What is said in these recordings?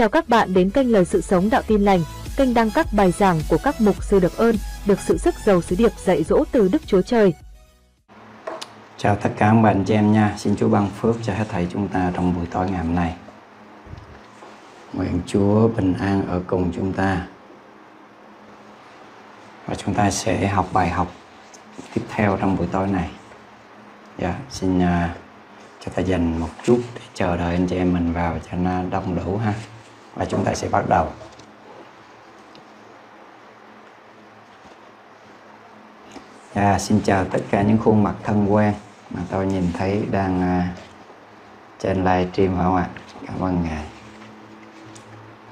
Chào các bạn đến kênh Lời Sự Sống Đạo Tin Lành, kênh đăng các bài giảng của các mục sư được ơn, được sự sức giàu sứ điệp dạy dỗ từ Đức Chúa Trời. Chào tất cả các bạn chị em nha, xin Chúa ban phước cho hết thảy chúng ta trong buổi tối ngày hôm nay. Nguyện Chúa bình an ở cùng chúng ta. Và chúng ta sẽ học bài học tiếp theo trong buổi tối này. Xin cho ta dành một chút để chờ đợi anh chị em mình vào cho nó đông đủ ha. Và chúng ta sẽ bắt đầu. Xin chào tất cả những khuôn mặt thân quen mà tôi nhìn thấy đang trên live stream phải không ạ? Cảm ơn Ngài.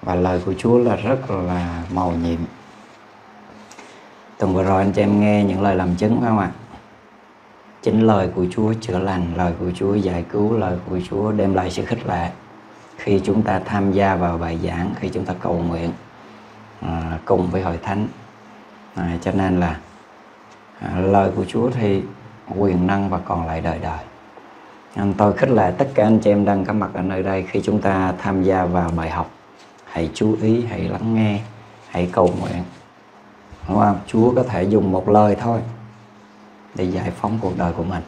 Và lời của Chúa là rất là màu nhiệm. Tuần vừa rồi anh chị em nghe những lời làm chứng phải không ạ? Chính lời của Chúa chữa lành, lời của Chúa giải cứu, lời của Chúa đem lại sự khích lệ. Khi chúng ta tham gia vào bài giảng, khi chúng ta cầu nguyện cùng với Hội Thánh, cho nên là lời của Chúa thì quyền năng và còn lại đời đời. Nên tôi khích lệ tất cả anh chị em đang có mặt ở nơi đây, khi chúng ta tham gia vào bài học, hãy chú ý, hãy lắng nghe, hãy cầu nguyện. Đúng không? Chúa có thể dùng một lời thôi để giải phóng cuộc đời của mình,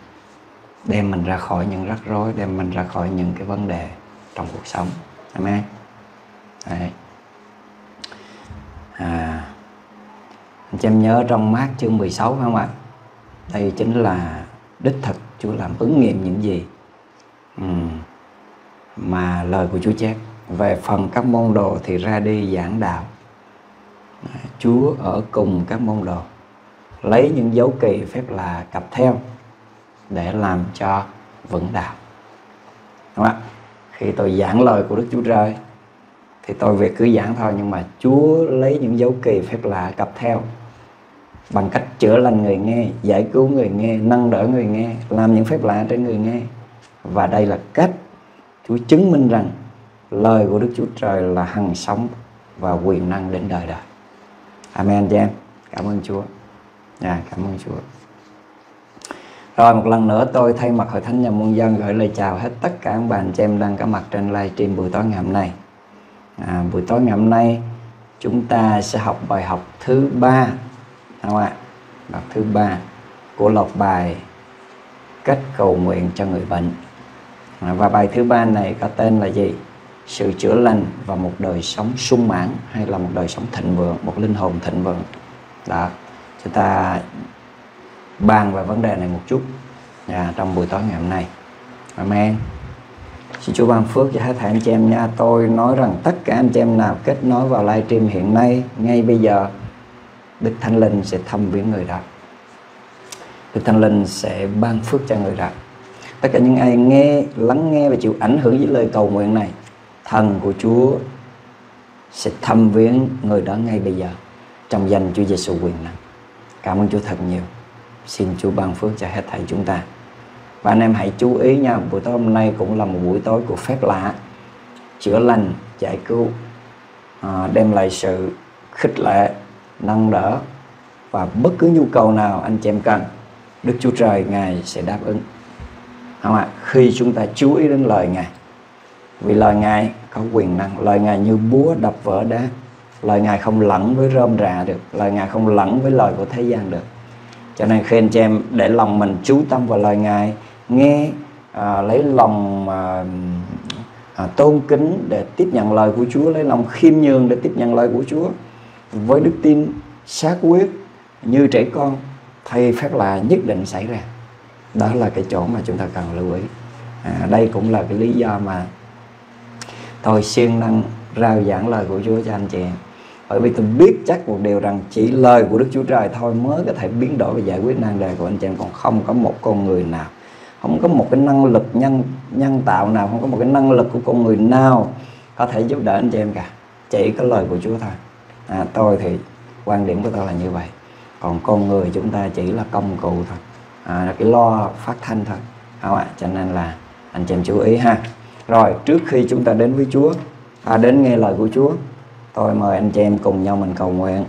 đem mình ra khỏi những rắc rối, đem mình ra khỏi những cái vấn đề trong cuộc sống. Amen. Đấy. Anh chị em nhớ trong Mác chương 16 phải không ạ? Đây chính là đích thực Chúa làm ứng nghiệm những gì mà lời của Chúa chép. Về phần các môn đồ thì ra đi giảng đạo. Chúa ở cùng các môn đồ, lấy những dấu kỳ phép lạ cặp theo để làm cho vững đạo. Đúng không? Khi tôi giảng lời của Đức Chúa Trời thì tôi việc cứ giảng thôi, nhưng mà Chúa lấy những dấu kỳ phép lạ cặp theo bằng cách chữa lành người nghe, giải cứu người nghe, nâng đỡ người nghe, làm những phép lạ trên người nghe. Và đây là cách Chúa chứng minh rằng lời của Đức Chúa Trời là hằng sống và quyền năng đến đời đời. Amen chị em. Cảm ơn Chúa. Cảm ơn Chúa. Rồi một lần nữa tôi thay mặt Hội Thánh Nhà Muôn Dân gửi lời chào hết tất cả các bạn chị em đang có mặt trên live stream buổi tối ngày hôm nay. Buổi tối ngày hôm nay chúng ta sẽ học bài học thứ 3, đúng không ạ? Bài thứ 3 của loạt bài Cách cầu nguyện cho người bệnh. Và bài thứ 3 này có tên là gì? Sự chữa lành và một đời sống sung mãn, hay là một đời sống thịnh vượng, một linh hồn thịnh vượng. Đó, chúng ta bàn về vấn đề này một chút trong buổi tối ngày hôm nay. Amen. Xin Chúa ban phước cho hết thảy anh chị em nha. Tôi nói rằng tất cả anh chị em nào kết nối vào live stream hiện nay, ngay bây giờ, Đức Thánh Linh sẽ thăm viếng người đó. Đức Thánh Linh sẽ ban phước cho người đó. Tất cả những ai nghe, lắng nghe và chịu ảnh hưởng với lời cầu nguyện này, thần của Chúa sẽ thăm viếng người đó ngay bây giờ trong danh Chúa Giêsu quyền năng. Cảm ơn Chúa thật nhiều. Xin Chúa ban phước cho hết thảy chúng ta. Và anh em hãy chú ý nha, buổi tối hôm nay cũng là một buổi tối của phép lạ, chữa lành, giải cứu, đem lại sự khích lệ, nâng đỡ. Và bất cứ nhu cầu nào anh chị em cần, Đức Chúa Trời Ngài sẽ đáp ứng. Không ạ? Khi chúng ta chú ý đến lời Ngài, vì lời Ngài có quyền năng, lời Ngài như búa đập vỡ đá, lời Ngài không lẫn với rơm rạ được, lời Ngài không lẫn với lời của thế gian được. Cho nên khi anh chị em để lòng mình chú tâm vào lời Ngài, nghe, lấy lòng tôn kính để tiếp nhận lời của Chúa, lấy lòng khiêm nhường để tiếp nhận lời của Chúa, với đức tin xác quyết như trẻ con, thì phép lạ nhất định xảy ra. Đó là cái chỗ mà chúng ta cần lưu ý. Đây cũng là cái lý do mà tôi siêng năng rao giảng lời của Chúa cho anh chị em. Bởi vì tôi biết chắc một điều rằng chỉ lời của Đức Chúa Trời thôi mới có thể biến đổi và giải quyết nan đề của anh chị em. Còn không có một con người nào, không có một cái năng lực nhân tạo nào, không có một cái năng lực của con người nào có thể giúp đỡ anh chị em cả. Chỉ có lời của Chúa thôi. Tôi thì quan điểm của tôi là như vậy. Còn con người chúng ta chỉ là công cụ thôi, là cái loa phát thanh thôi. Không ạ? Cho nên là anh chị em chú ý ha. Rồi trước khi chúng ta đến với Chúa, đến nghe lời của Chúa, tôi mời anh chị em cùng nhau mình cầu nguyện.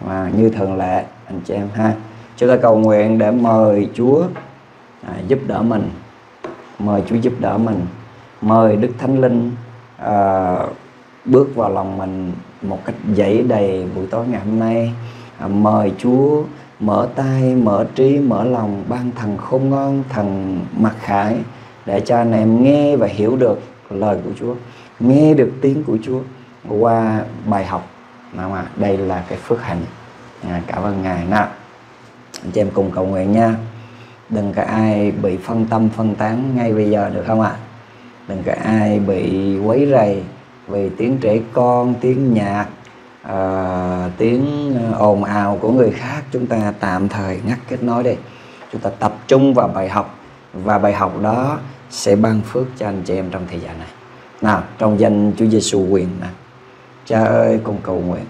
Và như thường lệ anh chị em ha, chúng ta cầu nguyện để mời Chúa giúp đỡ mình, mời Đức Thánh Linh bước vào lòng mình một cách dẫy đầy buổi tối ngày hôm nay. Mời Chúa mở tay, mở trí, mở lòng, ban thần khôn ngon, thần mặc khải để cho anh em nghe và hiểu được lời của Chúa, nghe được tiếng của Chúa qua bài học. Đây là cái phước hạnh. Cảm ơn Ngài. Anh chị em cùng cầu nguyện nha. Đừng có ai bị phân tâm phân tán ngay bây giờ được không ạ? Đừng có ai bị quấy rầy vì tiếng trẻ con, tiếng nhạc, tiếng ồn ào của người khác. Chúng ta tạm thời ngắt kết nối đi. Chúng ta tập trung vào bài học, và bài học đó sẽ ban phước cho anh chị em trong thời gian này. Nào, trong danh Chúa Giêsu quyền nè. Cha ơi, con cầu nguyện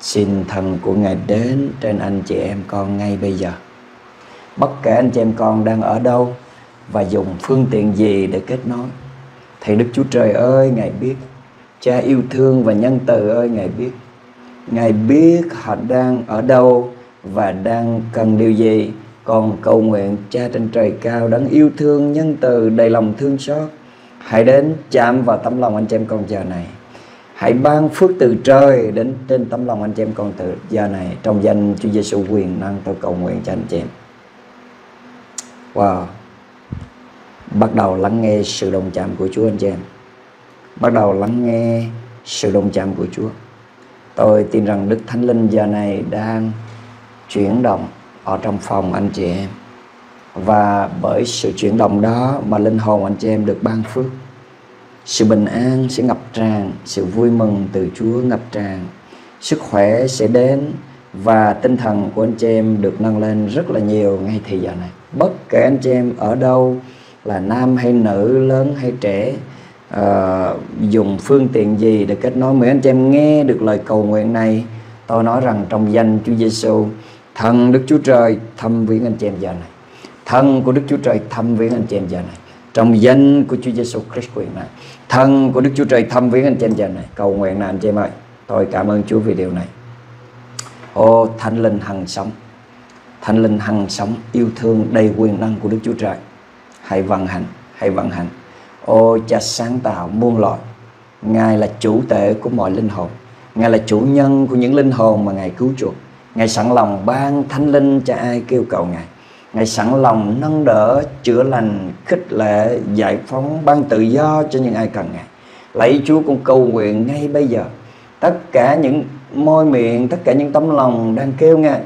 xin thần của Ngài đến trên anh chị em con ngay bây giờ. Bất kể anh chị em con đang ở đâu và dùng phương tiện gì để kết nối, Thầy Đức Chúa Trời ơi, Ngài biết. Cha yêu thương và nhân từ ơi, Ngài biết. Ngài biết họ đang ở đâu và đang cần điều gì. Con cầu nguyện Cha trên trời cao đấng yêu thương, nhân từ, đầy lòng thương xót, hãy đến chạm vào tấm lòng anh chị em con giờ này. Hãy ban phước từ trời đến trên tấm lòng anh chị em con từ giờ này. Trong danh Chúa Giêsu quyền năng tôi cầu nguyện cho anh chị em. Wow. Bắt đầu lắng nghe sự đồng chạm của Chúa anh chị em. Bắt đầu lắng nghe sự đồng chạm của Chúa. Tôi tin rằng Đức Thánh Linh giờ này đang chuyển động ở trong phòng anh chị em. Và bởi sự chuyển động đó mà linh hồn anh chị em được ban phước. Sự bình an sẽ ngập tràn, sự vui mừng từ Chúa ngập tràn, sức khỏe sẽ đến và tinh thần của anh chị em được nâng lên rất là nhiều ngay thì giờ này. Bất kể anh chị em ở đâu, là nam hay nữ, lớn hay trẻ, dùng phương tiện gì để kết nối, mấy anh chị em nghe được lời cầu nguyện này, tôi nói rằng trong danh Chúa Giêsu, thần Đức Chúa Trời thăm viếng anh chị em giờ này. Thần của Đức Chúa Trời thăm viếng anh chị em giờ này. Trong danh của Chúa Giêsu Christ quyền này, thần của Đức Chúa Trời thăm viếng anh chị em giờ này. Cầu nguyện này anh chị em ơi. Tôi cảm ơn Chúa vì điều này. Ô Thánh Linh hằng sống, Thánh Linh hằng sống yêu thương đầy quyền năng của Đức Chúa Trời, hãy vận hành, hãy vận hành. Ô Cha sáng tạo muôn loài, Ngài là chủ tể của mọi linh hồn, Ngài là chủ nhân của những linh hồn mà Ngài cứu chuộc. Ngài sẵn lòng ban Thánh Linh cho ai kêu cầu Ngài. Ngài sẵn lòng nâng đỡ, chữa lành, khích lệ, giải phóng, ban tự do cho những ai cần Ngài. Lạy Chúa, con cầu nguyện ngay bây giờ tất cả những môi miệng, tất cả những tấm lòng đang kêu Ngài.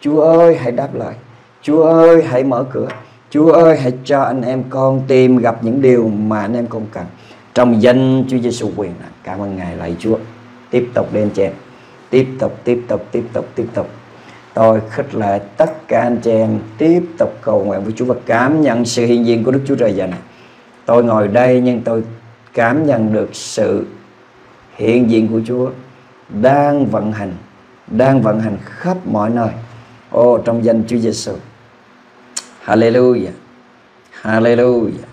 Chúa ơi, hãy đáp lại. Chúa ơi, hãy mở cửa. Chúa ơi, hãy cho anh em con tìm gặp những điều mà anh em con cần. Trong danh Chúa Giêsu quyền năng. Cảm ơn Ngài, lạy Chúa. Tiếp tục đi anh chị em. Tiếp tục. Tôi khích lệ tất cả anh chị em tiếp tục cầu nguyện với Chúa và cảm nhận sự hiện diện của Đức Chúa Trời giờ này. Tôi ngồi đây nhưng tôi cảm nhận được sự hiện diện của Chúa đang vận hành khắp mọi nơi. Ô, trong danh Chúa Giêsu. Hallelujah, hallelujah.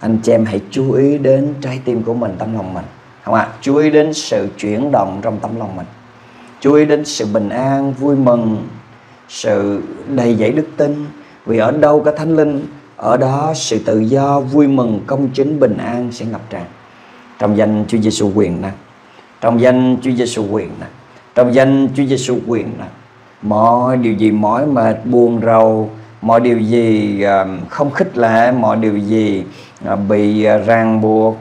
Anh chị em hãy chú ý đến trái tim của mình, tấm lòng mình, không ạ? Chú ý đến sự chuyển động trong tấm lòng mình. Chú ý đến sự bình an, vui mừng, sự đầy dẫy đức tin. Vì ở đâu có Thánh Linh, ở đó sự tự do, vui mừng, công chính, bình an sẽ ngập tràn. Trong danh Chúa Giêsu quyền năng. Trong danh Chúa Giêsu quyền năng. Trong danh Chúa Giêsu quyền năng. Mọi điều gì mỏi mệt, buồn rầu, mọi điều gì không khích lệ, mọi điều gì bị ràng buộc,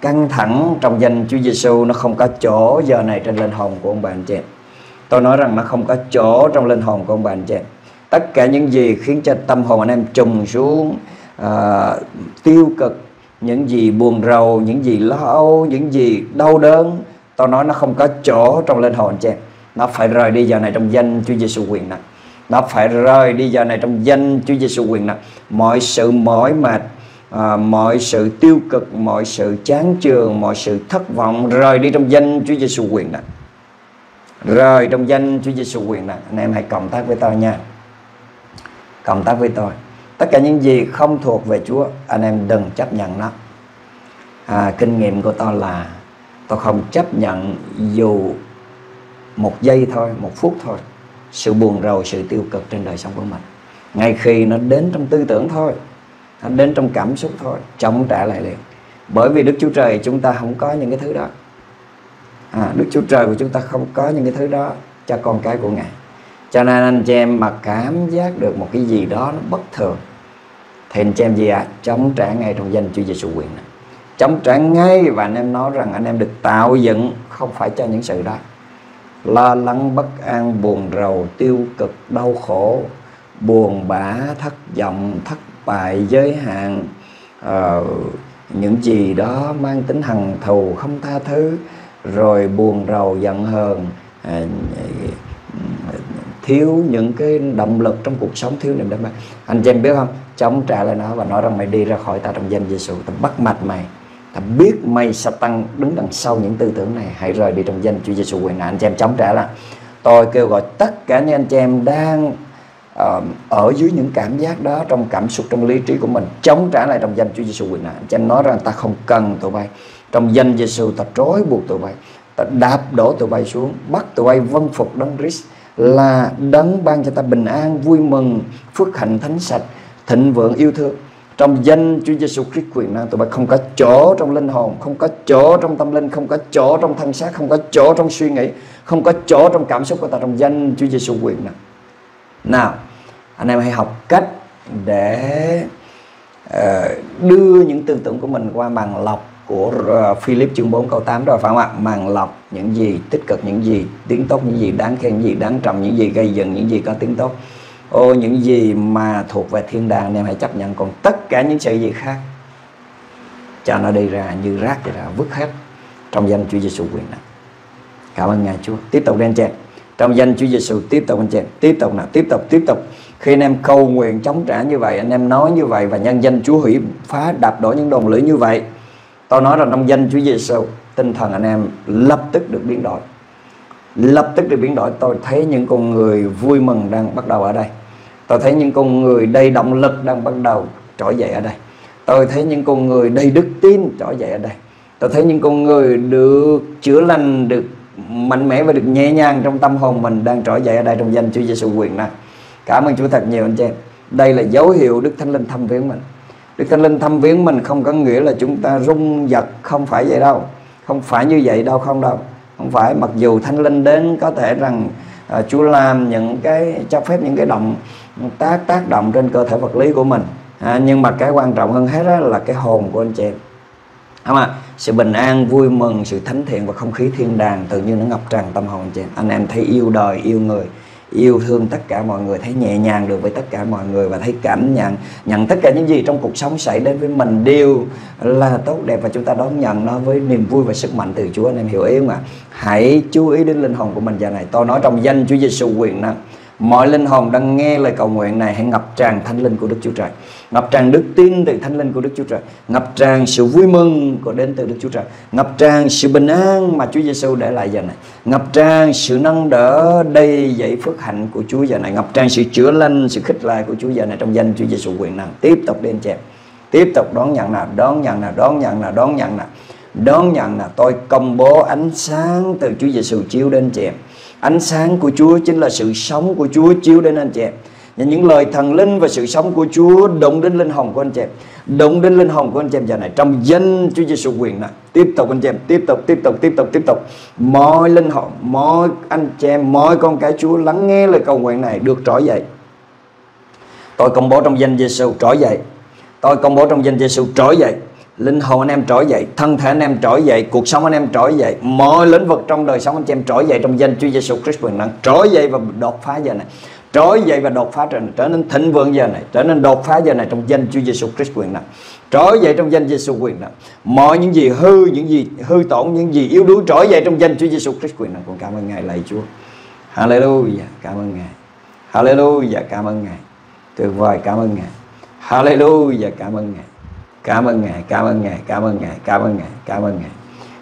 căng thẳng, trong danh Chúa Giêsu nó không có chỗ giờ này trên linh hồn của ông bà anh chị em. Tôi nói rằng nó không có chỗ trong linh hồn của ông bà anh chị em. Tất cả những gì khiến cho tâm hồn anh em trùng xuống, tiêu cực, những gì buồn rầu, những gì lo âu, những gì đau đớn, tôi nói nó không có chỗ trong linh hồn anh chị em. Nó phải rời đi giờ này trong danh Chúa Giêsu quyền năng. Nó phải rời đi giờ này trong danh Chúa Giêsu quyền năng. Mọi sự mỏi mệt, mọi sự tiêu cực, mọi sự chán chường, mọi sự thất vọng rời đi trong danh Chúa Giêsu quyền năng. Rời trong danh Chúa Giêsu quyền năng. Anh em hãy cộng tác với tôi nha. Cộng tác với tôi. Tất cả những gì không thuộc về Chúa, anh em đừng chấp nhận nó. Kinh nghiệm của tôi là tôi không chấp nhận dù một giây thôi, một phút thôi, sự buồn rầu, sự tiêu cực trên đời sống của mình. Ngay khi nó đến trong tư tưởng thôi, nó đến trong cảm xúc thôi, chống trả lại liền. Bởi vì Đức Chúa Trời chúng ta không có những cái thứ đó. Đức Chúa Trời của chúng ta không có những cái thứ đó cho con cái của Ngài. Cho nên anh chị em mà cảm giác được một cái gì đó nó bất thường thì anh chị em gì ạ? Chống trả ngay trong danh Chúa Giêsu quyền này. Chống trả ngay, và anh em nói rằng anh em được tạo dựng không phải cho những sự đó. Lo lắng, bất an, buồn rầu, tiêu cực, đau khổ, buồn bã, thất vọng, thất bại, giới hạn, những gì đó mang tính hằn thù, không tha thứ, rồi buồn rầu, giận hờn, thiếu những cái động lực trong cuộc sống, thiếu niềm đam mê. Anh chị em biết không? Chống trả lại nó và nói rằng mày đi ra khỏi ta trong danh Giêsu, ta bắt mạch mày. Ta biết mày Satan đứng đằng sau những tư tưởng này, hãy rời đi trong danh Chúa Giêsu quyền nạn. Anh chị em chống trả lại. Tôi kêu gọi tất cả những anh chị em đang ở dưới những cảm giác đó, trong cảm xúc, trong lý trí của mình, chống trả lại trong danh Chúa Giêsu quyền nạn. Anh chị em nói rằng ta không cần tụi bay. Trong danh Giêsu ta trói buộc tụi bay, ta đạp đổ tụi bay xuống, bắt tụi bay vâng phục Đấng Christ, là Đấng ban cho ta bình an, vui mừng, phước hạnh, thánh sạch, thịnh vượng, yêu thương. Trong danh Chúa Giêsu Christ quyền năng, tụi bay không có chỗ trong linh hồn, không có chỗ trong tâm linh, không có chỗ trong thân xác, không có chỗ trong suy nghĩ, không có chỗ trong cảm xúc của ta trong danh Chúa Giêsu quyền năng. Nào, anh em hãy học cách để đưa những tư tưởng của mình qua màng lọc của Philip chương 4 câu 8 rồi, phải không ạ? Màng lọc những gì tích cực, những gì tiếng tốt, những gì đáng khen, những gì đáng trầm, những gì gây dựng, những gì có tiếng tốt. Ô, những gì mà thuộc về thiên đàng anh em hãy chấp nhận, còn tất cả những sự gì khác cho nó đi ra như rác vậy, ra vứt hết trong danh Chúa Giêsu quyền năng. Cảm ơn Ngài Chúa. Tiếp tục đi anh chị, trong danh Chúa Giêsu. Tiếp tục anh chị, tiếp tục nào, tiếp tục. Khi anh em cầu nguyện chống trả như vậy, anh em nói như vậy và nhân danh Chúa hủy phá đạp đổ những đồn lưỡi như vậy, tôi nói rằng trong danh Chúa Giêsu, tinh thần anh em lập tức được biến đổi. Lập tức được biến đổi. Tôi thấy những con người vui mừng đang bắt đầu ở đây. Tôi thấy những con người đầy động lực đang bắt đầu trỗi dậy ở đây. Tôi thấy những con người đầy đức tin trỗi dậy ở đây. Tôi thấy những con người được chữa lành, được mạnh mẽ và được nhẹ nhàng trong tâm hồn mình đang trỗi dậy ở đây trong danh Chúa Giêsu quyền năng. Cảm ơn Chúa thật nhiều anh chị em. Đây là dấu hiệu Đức Thánh Linh thăm viếng mình. Đức Thánh Linh thăm viếng mình không có nghĩa là chúng ta rung giật, không phải vậy đâu. Không phải như vậy đâu, không đâu. Không phải, mặc dù Thánh Linh đến có thể rằng Chúa làm những cái, cho phép những cái động tác động trên cơ thể vật lý của mình, nhưng mà cái quan trọng hơn hết đó là cái hồn của anh chị em. Đúng không? Sự bình an, vui mừng, sự thánh thiện và không khí thiên đàng tự nhiên nó ngập tràn tâm hồn anh chị em. Anh em thấy yêu đời, yêu người, yêu thương tất cả mọi người, thấy nhẹ nhàng được với tất cả mọi người và thấy cảm nhận tất cả những gì trong cuộc sống xảy đến với mình đều là tốt đẹp và chúng ta đón nhận nó với niềm vui và sức mạnh từ Chúa. Anh em hiểu ý không ạ? Hãy chú ý đến linh hồn của mình giờ này. Tôi nói trong danh Chúa Giêsu quyền năng, mọi linh hồn đang nghe lời cầu nguyện này hãy ngập tràn Thánh Linh của Đức Chúa Trời, ngập tràn đức tin từ Thánh Linh của Đức Chúa Trời, ngập tràn sự vui mừng của đến từ Đức Chúa Trời, ngập tràn sự bình an mà Chúa Giêsu để lại giờ này, ngập tràn sự nâng đỡ đầy dẫy phước hạnh của Chúa giờ này, ngập tràn sự chữa lành, sự khích lệ của Chúa giờ này trong danh Chúa Giêsu quyền năng. Tiếp tục đi anh chị em, tiếp tục đón nhận nào. Tôi công bố ánh sáng từ Chúa Giêsu chiếu đến anh chị em. Ánh sáng của Chúa chính là sự sống của Chúa chiếu đến anh chị em. Những lời thần linh và sự sống của Chúa động đến linh hồn của anh chị em, động đến linh hồn của anh chị em giờ này trong danh Chúa Giêsu quyền này. Tiếp tục anh chị em, tiếp tục. Mọi linh hồn, mọi anh chị em, mọi con cái Chúa lắng nghe lời cầu nguyện này được trỗi dậy. Tôi công bố trong danh Giêsu trỗi dậy. Tôi công bố trong danh Giêsu trỗi dậy. Linh hồn anh em trỗi dậy, thân thể anh em trỗi dậy, cuộc sống anh em trỗi dậy, mọi lĩnh vực trong đời sống anh chị em trỗi dậy trong danh Chúa Giêsu Christ quyền năng. Trỗi dậy và đột phá giờ này, trỗi dậy và đột phá trở nên thịnh vượng giờ này, trở nên đột phá giờ này trong danh Chúa Giêsu Christ quyền năng. Trỗi dậy trong danh Giêsu quyền năng. Mọi những gì hư, những gì hư tổn, những gì yếu đuối trỗi dậy trong danh Chúa Giêsu Christ quyền năng. Con cảm ơn Ngài lạy Chúa. Hallelujah, cảm ơn Ngài. Hallelujah, cảm ơn Ngài. Tuyệt vời, cảm ơn Ngài. Hallelujah, cảm ơn Ngài. Cảm ơn Ngài.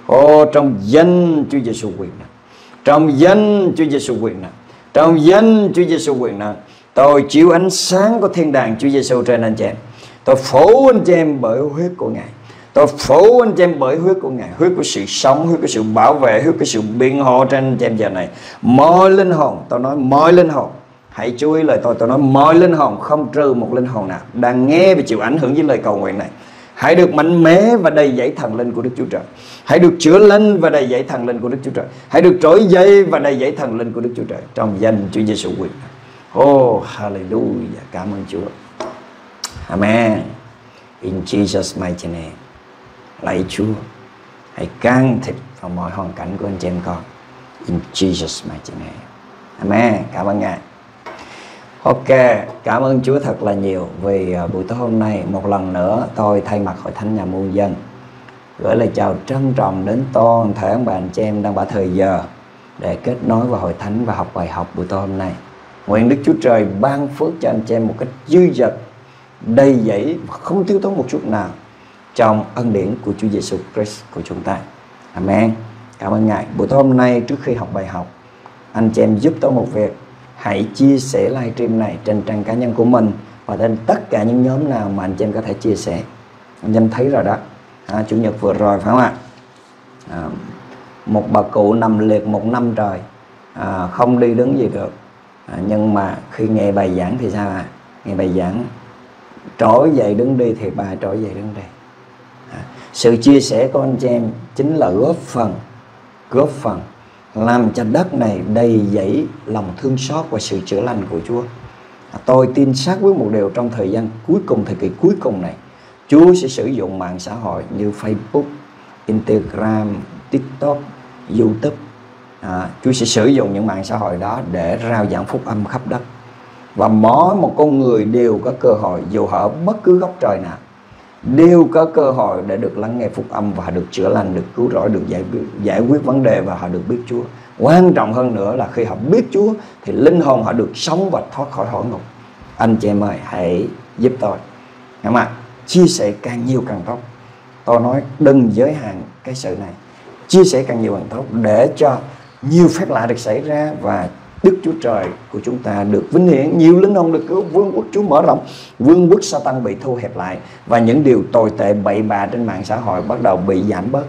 Ô, trong danh Chúa Giêsu quyền năng, trong danh Chúa Giêsu quyền năng, trong danh Chúa Giêsu quyền năng, tôi chiếu ánh sáng của thiên đàng Chúa Giêsu trên anh chị em. Tôi phủ anh chị em bởi huyết của Ngài. Tôi phủ anh chị em bởi huyết của Ngài, huyết của sự sống, huyết của sự bảo vệ, huyết của sự biện hộ trên anh chị em giờ này. Mọi linh hồn, tôi nói mọi linh hồn, hãy chú ý lời tôi nói mọi linh hồn, không trừ một linh hồn nào đang nghe và chịu ảnh hưởng với lời cầu nguyện này. Hãy được mạnh mẽ và đầy dẫy thần linh của Đức Chúa Trời. Hãy được chữa lành và đầy dẫy thần linh của Đức Chúa Trời. Hãy được trỗi dậy và đầy dẫy thần linh của Đức Chúa Trời trong danh Chúa Giêsu Christ. Oh, hallelujah. Cảm ơn Chúa. Amen. In Jesus mighty name. Lạy Chúa, hãy can thiệp vào mọi hoàn cảnh của anh chị em con. In Jesus mighty name. Amen. Cảm ơn Ngài. Ok, cảm ơn Chúa thật là nhiều vì buổi tối hôm nay. Một lần nữa tôi thay mặt Hội Thánh Nhà Muôn Dân gửi lời chào trân trọng đến toàn thể ông bà anh chị em đang bỏ thời giờ để kết nối vào Hội Thánh và học bài học buổi tối hôm nay. Nguyện Đức Chúa Trời ban phước cho anh chị em một cách dư dật, đầy dẫy và không thiếu thốn một chút nào trong ân điển của Chúa Giêsu Christ của chúng ta. Amen. Cảm ơn Ngài. Buổi tối hôm nay trước khi học bài học, anh chị em giúp tôi một việc. Hãy chia sẻ live stream này trên trang cá nhân của mình và trên tất cả những nhóm nào mà anh chị em có thể chia sẻ. Anh em thấy rồi đó, Chủ nhật vừa rồi phải không ạ? Một bà cụ nằm liệt một năm trời, không đi đứng gì được, nhưng mà khi nghe bài giảng thì sao ạ? Nghe bài giảng trỗi dậy đứng đi thì bà trỗi dậy đứng đi. Sự chia sẻ của anh chị em chính là góp phần làm cho đất này đầy dẫy lòng thương xót và sự chữa lành của Chúa. Tôi tin xác với một điều, trong thời gian cuối cùng, thời kỳ cuối cùng này, Chúa sẽ sử dụng mạng xã hội như Facebook, Instagram, TikTok, YouTube. Chúa sẽ sử dụng những mạng xã hội đó để rao giảng phúc âm khắp đất. Và mỗi một con người đều có cơ hội, dù ở bất cứ góc trời nào, đều có cơ hội để được lắng nghe phúc âm và họ được chữa lành, được cứu rỗi, được giải quyết vấn đề và họ được biết Chúa. Quan trọng hơn nữa là khi họ biết Chúa thì linh hồn họ được sống và thoát khỏi hỏa ngục. Anh chị em ơi, hãy giúp tôi, em ạ, chia sẻ càng nhiều càng tốt. Tôi nói đừng giới hạn cái sự này, chia sẻ càng nhiều càng tốt để cho nhiều phép lạ được xảy ra và Đức Chúa Trời của chúng ta được vinh hiển, nhiều linh hồn được cứu, vương quốc Chúa mở rộng, vương quốc Satan bị thu hẹp lại và những điều tồi tệ bậy bạ trên mạng xã hội bắt đầu bị giảm bớt,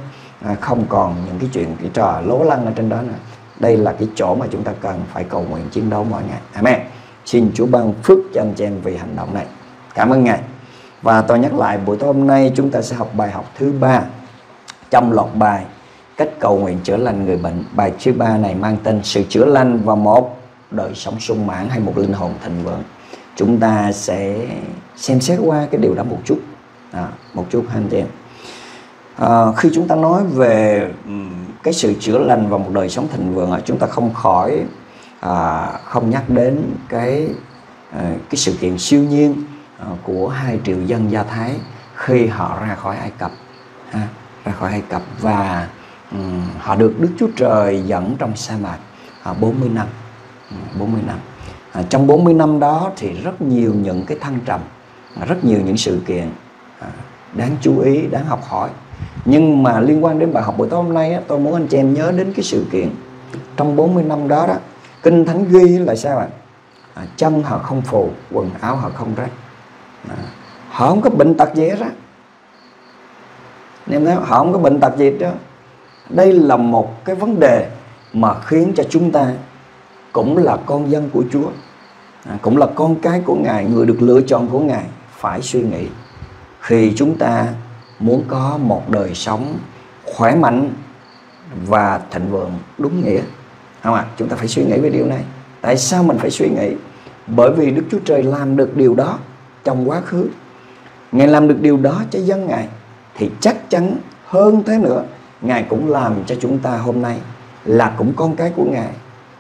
không còn những cái chuyện cái trò lố lăng ở trên đó nữa. Đây là cái chỗ mà chúng ta cần phải cầu nguyện chiến đấu mỗi ngày. Amen. Xin Chúa ban phước cho anh chị em vì hành động này. Cảm ơn Ngài. Và tôi nhắc lại, buổi tối hôm nay chúng ta sẽ học bài học thứ 3 trong loạt bài Cách cầu nguyện chữa lành người bệnh. Bài thứ 3 này mang tên Sự chữa lành và một đời sống sung mãn hay một linh hồn thịnh vượng. Chúng ta sẽ xem xét qua cái điều đó một chút, anh chị em. Khi chúng ta nói về cái sự chữa lành và một đời sống thịnh vượng, chúng ta không khỏi không nhắc đến cái sự kiện siêu nhiên của 2 triệu dân Do Thái khi họ ra khỏi Ai Cập, và họ được Đức Chúa Trời dẫn trong sa mạc 40 năm. Trong 40 năm đó thì rất nhiều những cái thăng trầm, rất nhiều những sự kiện đáng chú ý, đáng học hỏi. Nhưng mà liên quan đến bài học buổi tối hôm nay, tôi muốn anh chị em nhớ đến cái sự kiện trong 40 năm đó đó. Kinh Thánh ghi là sao ạ? Chân họ không phù, quần áo họ không rách, họ không có bệnh tật gì hết á. Em thấy họ không có bệnh tật gì đó. Đây là một cái vấn đề mà khiến cho chúng ta cũng là con dân của Chúa, cũng là con cái của Ngài, người được lựa chọn của Ngài phải suy nghĩ khi chúng ta muốn có một đời sống khỏe mạnh và thịnh vượng đúng nghĩa, không ạ? Chúng ta phải suy nghĩ về điều này. Tại sao mình phải suy nghĩ? Bởi vì Đức Chúa Trời làm được điều đó trong quá khứ, Ngài làm được điều đó cho dân Ngài, thì chắc chắn hơn thế nữa, Ngài cũng làm cho chúng ta hôm nay là cũng con cái của Ngài.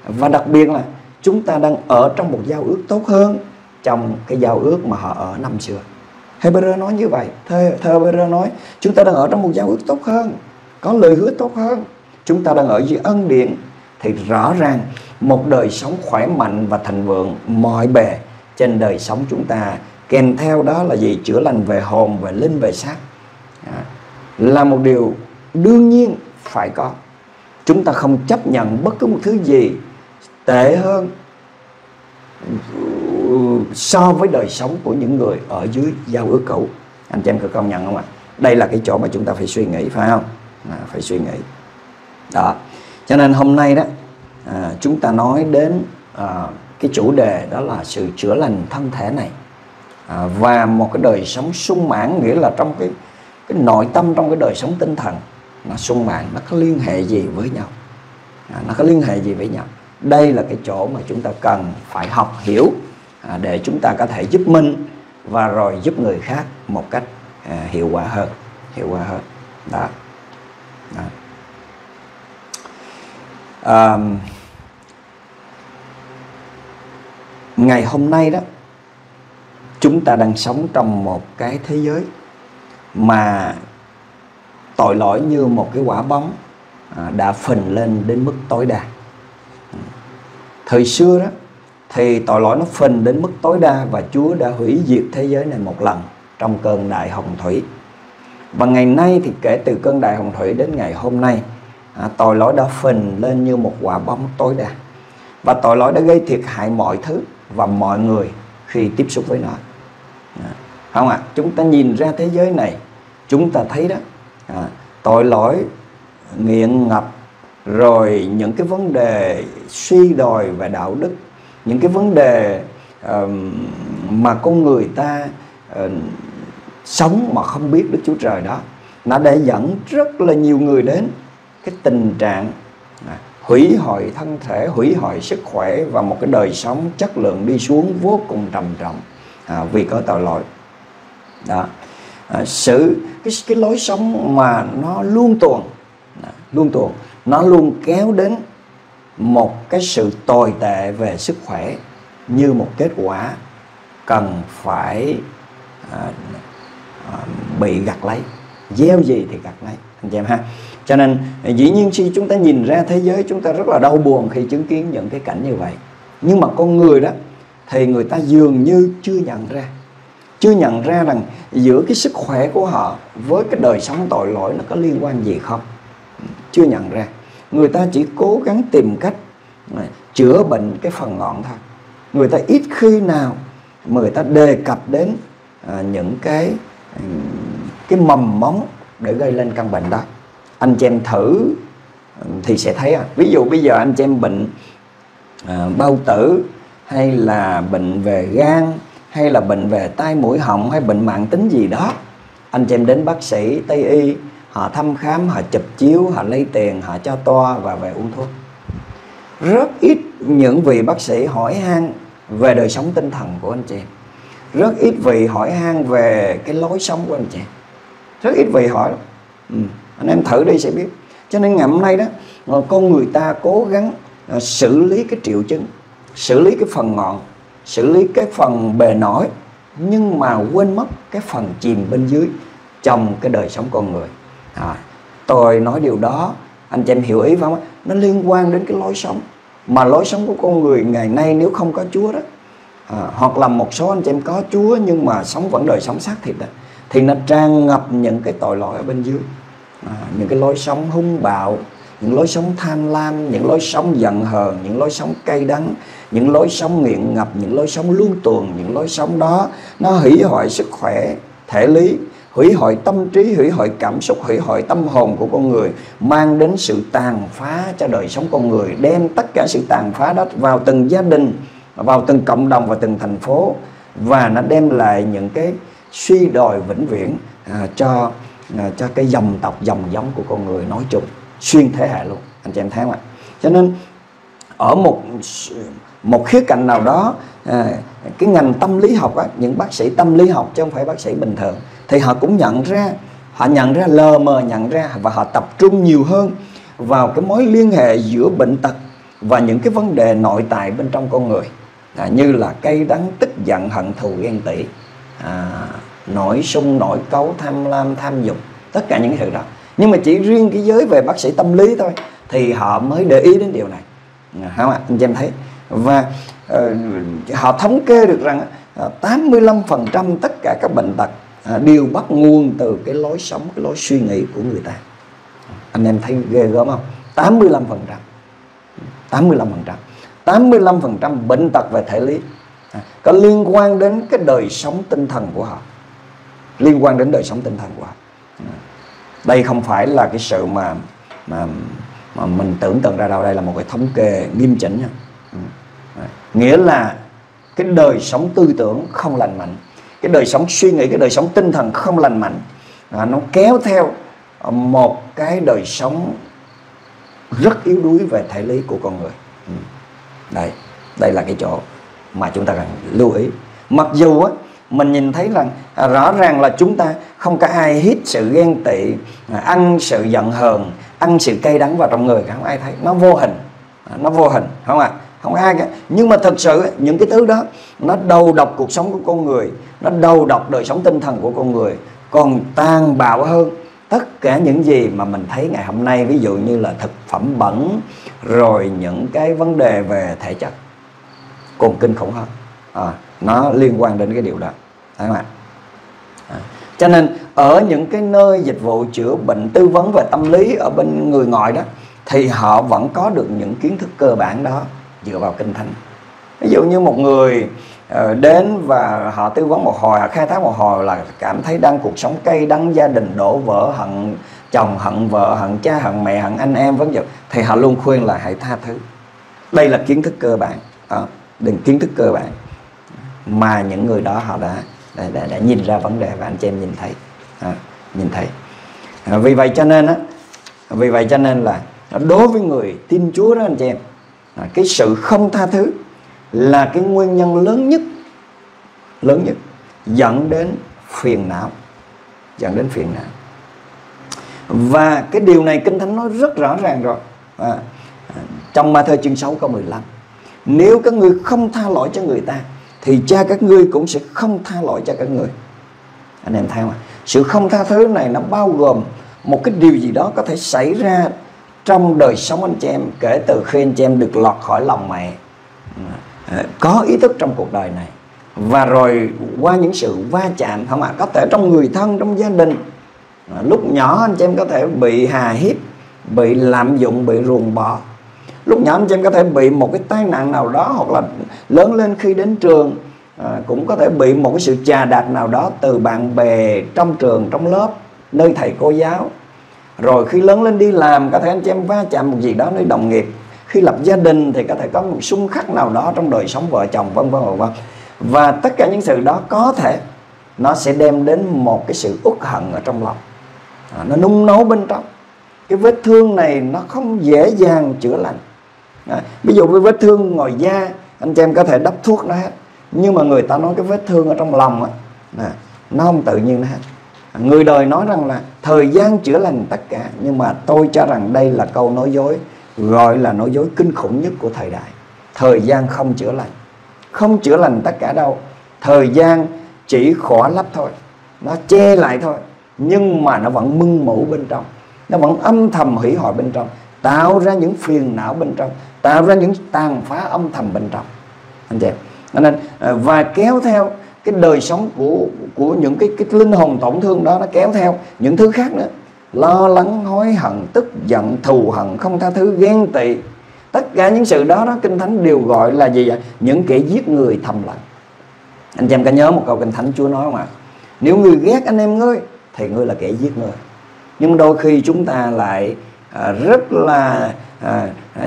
Và đặc biệt là chúng ta đang ở trong một giao ước tốt hơn trong cái giao ước mà họ ở năm xưa. Hebrew nói như vậy. Hebrew nói chúng ta đang ở trong một giao ước tốt hơn, có lời hứa tốt hơn, chúng ta đang ở dưới ân điển. Thì rõ ràng một đời sống khỏe mạnh và thịnh vượng mọi bề trên đời sống chúng ta, kèm theo đó là gì? Chữa lành về hồn, về linh, về xác, là một điều đương nhiên phải có. Chúng ta không chấp nhận bất cứ một thứ gì tệ hơn so với đời sống của những người ở dưới giao ước cũ. Anh chị em có công nhận không ạ? Đây là cái chỗ mà chúng ta phải suy nghĩ, phải không? Phải suy nghĩ đó. Cho nên hôm nay đó, chúng ta nói đến cái chủ đề đó là sự chữa lành thân thể này, và một cái đời sống sung mãn, nghĩa là trong cái cái nội tâm trong cái đời sống tinh thần nó sung mãn, nó có liên hệ gì với nhau, nó có liên hệ gì với nhau. Đây là cái chỗ mà chúng ta cần phải học hiểu để chúng ta có thể giúp mình và rồi giúp người khác một cách hiệu quả hơn, đó. Đó. Ngày hôm nay đó, chúng ta đang sống trong một cái thế giới mà tội lỗi như một cái quả bóng đã phình lên đến mức tối đa. Thời xưa đó thì tội lỗi nó phình đến mức tối đa và Chúa đã hủy diệt thế giới này một lần trong cơn đại hồng thủy. Và ngày nay thì kể từ cơn đại hồng thủy đến ngày hôm nay, tội lỗi đã phình lên như một quả bóng tối đa. Và tội lỗi đã gây thiệt hại mọi thứ và mọi người khi tiếp xúc với nó. Không ạ? Chúng ta nhìn ra thế giới này, chúng ta thấy đó, tội lỗi, nghiện ngập, rồi những cái vấn đề suy đồi về đạo đức, những cái vấn đề mà con người ta sống mà không biết Đức Chúa Trời đó, nó đã dẫn rất là nhiều người đến cái tình trạng hủy hoại thân thể, hủy hoại sức khỏe và một cái đời sống chất lượng đi xuống vô cùng trầm trọng vì có tội lỗi đó. Cái lối sống mà nó luôn tuồn, nó luôn kéo đến một cái sự tồi tệ về sức khỏe như một kết quả cần phải bị gặt lấy, gieo gì thì gặt lấy, anh chị em ha. Cho nên dĩ nhiên khi chúng ta nhìn ra thế giới, chúng ta rất là đau buồn khi chứng kiến những cái cảnh như vậy. Nhưng mà con người đó thì người ta dường như chưa nhận ra rằng giữa cái sức khỏe của họ với cái đời sống tội lỗi nó có liên quan gì không. Chưa nhận ra. Người ta chỉ cố gắng tìm cách chữa bệnh cái phần ngọn thôi. Người ta ít khi nào mà người ta đề cập đến những cái mầm móng để gây lên căn bệnh đó. Anh chị em thử thì sẽ thấy à. Ví dụ bây giờ anh chị em bệnh bao tử, hay là bệnh về gan, hay là bệnh về tai mũi họng, hay bệnh mãn tính gì đó, anh chị em đến bác sĩ Tây y, họ thăm khám, họ chụp chiếu, họ lấy tiền, họ cho toa và về uống thuốc. Rất ít những vị bác sĩ hỏi han về đời sống tinh thần của anh chị em. Rất ít vị hỏi han về cái lối sống của anh chị em. Rất ít vị hỏi. Anh em thử đi sẽ biết. Cho nên ngày hôm nay đó, con người ta cố gắng xử lý cái triệu chứng, xử lý cái phần ngọn, xử lý cái phần bề nổi, nhưng mà quên mất cái phần chìm bên dưới trong cái đời sống con người. Tôi nói điều đó, anh chị em hiểu ý phải không? Nó liên quan đến cái lối sống. Mà lối sống của con người ngày nay nếu không có Chúa đó, hoặc là một số anh chị em có Chúa nhưng mà sống vẫn đời sống xác thịt đó, thì nó tràn ngập những cái tội lỗi ở bên dưới. Những cái lối sống hung bạo, những lối sống tham lam, những lối sống giận hờn, những lối sống cay đắng, những lối sống nghiện ngập, những lối sống luông tuồng. Những lối sống đó nó hủy hoại sức khỏe thể lý, hủy hoại tâm trí, hủy hoại cảm xúc, hủy hoại tâm hồn của con người, mang đến sự tàn phá cho đời sống con người. Đem tất cả sự tàn phá đó vào từng gia đình, vào từng cộng đồng và từng thành phố. Và nó đem lại những cái suy đồi vĩnh viễn cho cái dòng tộc, dòng giống của con người nói chung, xuyên thế hệ luôn, anh chị em thấy không ạ? Cho nên ở một khía cạnh nào đó, cái ngành tâm lý học á, những bác sĩ tâm lý học chứ không phải bác sĩ bình thường, thì họ cũng nhận ra, lờ mờ nhận ra và họ tập trung nhiều hơn vào cái mối liên hệ giữa bệnh tật và những cái vấn đề nội tại bên trong con người, như là cay đắng, tức giận, hận thù, ghen tị, nổi sung, nổi cáu, tham lam, tham dục, tất cả những thứ đó. Nhưng mà chỉ riêng cái giới về bác sĩ tâm lý thôi thì họ mới để ý đến điều này, không ạ? Anh chị em thấy. Và họ thống kê được rằng 85% tất cả các bệnh tật đều bắt nguồn từ cái lối sống, cái lối suy nghĩ của người ta. Anh em thấy ghê gớm không? 85% bệnh tật về thể lý có liên quan đến cái đời sống tinh thần của họ. Đây không phải là cái sự mà mình tưởng tượng ra đâu. Đây là một cái thống kê nghiêm chỉnh nha. Nghĩa là cái đời sống tư tưởng không lành mạnh, cái đời sống suy nghĩ, cái đời sống tinh thần không lành mạnh nó kéo theo một cái đời sống rất yếu đuối về thể lý của con người. Đây, đây là cái chỗ mà chúng ta cần lưu ý. Mặc dù á, mình nhìn thấy rằng rõ ràng là chúng ta không có ai hít sự ghen tị, ăn sự giận hờn, ăn sự cay đắng vào trong người cả, không ai thấy, nó vô hình, không ạ? Không ai cả. Nhưng mà thật sự những cái thứ đó nó đầu độc cuộc sống của con người, nó đầu độc đời sống tinh thần của con người, còn tàn bạo hơn tất cả những gì mà mình thấy ngày hôm nay, ví dụ như là thực phẩm bẩn, rồi những cái vấn đề về thể chất còn kinh khủng hơn. Nó liên quan đến cái điều đó, thấy không ạ? Cho nên ở những cái nơi dịch vụ chữa bệnh, tư vấn về tâm lý ở bên người ngoài đó, thì họ vẫn có được những kiến thức cơ bản đó dựa vào Kinh Thánh. Ví dụ như một người đến và họ tư vấn một hồi, họ khai thác một hồi là cảm thấy đang cuộc sống cay đắng, gia đình đổ vỡ, hận chồng, hận vợ, hận cha, hận mẹ, hận anh em vân vân, thì họ luôn khuyên là hãy tha thứ. Đây là kiến thức cơ bản, kiến thức cơ bản mà những người đó họ đã nhìn ra vấn đề, và anh chị em nhìn thấy, vì vậy cho nên là đối với người tin Chúa đó anh chị em, cái sự không tha thứ là cái nguyên nhân lớn nhất dẫn đến phiền não, và cái điều này Kinh Thánh nói rất rõ ràng rồi. Trong Ma-thơ chương 6 câu 15, nếu các ngươi không tha lỗi cho người ta thì cha các ngươi cũng sẽ không tha lỗi cho các ngươi. Anh em thấy không ạ? Sự không tha thứ này nó bao gồm một cái điều gì đó có thể xảy ra trong đời sống anh chị em kể từ khi anh chị em được lọt khỏi lòng mẹ, có ý thức trong cuộc đời này, và rồi qua những sự va chạm, không ạ, có thể trong người thân, trong gia đình. Lúc nhỏ anh chị em có thể bị hà hiếp, bị lạm dụng, bị ruồng bỏ. Lúc nhỏ anh chị em có thể bị một cái tai nạn nào đó, hoặc là lớn lên khi đến trường cũng có thể bị một cái sự chà đạp nào đó từ bạn bè, trong trường, trong lớp, nơi thầy cô giáo. Rồi khi lớn lên đi làm, có thể anh chị em va chạm một gì đó nơi đồng nghiệp. Khi lập gia đình thì có thể có một xung khắc nào đó trong đời sống vợ chồng, vân vân vân. Và tất cả những sự đó có thể nó sẽ đem đến một cái sự uất hận ở trong lòng, nó nung nấu bên trong. Cái vết thương này nó không dễ dàng chữa lành. Ví dụ với vết thương ngoài da, anh chị em có thể đắp thuốc nó hết, nhưng mà người ta nói cái vết thương ở trong lòng nó không tự nhiên nó hết. Người đời nói rằng là thời gian chữa lành tất cả, nhưng mà tôi cho rằng đây là câu nói dối, gọi là nói dối kinh khủng nhất của thời đại. Thời gian không chữa lành, không chữa lành tất cả đâu. Thời gian chỉ khỏa lấp thôi, nó che lại thôi, nhưng mà nó vẫn mưng mủ bên trong, nó vẫn âm thầm hủy hoại bên trong, tạo ra những phiền não bên trong, tạo ra những tàn phá âm thầm bên trong, anh chị em. Nên và kéo theo cái đời sống của những cái linh hồn tổn thương đó, nó kéo theo những thứ khác nữa: lo lắng, hối hận, tức giận, thù hận, không tha thứ, ghen tị. Tất cả những sự đó, Kinh Thánh đều gọi là gì vậy? Những kẻ giết người thầm lặng. Anh chị em có nhớ một câu Kinh Thánh Chúa nói không ạ? Nếu người ghét anh em ngươi thì ngươi là kẻ giết người. Nhưng đôi khi chúng ta lại rất là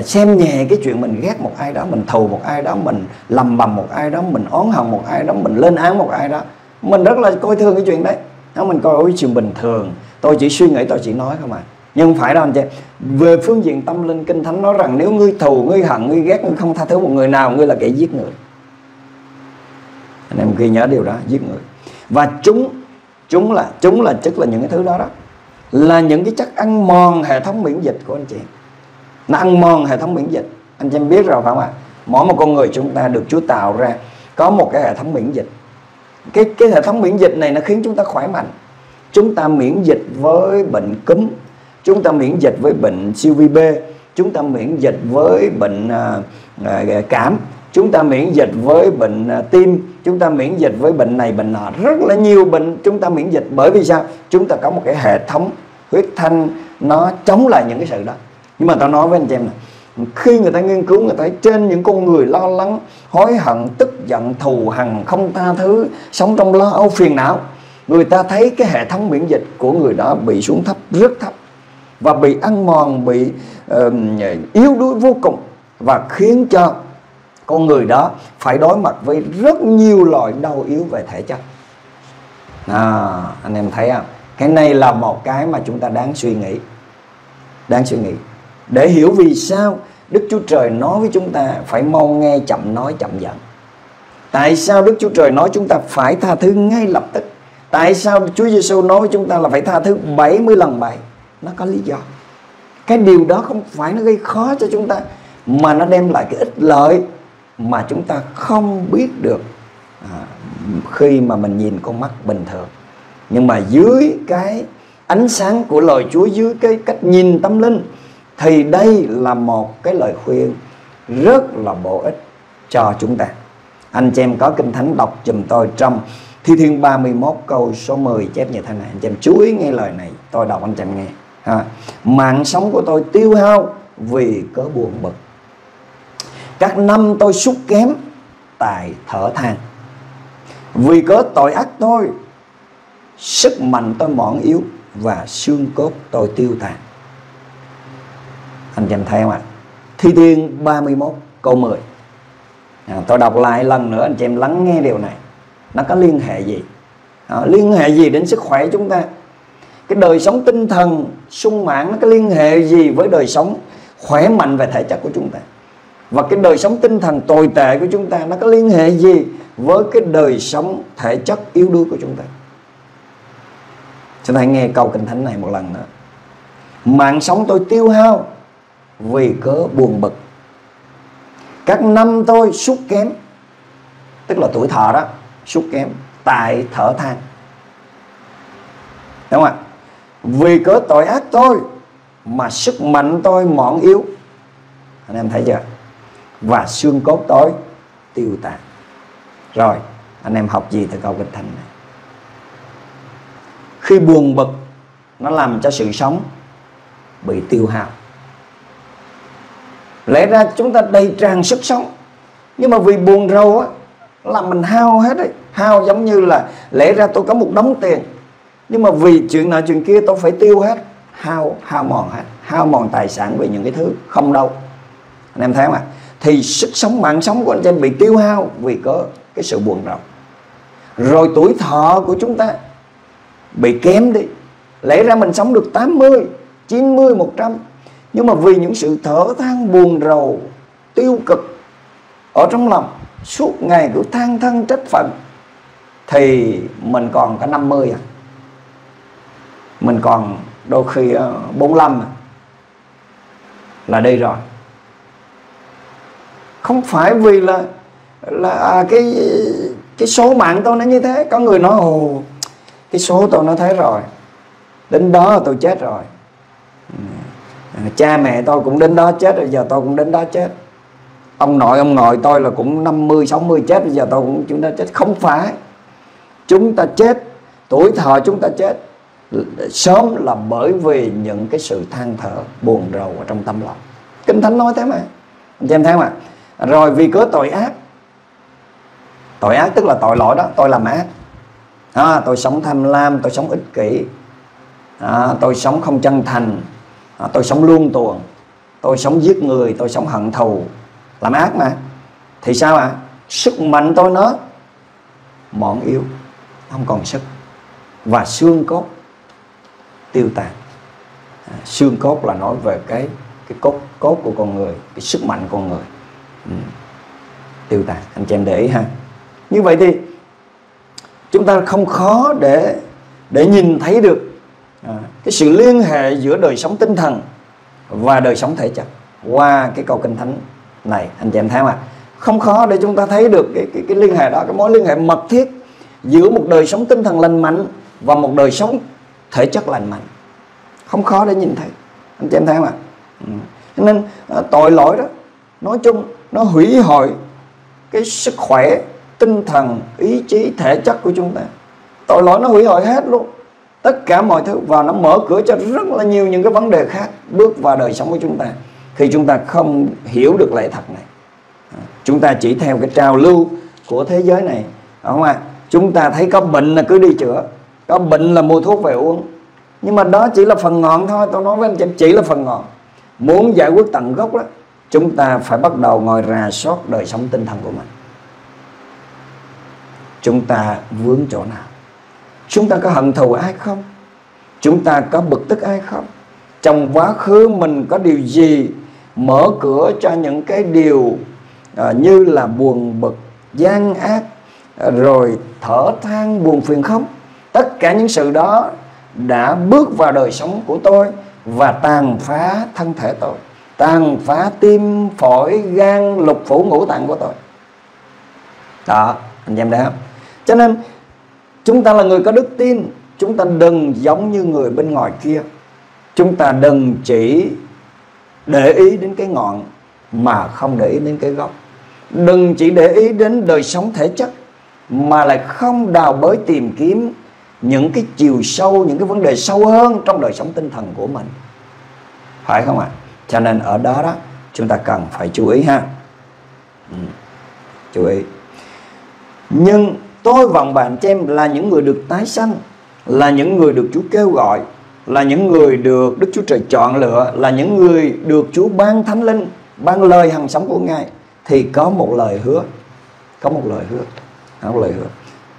xem nhẹ cái chuyện mình ghét một ai đó, mình thù một ai đó, mình lầm bầm một ai đó, mình oán hận một ai đó, mình lên án một ai đó. Mình rất là coi thường cái chuyện đấy. Mình coi ôi chuyện bình thường, tôi chỉ suy nghĩ, tôi chỉ nói không ạ. Nhưng không phải đâu anh chị. Về phương diện tâm linh, Kinh Thánh nói rằng nếu ngươi thù, ngươi hận, ngươi ghét, ngươi không tha thứ một người nào, ngươi là kẻ giết người. Anh em ghi nhớ điều đó, giết người. Và chúng là chất là những cái thứ đó đó, là những cái chất ăn mòn hệ thống miễn dịch của anh chị. Nó ăn mòn hệ thống miễn dịch. Anh chị em biết rồi phải không ạ? Mỗi một con người chúng ta được Chúa tạo ra có một cái hệ thống miễn dịch. Cái hệ thống miễn dịch này nó khiến chúng ta khỏe mạnh. Chúng ta miễn dịch với bệnh cúm, chúng ta miễn dịch với bệnh siêu vi B, chúng ta miễn dịch với bệnh cảm, chúng ta miễn dịch với bệnh tim, chúng ta miễn dịch với bệnh này bệnh nọ. Rất là nhiều bệnh chúng ta miễn dịch. Bởi vì sao? Chúng ta có một cái hệ thống huyết thanh nó chống lại những cái sự đó. Nhưng mà tao nói với anh chị em này, khi người ta nghiên cứu, người ta thấy trên những con người lo lắng, hối hận, tức giận, thù hằn, không tha thứ, sống trong lo âu, phiền não, người ta thấy cái hệ thống miễn dịch của người đó bị xuống thấp, rất thấp, và bị ăn mòn, bị yếu đuối vô cùng, và khiến cho con người đó phải đối mặt với rất nhiều loại đau yếu về thể chất. Anh em thấy không? Cái này là một cái mà chúng ta đáng suy nghĩ. Đáng suy nghĩ để hiểu vì sao Đức Chúa Trời nói với chúng ta phải mau nghe, chậm nói, chậm giận. Tại sao Đức Chúa Trời nói chúng ta phải tha thứ ngay lập tức? Tại sao Chúa Giêsu nói với chúng ta là phải tha thứ 70 lần 7? Nó có lý do. Cái điều đó không phải nó gây khó cho chúng ta, mà nó đem lại cái ích lợi mà chúng ta không biết được khi mà mình nhìn con mắt bình thường. Nhưng mà dưới cái ánh sáng của lời Chúa, dưới cái cách nhìn tâm linh, thì đây là một cái lời khuyên rất là bổ ích cho chúng ta. Anh chị em có Kinh Thánh đọc dùm tôi trong Thi Thiên 31 câu số 10 chép như thế này. Anh chị em chú ý nghe lời này, tôi đọc anh chị em nghe ha. Mạng sống của tôi tiêu hao vì cớ buồn bực, các năm tôi sút kém tài thở than. Vì cớ tội ác tôi, sức mạnh tôi mỏng yếu và xương cốt tôi tiêu tàn. Anh chị em thấy không ạ? Thi Thiên 31 câu 10. Tôi đọc lại lần nữa, anh chị em lắng nghe điều này. Nó có liên hệ gì? Liên hệ gì đến sức khỏe chúng ta? Cái đời sống tinh thần sung mãn nó có liên hệ gì với đời sống khỏe mạnh về thể chất của chúng ta? Và cái đời sống tinh thần tồi tệ của chúng ta nó có liên hệ gì với cái đời sống thể chất yếu đuối của chúng ta? Chúng ta hãy nghe câu Kinh Thánh này một lần nữa. Mạng sống tôi tiêu hao vì cớ buồn bực, các năm tôi sút kém, tức là tuổi thọ đó, sút kém tại thở than, đúng không ạ? Vì cớ tội ác tôi mà sức mạnh tôi mọn yếu, anh em thấy chưa, và xương cốt tôi tiêu tàn. Rồi anh em học gì từ câu Kinh Thánh này? Khi buồn bực nó làm cho sự sống bị tiêu hao. Lẽ ra chúng ta đầy tràn sức sống, nhưng mà vì buồn rầu á là mình hao hết đấy. Hao giống như là lẽ ra tôi có một đống tiền, nhưng mà vì chuyện nào chuyện kia tôi phải tiêu hết. Hao mòn hết, hao mòn tài sản về những cái thứ không đâu. Anh em thấy không ạ? Thì sức sống, mạng sống của anh em bị tiêu hao vì có cái sự buồn rầu. Rồi tuổi thọ của chúng ta bị kém đi. Lẽ ra mình sống được 80, 90, 100, nhưng mà vì những sự thở than, buồn rầu, tiêu cực ở trong lòng, suốt ngày cứ than thân trách phận, thì mình còn cả 50 à, mình còn đôi khi 45 à, là đi rồi. Không phải vì là cái số mạng tôi nó như thế. Có người nói ồ, cái số tôi nó thế rồi, đến đó tôi chết rồi, cha mẹ tôi cũng đến đó chết, bây giờ tôi cũng đến đó chết, ông nội tôi là cũng 50, 60 chết, bây giờ tôi cũng chúng ta chết. Không phải, chúng ta chết, tuổi thọ chúng ta chết sớm là bởi vì những cái sự than thở buồn rầu ở trong tâm lòng. Kinh Thánh nói thế mà, anh chị em thấy không ạ? Rồi vì cớ tội ác, tội ác tức là tội lỗi đó, tôi làm ác, tôi sống tham lam, tôi sống ích kỷ, tôi sống không chân thành, tôi sống luông tuồng, tôi sống giết người, tôi sống hận thù, làm ác mà. Thì sao ạ? Sức mạnh tôi nó mọn yếu, không còn sức, và xương cốt tiêu tàn. Xương cốt là nói về cái cốt của con người, cái sức mạnh con người tiêu tàn. Anh chị em để ý ha. Như vậy thì chúng ta không khó để nhìn thấy được cái sự liên hệ giữa đời sống tinh thần và đời sống thể chất qua cái câu Kinh Thánh này. Anh chị em thấy không ạ? Không khó để chúng ta thấy được cái liên hệ đó, cái mối liên hệ mật thiết giữa một đời sống tinh thần lành mạnh và một đời sống thể chất lành mạnh. Không khó để nhìn thấy. Anh chị em thấy không ạ? Cho nên tội lỗi đó nói chung nó hủy hoại cái sức khỏe tinh thần, ý chí, thể chất của chúng ta. Tội lỗi nó hủy hoại hết luôn tất cả mọi thứ, và nó mở cửa cho rất là nhiều những cái vấn đề khác bước vào đời sống của chúng ta. Khi chúng ta không hiểu được lẽ thật này, chúng ta chỉ theo cái trào lưu của thế giới này, đúng không ạ? Chúng ta thấy có bệnh là cứ đi chữa, có bệnh là mua thuốc về uống. Nhưng mà đó chỉ là phần ngọn thôi. Tôi nói với anh chị, chỉ là phần ngọn. Muốn giải quyết tận gốc đó, chúng ta phải bắt đầu ngồi rà soát đời sống tinh thần của mình. Chúng ta vướng chỗ nào? Chúng ta có hận thù ai không? Chúng ta có bực tức ai không? Trong quá khứ mình có điều gì mở cửa cho những cái điều như là buồn bực, gian ác, rồi thở than buồn phiền không? Tất cả những sự đó đã bước vào đời sống của tôi và tàn phá thân thể tôi, tàn phá tim, phổi, gan, lục phủ, ngũ tạng của tôi. Đó, anh em thấy không? Cho nên chúng ta là người có đức tin, chúng ta đừng giống như người bên ngoài kia. Chúng ta đừng chỉ để ý đến cái ngọn mà không để ý đến cái gốc. Đừng chỉ để ý đến đời sống thể chất mà lại không đào bới tìm kiếm những cái chiều sâu, những cái vấn đề sâu hơn trong đời sống tinh thần của mình, phải không ạ? Cho nên ở đó đó chúng ta cần phải chú ý ha. Chú ý. Nhưng tôi và bạn chị em là những người được tái sanh, là những người được Chúa kêu gọi, là những người được Đức Chúa Trời chọn lựa, là những người được Chúa ban Thánh Linh, ban lời hằng sống của Ngài, thì có một lời hứa. Có một lời hứa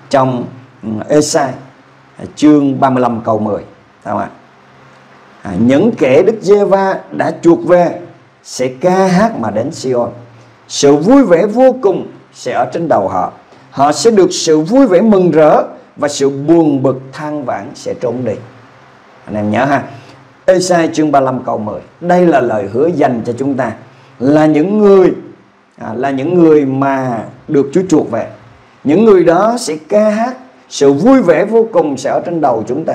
trong Ê-sai chương 35 câu 10, không ạ? Những kẻ Đức Giê-va đã chuộc về sẽ ca hát mà đến Si-ôn, sự vui vẻ vô cùng sẽ ở trên đầu họ. Họ sẽ được sự vui vẻ mừng rỡ và sự buồn bực than vãn sẽ trốn đi. Anh em nhớ ha, Ê-sai chương 35 câu 10. Đây là lời hứa dành cho chúng ta, là những người mà được Chúa chuộc về. Những người đó sẽ ca hát, sự vui vẻ vô cùng sẽ ở trên đầu chúng ta,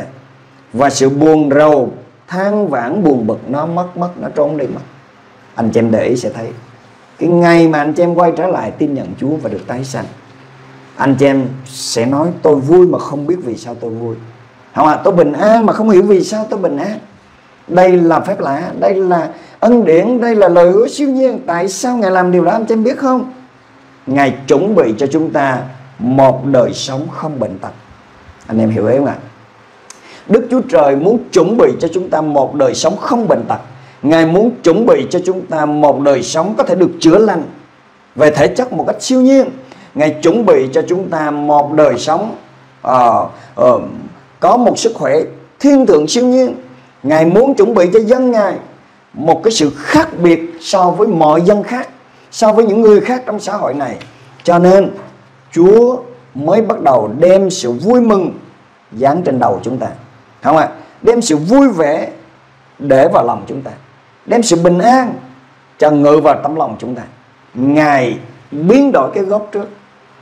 và sự buồn rầu, than vãn, buồn bực nó mất, nó trốn đi mất. Anh chị em để ý sẽ thấy, cái ngày mà anh chị em quay trở lại tin nhận Chúa và được tái sanh, anh chị em sẽ nói tôi vui mà không biết vì sao tôi vui, không ạ? Tôi bình an mà không hiểu vì sao tôi bình an. Đây là phép lạ, đây là ân điển, đây là lời hứa siêu nhiên. Tại sao Ngài làm điều đó anh chị em biết không? Ngài chuẩn bị cho chúng ta một đời sống không bệnh tật. Anh em hiểu ý không ạ? Đức Chúa Trời muốn chuẩn bị cho chúng ta một đời sống không bệnh tật. Ngài muốn chuẩn bị cho chúng ta một đời sống có thể được chữa lành về thể chất một cách siêu nhiên. Ngài chuẩn bị cho chúng ta một đời sống có một sức khỏe thiên thượng siêu nhiên. Ngài muốn chuẩn bị cho dân Ngài một cái sự khác biệt so với mọi dân khác, so với những người khác trong xã hội này. Cho nên Chúa mới bắt đầu đem sự vui mừng dán trên đầu chúng ta, không ạ? Đem sự vui vẻ để vào lòng chúng ta, đem sự bình an cho ngự vào tấm lòng chúng ta. Ngài biến đổi cái gốc trước.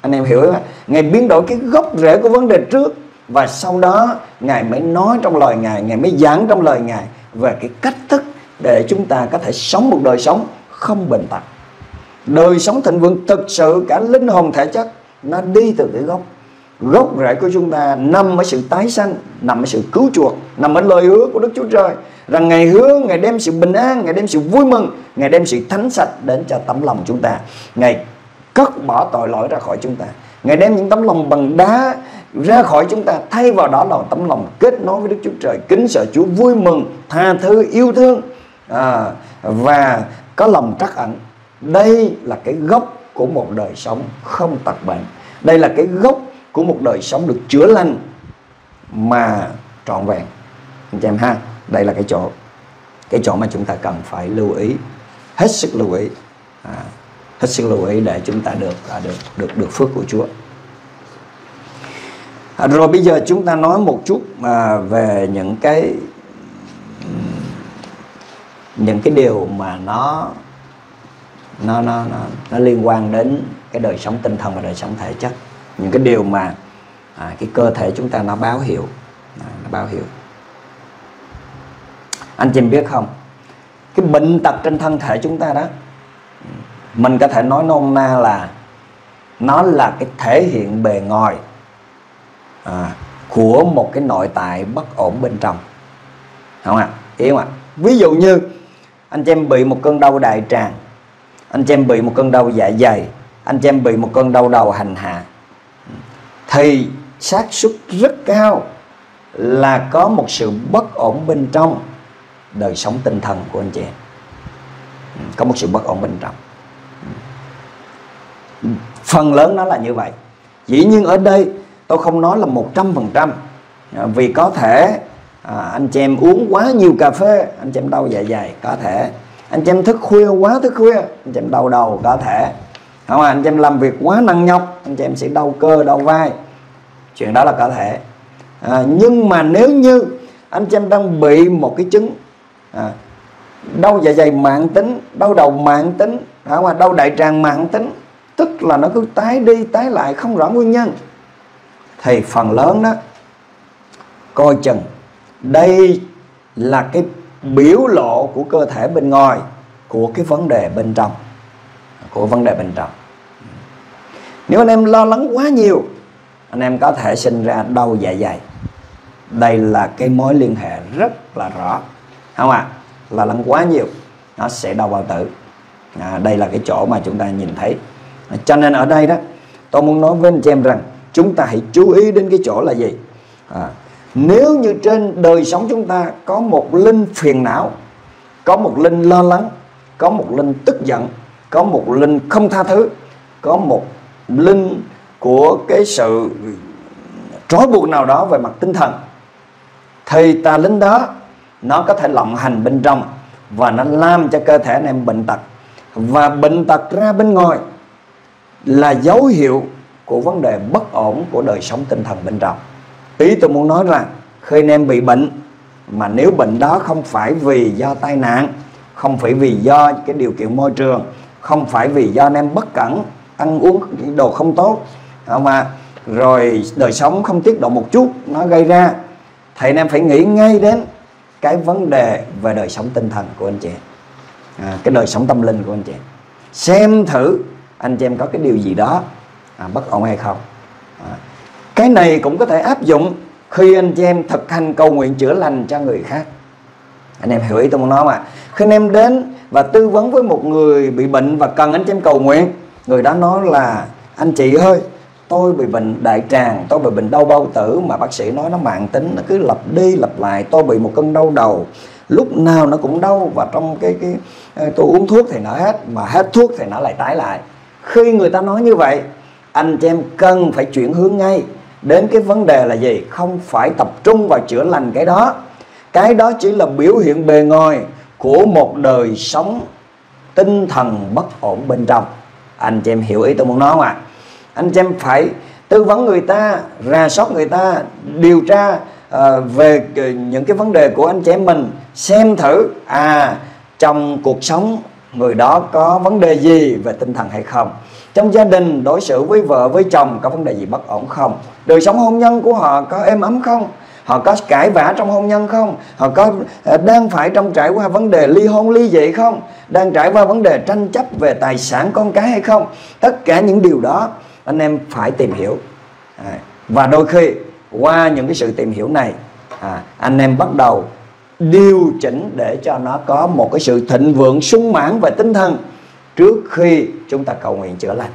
Anh em hiểu không? Ngài biến đổi cái gốc rễ của vấn đề trước, và sau đó Ngài mới nói trong lời Ngài, Ngài mới giảng trong lời Ngài về cái cách thức để chúng ta có thể sống một đời sống không bệnh tật, đời sống thịnh vượng thực sự cả linh hồn thể chất. Nó đi từ cái gốc. Gốc rễ của chúng ta nằm ở sự tái sanh, nằm ở sự cứu chuộc, nằm ở lời hứa của Đức Chúa Trời, rằng Ngài hứa Ngài đem sự bình an, Ngài đem sự vui mừng, Ngài đem sự thánh sạch đến cho tấm lòng chúng ta. Ngài cất bỏ tội lỗi ra khỏi chúng ta. Ngài đem những tấm lòng bằng đá ra khỏi chúng ta, thay vào đó là tấm lòng kết nối với Đức Chúa Trời, kính sợ Chúa, vui mừng, tha thứ, yêu thương và có lòng trắc ẩn. Đây là cái gốc của một đời sống không tật bệnh. Đây là cái gốc của một đời sống được chữa lành mà trọn vẹn, anh chị em ha. Đây là cái chỗ mà chúng ta cần phải lưu ý, hết sức lưu ý, hết sức lưu ý để chúng ta được phước của Chúa. Rồi bây giờ chúng ta nói một chút về những cái điều mà nó liên quan đến cái đời sống tinh thần và đời sống thể chất, những cái điều mà cái cơ thể chúng ta nó báo hiệu, Anh chị biết không, cái bệnh tật trên thân thể chúng ta đó, mình có thể nói nôm na là nó là cái thể hiện bề ngoài của một cái nội tại bất ổn bên trong, không ạ? Hiểu không ạ? Ví dụ như anh chị em bị một cơn đau đại tràng, anh chị em bị một cơn đau dạ dày, anh chị em bị một cơn đau đầu hành hạ, thì xác suất rất cao là có một sự bất ổn bên trong đời sống tinh thần của anh chị em. Có một sự bất ổn bên trong, phần lớn nó là như vậy. Dĩ nhiên ở đây tôi không nói là 100%, vì có thể anh chị em uống quá nhiều cà phê, anh chị em đau dạ dày, có thể. Anh chị em thức khuya, quá thức khuya, anh chị em đau đầu, có thể. Không, anh chị em làm việc quá năng nhọc, anh chị em sẽ đau cơ, đau vai. Chuyện đó là có thể. Nhưng mà nếu như anh chị em đang bị một cái chứng đau dạ dày mãn tính, đau đầu mãn tính, đau đại tràng mãn tính, tức là nó cứ tái đi tái lại không rõ nguyên nhân, thì phần lớn đó coi chừng đây là cái biểu lộ của cơ thể bên ngoài của cái vấn đề bên trong. Của vấn đề bên trong. Nếu anh em lo lắng quá nhiều, anh em có thể sinh ra đau dạ dày. Đây là cái mối liên hệ rất là rõ, không ạ? Lo lắng quá nhiều nó sẽ đau bao tử. Đây là cái chỗ mà chúng ta nhìn thấy. Cho nên ở đây đó, tôi muốn nói với anh chị em rằng chúng ta hãy chú ý đến cái chỗ là gì. Nếu như trên đời sống chúng ta có một linh phiền não, có một linh lo lắng, có một linh tức giận, có một linh không tha thứ, có một linh của cái sự trói buộc nào đó về mặt tinh thần, thì tà linh đó nó có thể lộng hành bên trong và nó làm cho cơ thể anh em bệnh tật. Và bệnh tật ra bên ngoài là dấu hiệu của vấn đề bất ổn của đời sống tinh thần bên trong. Ý tôi muốn nói là khi anh em bị bệnh, mà nếu bệnh đó không phải vì do tai nạn, không phải vì do cái điều kiện môi trường, không phải vì do anh em bất cẩn, ăn uống đồ không tốt, mà rồi đời sống không tiết độ một chút nó gây ra, thì anh em phải nghĩ ngay đến cái vấn đề về đời sống tinh thần của anh chị, cái đời sống tâm linh của anh chị, xem thử anh chị em có cái điều gì đó bất ổn hay không. Cái này cũng có thể áp dụng khi anh chị em thực hành cầu nguyện chữa lành cho người khác. Anh em hiểu ý tôi muốn nói mà. Khi anh em đến và tư vấn với một người bị bệnh và cần anh chị em cầu nguyện, người đó nói là anh chị ơi, tôi bị bệnh đại tràng, tôi bị bệnh đau bao tử mà bác sĩ nói nó mãn tính, nó cứ lặp đi lặp lại. Tôi bị một cơn đau đầu, lúc nào nó cũng đau, và trong cái tôi uống thuốc thì nó hết, mà hết thuốc thì nó lại tái lại. Khi người ta nói như vậy, anh chị em cần phải chuyển hướng ngay đến cái vấn đề là gì. Không phải tập trung vào chữa lành cái đó. Cái đó chỉ là biểu hiện bề ngoài của một đời sống tinh thần bất ổn bên trong. Anh chị em hiểu ý tôi muốn nói không ạ? Anh chị em phải tư vấn người ta, rà soát người ta, điều tra về những cái vấn đề của anh chị em mình, xem thử trong cuộc sống người đó có vấn đề gì về tinh thần hay không. Trong gia đình, đối xử với vợ, với chồng có vấn đề gì bất ổn không? Đời sống hôn nhân của họ có êm ấm không? Họ có cãi vã trong hôn nhân không? Họ có đang phải trải qua vấn đề ly hôn ly dị không? Đang trải qua vấn đề tranh chấp về tài sản con cái hay không? Tất cả những điều đó anh em phải tìm hiểu. Và đôi khi qua những cái sự tìm hiểu này, anh em bắt đầu điều chỉnh để cho nó có một cái sự thịnh vượng sung mãn về tinh thần trước khi chúng ta cầu nguyện chữa lành.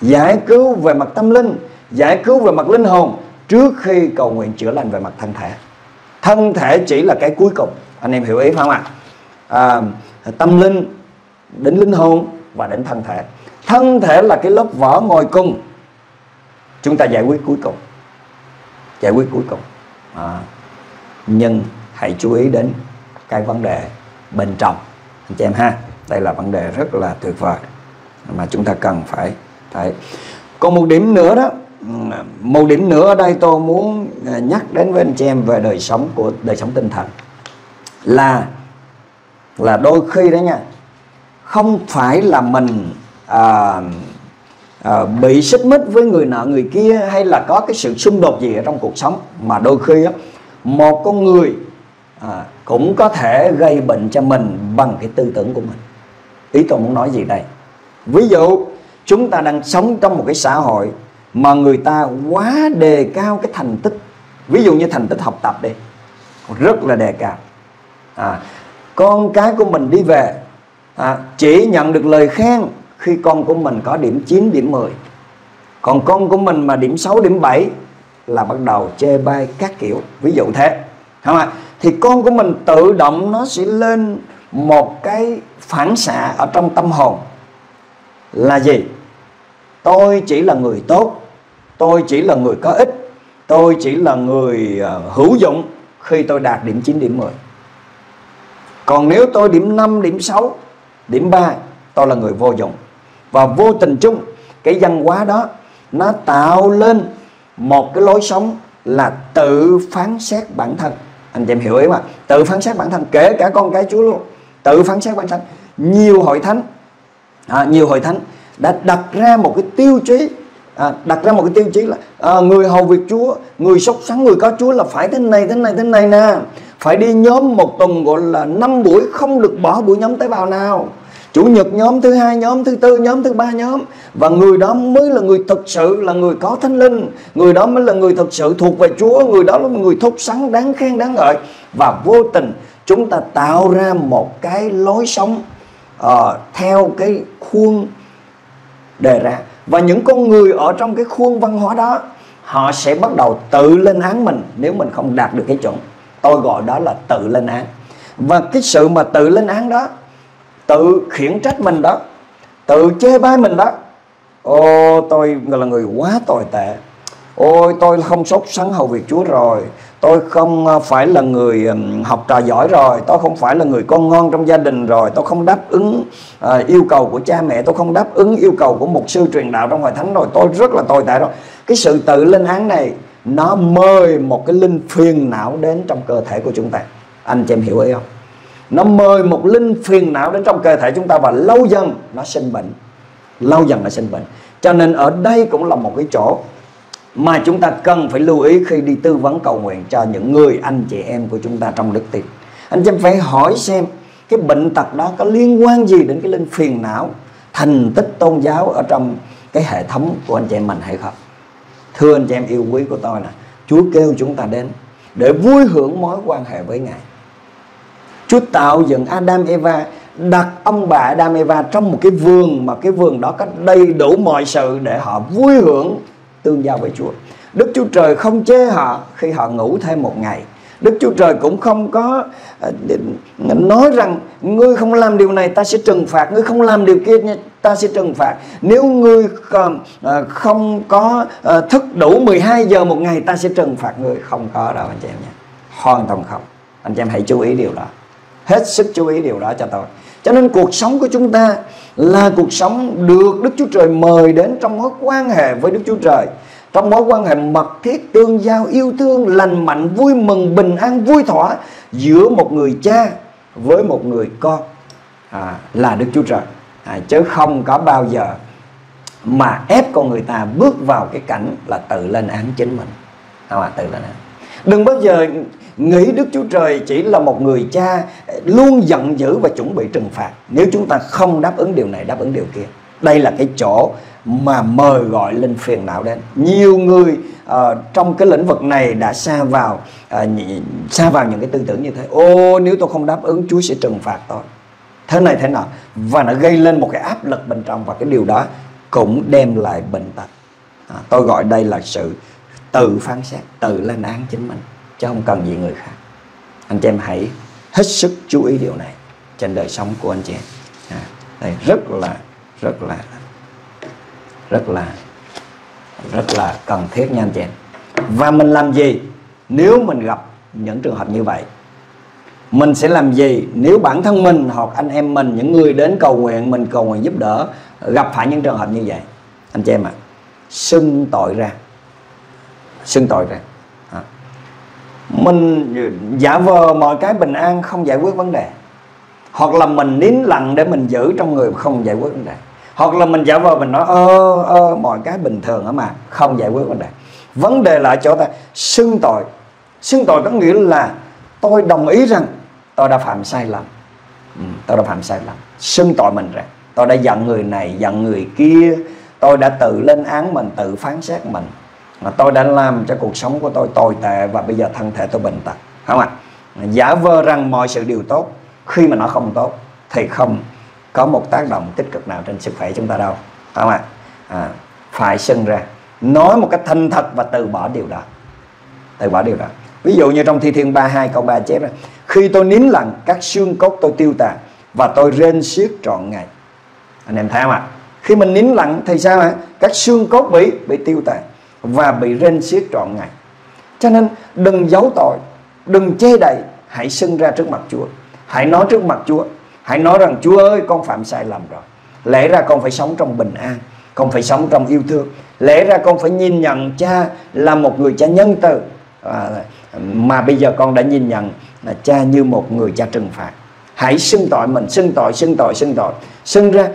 Giải cứu về mặt tâm linh, giải cứu về mặt linh hồn trước khi cầu nguyện chữa lành về mặt thân thể. Thân thể chỉ là cái cuối cùng. Anh em hiểu ý phải không ạ? Tâm linh, đến linh hồn và đến thân thể. Thân thể là cái lớp vỏ ngoài cùng, chúng ta giải quyết cuối cùng. Giải quyết cuối cùng. Nhưng hãy chú ý đến cái vấn đề bên trong anh chị em ha. Đây là vấn đề rất là tuyệt vời mà chúng ta cần phải thấy. Còn một điểm nữa đó, một điểm nữa ở đây tôi muốn nhắc đến với anh chị em về đời sống của đời sống tinh thần là đôi khi đó nha, không phải là mình bị xích mích với người nọ người kia hay là có cái sự xung đột gì ở trong cuộc sống, mà đôi khi đó, một con người cũng có thể gây bệnh cho mình bằng cái tư tưởng của mình. Ý tôi muốn nói gì đây? Ví dụ chúng ta đang sống trong một cái xã hội mà người ta quá đề cao cái thành tích. Ví dụ như thành tích học tập đi, rất là đề cao. Con cái của mình đi về chỉ nhận được lời khen khi con của mình có điểm 9, điểm 10. Còn con của mình mà điểm 6, điểm 7 là bắt đầu chê bai các kiểu. Ví dụ thế, không ạ? Thì con của mình tự động nó sẽ lên một cái phản xạ ở trong tâm hồn là gì? Tôi chỉ là người tốt, tôi chỉ là người có ích, tôi chỉ là người hữu dụng, khi tôi đạt điểm 9, điểm 10. Còn nếu tôi điểm 5, điểm 6, điểm 3, tôi là người vô dụng. Và vô tình chung cái văn hóa đó nó tạo lên một cái lối sống là tự phán xét bản thân. Anh chị em hiểu ý mà, tự phán xét bản thân, kể cả con cái Chúa luôn, tự phán xét bản thân. Nhiều hội thánh đã đặt ra một cái tiêu chí, là người hầu việc Chúa, người sốc sắn, người có Chúa là phải thế này nè, phải đi nhóm một tuần gọi là 5 buổi, không được bỏ buổi nhóm tế bào nào. Chủ nhật nhóm, thứ hai nhóm, thứ tư nhóm, thứ ba nhóm. Và người đó mới là người thực sự là người có Thánh Linh, người đó mới là người thực sự thuộc về Chúa, người đó là người thốt sắn, đáng khen, đáng ngợi. Và vô tình chúng ta tạo ra một cái lối sống theo cái khuôn đề ra. Và những con người ở trong cái khuôn văn hóa đó, họ sẽ bắt đầu tự lên án mình nếu mình không đạt được cái chuẩn. Tôi gọi đó là tự lên án. Và cái sự mà tự lên án đó, tự khiển trách mình đó, tự chê bai mình đó, ôi tôi là người quá tồi tệ, ôi tôi không sốt sắng hầu việc Chúa rồi, tôi không phải là người học trò giỏi rồi, tôi không phải là người con ngon trong gia đình rồi, tôi không đáp ứng yêu cầu của cha mẹ, tôi không đáp ứng yêu cầu của mục sư truyền đạo trong hội thánh rồi, tôi rất là tồi tệ rồi. Cái sự tự lên án này nó mời một cái linh phiền não đến trong cơ thể của chúng ta. Anh chị em hiểu ý không? Nó mời một linh phiền não đến trong cơ thể chúng ta, và lâu dần nó sinh bệnh. Cho nên ở đây cũng là một cái chỗ mà chúng ta cần phải lưu ý khi đi tư vấn cầu nguyện cho những người anh chị em của chúng ta trong đức tin. Anh chị em phải hỏi xem cái bệnh tật đó có liên quan gì đến cái linh phiền não, thành tích tôn giáo ở trong cái hệ thống của anh chị em mình hay không. Thưa anh chị em yêu quý của tôi nè, Chúa kêu chúng ta đến để vui hưởng mối quan hệ với Ngài. Chúa tạo dựng Adam Eva, đặt ông bà Adam Eva trong một cái vườn, mà cái vườn đó có đầy đủ mọi sự để họ vui hưởng tương giao với Chúa. Đức Chúa Trời không chê họ khi họ ngủ thêm một ngày. Đức Chúa Trời cũng không có nói rằng ngươi không làm điều này ta sẽ trừng phạt, ngươi không làm điều kia ta sẽ trừng phạt, nếu ngươi không có thức đủ 12 giờ một ngày ta sẽ trừng phạt ngươi. Không có đâu anh chị em nha, hoàn toàn không. Anh chị em hãy chú ý điều đó, hết sức chú ý điều đó cho tôi. Cho nên cuộc sống của chúng ta là cuộc sống được Đức Chúa Trời mời đến trong mối quan hệ với Đức Chúa Trời, trong mối quan hệ mật thiết, tương giao, yêu thương, lành mạnh, vui mừng, bình an, vui thỏa giữa một người cha với một người con là Đức Chúa Trời, chứ không có bao giờ mà ép con người ta bước vào cái cảnh là tự lên án chính mình. Tự lên án. Đừng bao giờ nghĩ Đức Chúa Trời chỉ là một người cha luôn giận dữ và chuẩn bị trừng phạt nếu chúng ta không đáp ứng điều này, đáp ứng điều kia. Đây là cái chỗ mà mời gọi linh phiền não đến. Nhiều người trong cái lĩnh vực này đã xa vào những cái tư tưởng như thế. Ô, nếu tôi không đáp ứng Chúa sẽ trừng phạt tôi, thế này thế nào. Và nó gây lên một cái áp lực bên trong, và cái điều đó cũng đem lại bệnh tật. Tôi gọi đây là sự tự phán xét, tự lên án chính mình, chứ không cần gì người khác. Anh chị em hãy hết sức chú ý điều này trên đời sống của anh chị em. Đây rất là cần thiết nha anh chị em. Và mình làm gì nếu mình gặp những trường hợp như vậy? Mình sẽ làm gì nếu bản thân mình hoặc anh em mình, những người đến cầu nguyện, mình cầu nguyện giúp đỡ, gặp phải những trường hợp như vậy? Anh chị em ạ, xưng tội ra. Mình giả vờ mọi cái bình an không giải quyết vấn đề, hoặc là mình nín lặng để mình giữ trong người không giải quyết vấn đề, hoặc là mình giả vờ mình nói mọi cái bình thường mà không giải quyết vấn đề. Vấn đề là ở chỗ ta xưng tội. Xưng tội có nghĩa là tôi đồng ý rằng tôi đã phạm sai lầm, xưng tội mình ra. Tôi đã giận người này, giận người kia, tôi đã tự lên án mình, tự phán xét mình, mà tôi đã làm cho cuộc sống của tôi tồi tệ và bây giờ thân thể tôi bệnh tật, không ạ? Giả vờ rằng mọi sự đều tốt, khi mà nó không tốt thì không có một tác động tích cực nào trên sức khỏe chúng ta đâu, không ạ? Phải xưng ra, nói một cách thành thật và từ bỏ điều đó, Ví dụ như trong Thi Thiên 32 câu 3 chép ra: khi tôi nín lặng, các xương cốt tôi tiêu tàn và tôi rên xiết trọn ngày. Anh em thấy không ạ? Khi mình nín lặng thì sao ạ? Các xương cốt bị tiêu tàn và bị rên xiết trọn ngày. Cho nên đừng giấu tội, đừng chê đậy, hãy xưng ra trước mặt Chúa. Hãy nói trước mặt Chúa, hãy nói rằng Chúa ơi, con phạm sai lầm rồi. Lẽ ra con phải sống trong bình an, con phải sống trong yêu thương. Lẽ ra con phải nhìn nhận cha là một người cha nhân từ, mà bây giờ con đã nhìn nhận là cha như một người cha trừng phạt. Hãy xưng tội mình, xưng tội. Xưng ra,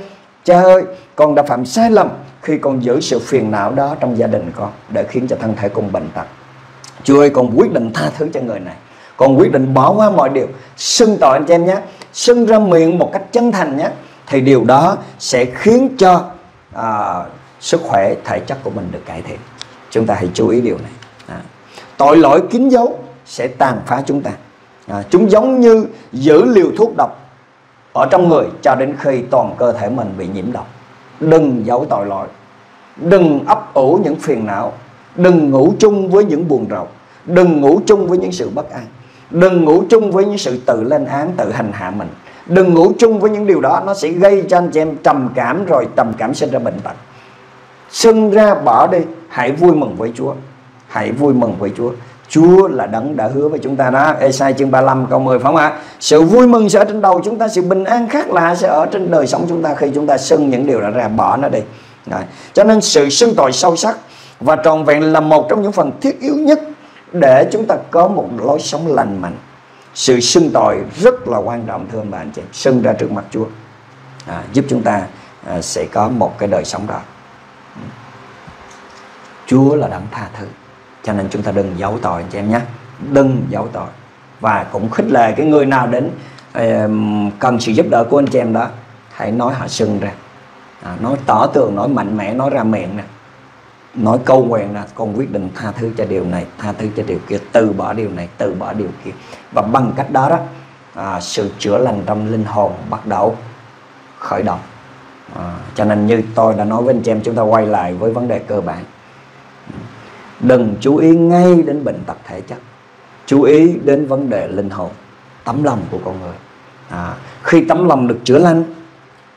cha ơi, con đã phạm sai lầm khi con giữ sự phiền não đó trong gia đình con để khiến cho thân thể con bệnh tật. Chúa ơi, con quyết định tha thứ cho người này, con quyết định bỏ qua mọi điều. Xưng tội anh chị em nhé, xưng ra miệng một cách chân thành nhé, thì điều đó sẽ khiến cho sức khỏe thể chất của mình được cải thiện. Chúng ta hãy chú ý điều này. Tội lỗi kín dấu sẽ tàn phá chúng ta. Chúng giống như giữ liều thuốc độc ở trong người cho đến khi toàn cơ thể mình bị nhiễm độc. Đừng giấu tội lỗi, đừng ấp ủ những phiền não, đừng ngủ chung với những buồn rầu, đừng ngủ chung với những sự bất an, đừng ngủ chung với những sự tự lên án, tự hành hạ mình. Đừng ngủ chung với những điều đó, nó sẽ gây cho anh chị em trầm cảm, rồi trầm cảm sinh ra bệnh tật. Xưng ra, bỏ đi, hãy vui mừng với Chúa. Hãy vui mừng với Chúa. Chúa là đấng đã hứa với chúng ta đó, Ê-sai chương 35 câu 10 phải không ạ? Sự vui mừng sẽ ở trên đầu chúng ta, sự bình an khác lạ sẽ ở trên đời sống chúng ta khi chúng ta xưng những điều đã ra, bỏ nó đi. Đấy. Cho nên sự xưng tội sâu sắc và trọn vẹn là một trong những phần thiết yếu nhất để chúng ta có một lối sống lành mạnh. Sự xưng tội rất là quan trọng thưa anh bạn chị, xưng ra trước mặt Chúa, giúp chúng ta sẽ có một cái đời sống đó. Chúa là đấng tha thứ, cho nên chúng ta đừng giấu tội anh chị em nhé, đừng giấu tội. Và cũng khích lệ cái người nào đến cần sự giúp đỡ của anh chị em đó, hãy nói họ xưng ra, nói tỏ tường, nói mạnh mẽ, nói ra miệng nè, nói câu nguyện là con quyết định tha thứ cho điều này, tha thứ cho điều kia, từ bỏ điều này, từ bỏ điều kia. Và bằng cách đó đó, sự chữa lành trong linh hồn bắt đầu khởi động. Cho nên như tôi đã nói với anh chị em, chúng ta quay lại với vấn đề cơ bản. Đừng chú ý ngay đến bệnh tật thể chất, chú ý đến vấn đề linh hồn, tấm lòng của con người. Khi tấm lòng được chữa lành,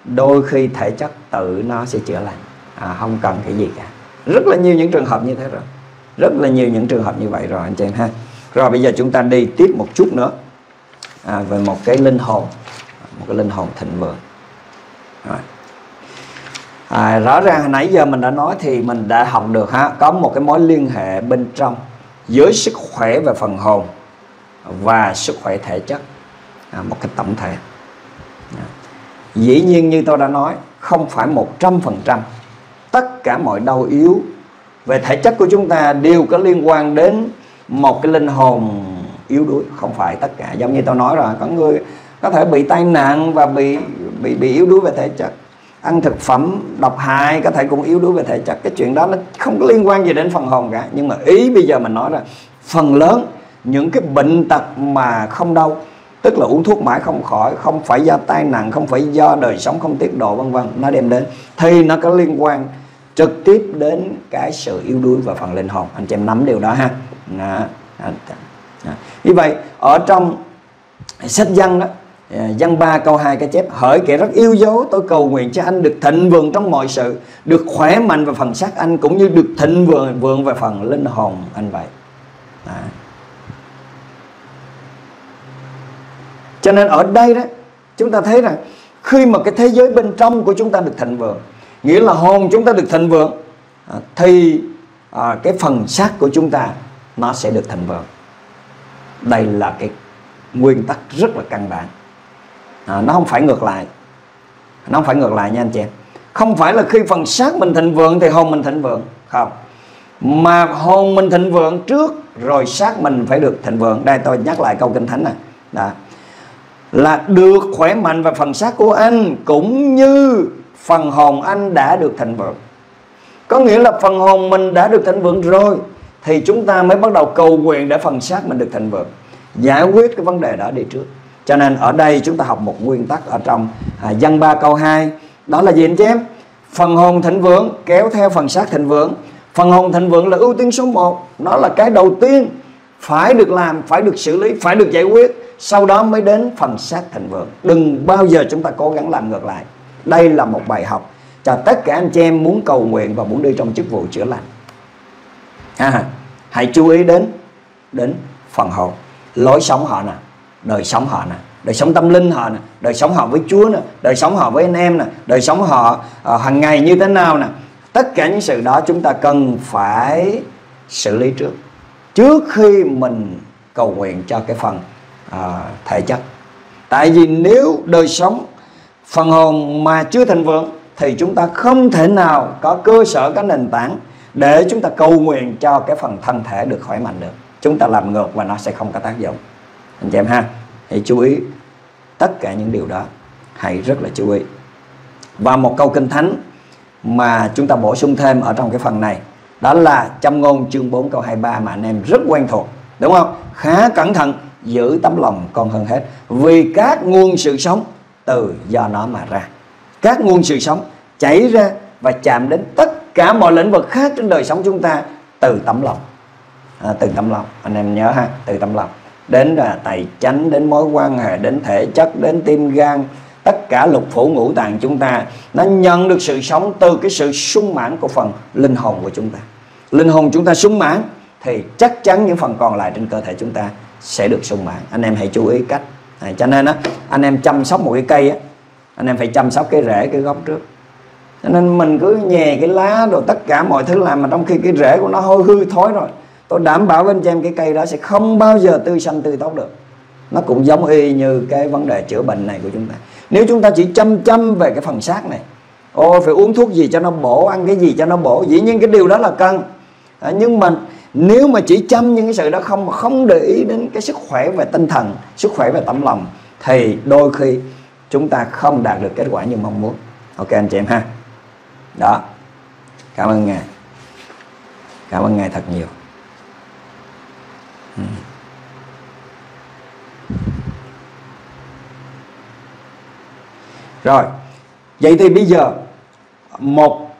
đôi khi thể chất tự nó sẽ chữa lành, không cần cái gì cả. Rất là nhiều những trường hợp như thế rồi, rất là nhiều những trường hợp như vậy rồi anh chị em ha. Rồi bây giờ chúng ta đi tiếp một chút nữa về một cái linh hồn thịnh vượng. Rõ ràng hồi nãy giờ mình đã nói thì mình đã học được ha, có một cái mối liên hệ bên trong giữa sức khỏe về phần hồn và sức khỏe thể chất, một cái tổng thể. Dĩ nhiên như tôi đã nói, không phải 100% tất cả mọi đau yếu về thể chất của chúng ta đều có liên quan đến một cái linh hồn yếu đuối. Không phải tất cả, giống như tôi nói rồi, có người có thể bị tai nạn và bị yếu đuối về thể chất. Ăn thực phẩm độc hại có thể cũng yếu đuối về thể chất. Cái chuyện đó nó không có liên quan gì đến phần hồn cả. Nhưng mà ý bây giờ mình nói là phần lớn những cái bệnh tật mà không đau, tức là uống thuốc mãi không khỏi, không phải do tai nạn, không phải do đời sống không tiết độ vân vân nó đem đến, thì nó có liên quan trực tiếp đến cái sự yếu đuối và phần linh hồn. Anh chị em nắm điều đó ha. Như vậy ở trong sách Giăng đó, Giăng 3 câu 2 cái chép: hỡi kẻ rất yêu dấu, tôi cầu nguyện cho anh được thịnh vượng trong mọi sự, được khỏe mạnh và phần xác anh, cũng như được thịnh vượng về phần linh hồn anh vậy. Cho nên ở đây đó chúng ta thấy rằng khi mà cái thế giới bên trong của chúng ta được thịnh vượng, nghĩa là hồn chúng ta được thịnh vượng, thì cái phần xác của chúng ta nó sẽ được thịnh vượng. Đây là cái nguyên tắc rất là căn bản. Nó không phải ngược lại, nó không phải ngược lại nha anh chị em. Không phải là khi phần xác mình thịnh vượng thì hồn mình thịnh vượng, không, mà hồn mình thịnh vượng trước rồi xác mình phải được thịnh vượng. Đây tôi nhắc lại câu Kinh Thánh này đó, là được khỏe mạnh và phần xác của anh cũng như phần hồn anh đã được thịnh vượng. Có nghĩa là phần hồn mình đã được thịnh vượng rồi thì chúng ta mới bắt đầu cầu nguyện để phần xác mình được thịnh vượng, giải quyết cái vấn đề đó đi trước. Cho nên ở đây chúng ta học một nguyên tắc ở trong Giăng 3 câu 2, đó là gì anh chị em? Phần hồn thịnh vượng kéo theo phần xác thịnh vượng. Phần hồn thịnh vượng là ưu tiên số 1, nó là cái đầu tiên phải được làm, phải được xử lý, phải được giải quyết. Sau đó mới đến phần xác thịnh vượng. Đừng bao giờ chúng ta cố gắng làm ngược lại. Đây là một bài học cho tất cả anh chị em muốn cầu nguyện và muốn đi trong chức vụ chữa lành. Hãy chú ý đến phần hồn. lối sống họ nè, đời sống họ nè, đời sống tâm linh họ nè, đời sống họ với Chúa nè, đời sống họ với anh em nè, đời sống họ hàng ngày như thế nào nè. Tất cả những sự đó chúng ta cần phải xử lý trước khi mình cầu nguyện cho cái phần thể chất. Tại vì nếu đời sống phần hồn mà chưa thịnh vượng thì chúng ta không thể nào có cơ sở, có nền tảng để chúng ta cầu nguyện cho cái phần thân thể được khỏe mạnh được. Chúng ta làm ngược và nó sẽ không có tác dụng. Anh chị em ha, hãy chú ý tất cả những điều đó, hãy rất là chú ý. Và một câu kinh thánh mà chúng ta bổ sung thêm ở trong cái phần này, đó là Châm Ngôn chương 4 câu 23 mà anh em rất quen thuộc, đúng không? Khá cẩn thận, giữ tấm lòng con hơn hết, vì các nguồn sự sống từ do nó mà ra. Các nguồn sự sống chảy ra và chạm đến tất cả mọi lĩnh vực khác trên đời sống chúng ta từ tấm lòng. Từ tấm lòng, anh em nhớ ha, từ tấm lòng. Đến là tài chánh, đến mối quan hệ, đến thể chất, đến tim gan, tất cả lục phủ ngũ tạng chúng ta nó nhận được sự sống từ cái sự sung mãn của phần linh hồn của chúng ta. Linh hồn chúng ta sung mãn thì chắc chắn những phần còn lại trên cơ thể chúng ta sẽ được sung mãn. Anh em hãy chú ý cách này. Cho nên đó, anh em chăm sóc một cái cây á, anh em phải chăm sóc cái rễ, cái gốc trước. Cho nên mình cứ nhè cái lá rồi tất cả mọi thứ làm, mà trong khi cái rễ của nó hôi hư thối rồi, tôi đảm bảo với anh chị em cái cây đó sẽ không bao giờ tươi xanh tươi tốt được. Nó cũng giống y như cái vấn đề chữa bệnh này của chúng ta. Nếu chúng ta chỉ chăm về cái phần xác này, ôi phải uống thuốc gì cho nó bổ, ăn cái gì cho nó bổ, dĩ nhiên cái điều đó là cần. Nhưng mà nếu mà chỉ chăm những cái sự đó không, mà không để ý đến cái sức khỏe về tinh thần, sức khỏe về tấm lòng, thì đôi khi chúng ta không đạt được kết quả như mong muốn. Ok anh chị em ha. Đó. Cảm ơn Ngài. Cảm ơn Ngài thật nhiều. Rồi, vậy thì bây giờ một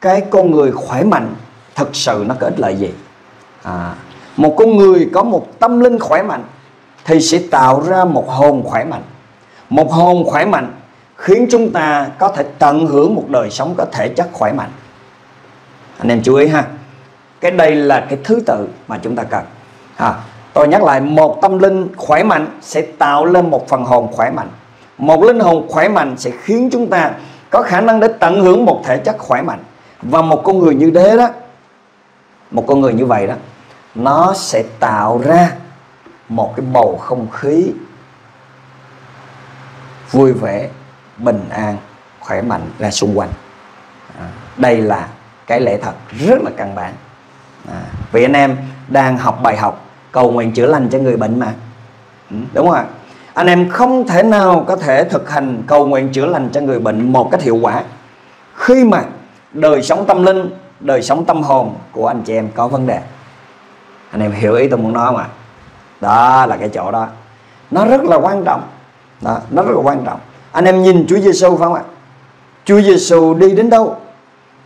cái con người khỏe mạnh thật sự nó có ích lợi gì? Một con người có một tâm linh khỏe mạnh thì sẽ tạo ra một hồn khỏe mạnh. Một hồn khỏe mạnh khiến chúng ta có thể tận hưởng một đời sống có thể chất khỏe mạnh. Anh em chú ý ha, cái đây là cái thứ tự mà chúng ta cần. Tôi nhắc lại, một tâm linh khỏe mạnh sẽ tạo lên một phần hồn khỏe mạnh. Một linh hồn khỏe mạnh sẽ khiến chúng ta có khả năng để tận hưởng một thể chất khỏe mạnh. Và một con người như thế đó, một con người như vậy đó, nó sẽ tạo ra một cái bầu không khí vui vẻ, bình an, khỏe mạnh ra xung quanh. Đây là cái lẽ thật rất là căn bản. Vì anh em đang học bài học cầu nguyện chữa lành cho người bệnh mà, đúng không ạ? Anh em không thể nào có thể thực hành cầu nguyện chữa lành cho người bệnh một cách hiệu quả khi mà đời sống tâm linh, đời sống tâm hồn của anh chị em có vấn đề. Anh em hiểu ý tôi muốn nói không ạ? Đó là cái chỗ đó, nó rất là quan trọng. Đó, nó rất là quan trọng. Anh em nhìn Chúa Giêsu phải không ạ? Chúa Giêsu đi đến đâu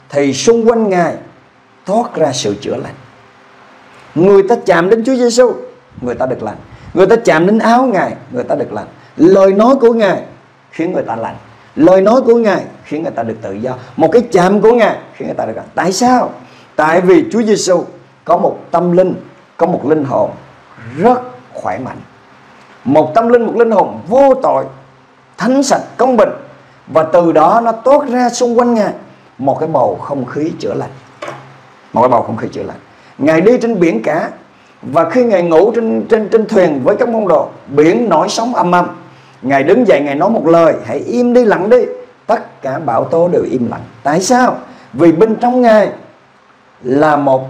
thì xung quanh Ngài thoát ra sự chữa lành. Người ta chạm đến Chúa Giêsu, người ta được lành. Người ta chạm đến áo Ngài, người ta được lành. Lời nói của Ngài khiến người ta lành. Lời nói của Ngài khiến người ta được tự do. Một cái chạm của Ngài khiến người ta được lành. Tại sao? Tại vì Chúa Giêsu có một tâm linh, có một linh hồn rất khỏe mạnh. Một tâm linh, một linh hồn vô tội, thánh sạch, công bình. Và từ đó nó toát ra xung quanh Ngài một cái bầu không khí chữa lành. Một cái bầu không khí chữa lành. Ngài đi trên biển cả, và khi Ngài ngủ trên thuyền với các môn đồ, biển nổi sóng âm âm. Ngài đứng dậy, Ngài nói một lời: hãy im đi, lặng đi. Tất cả bão tố đều im lặng. Tại sao? Vì bên trong Ngài là một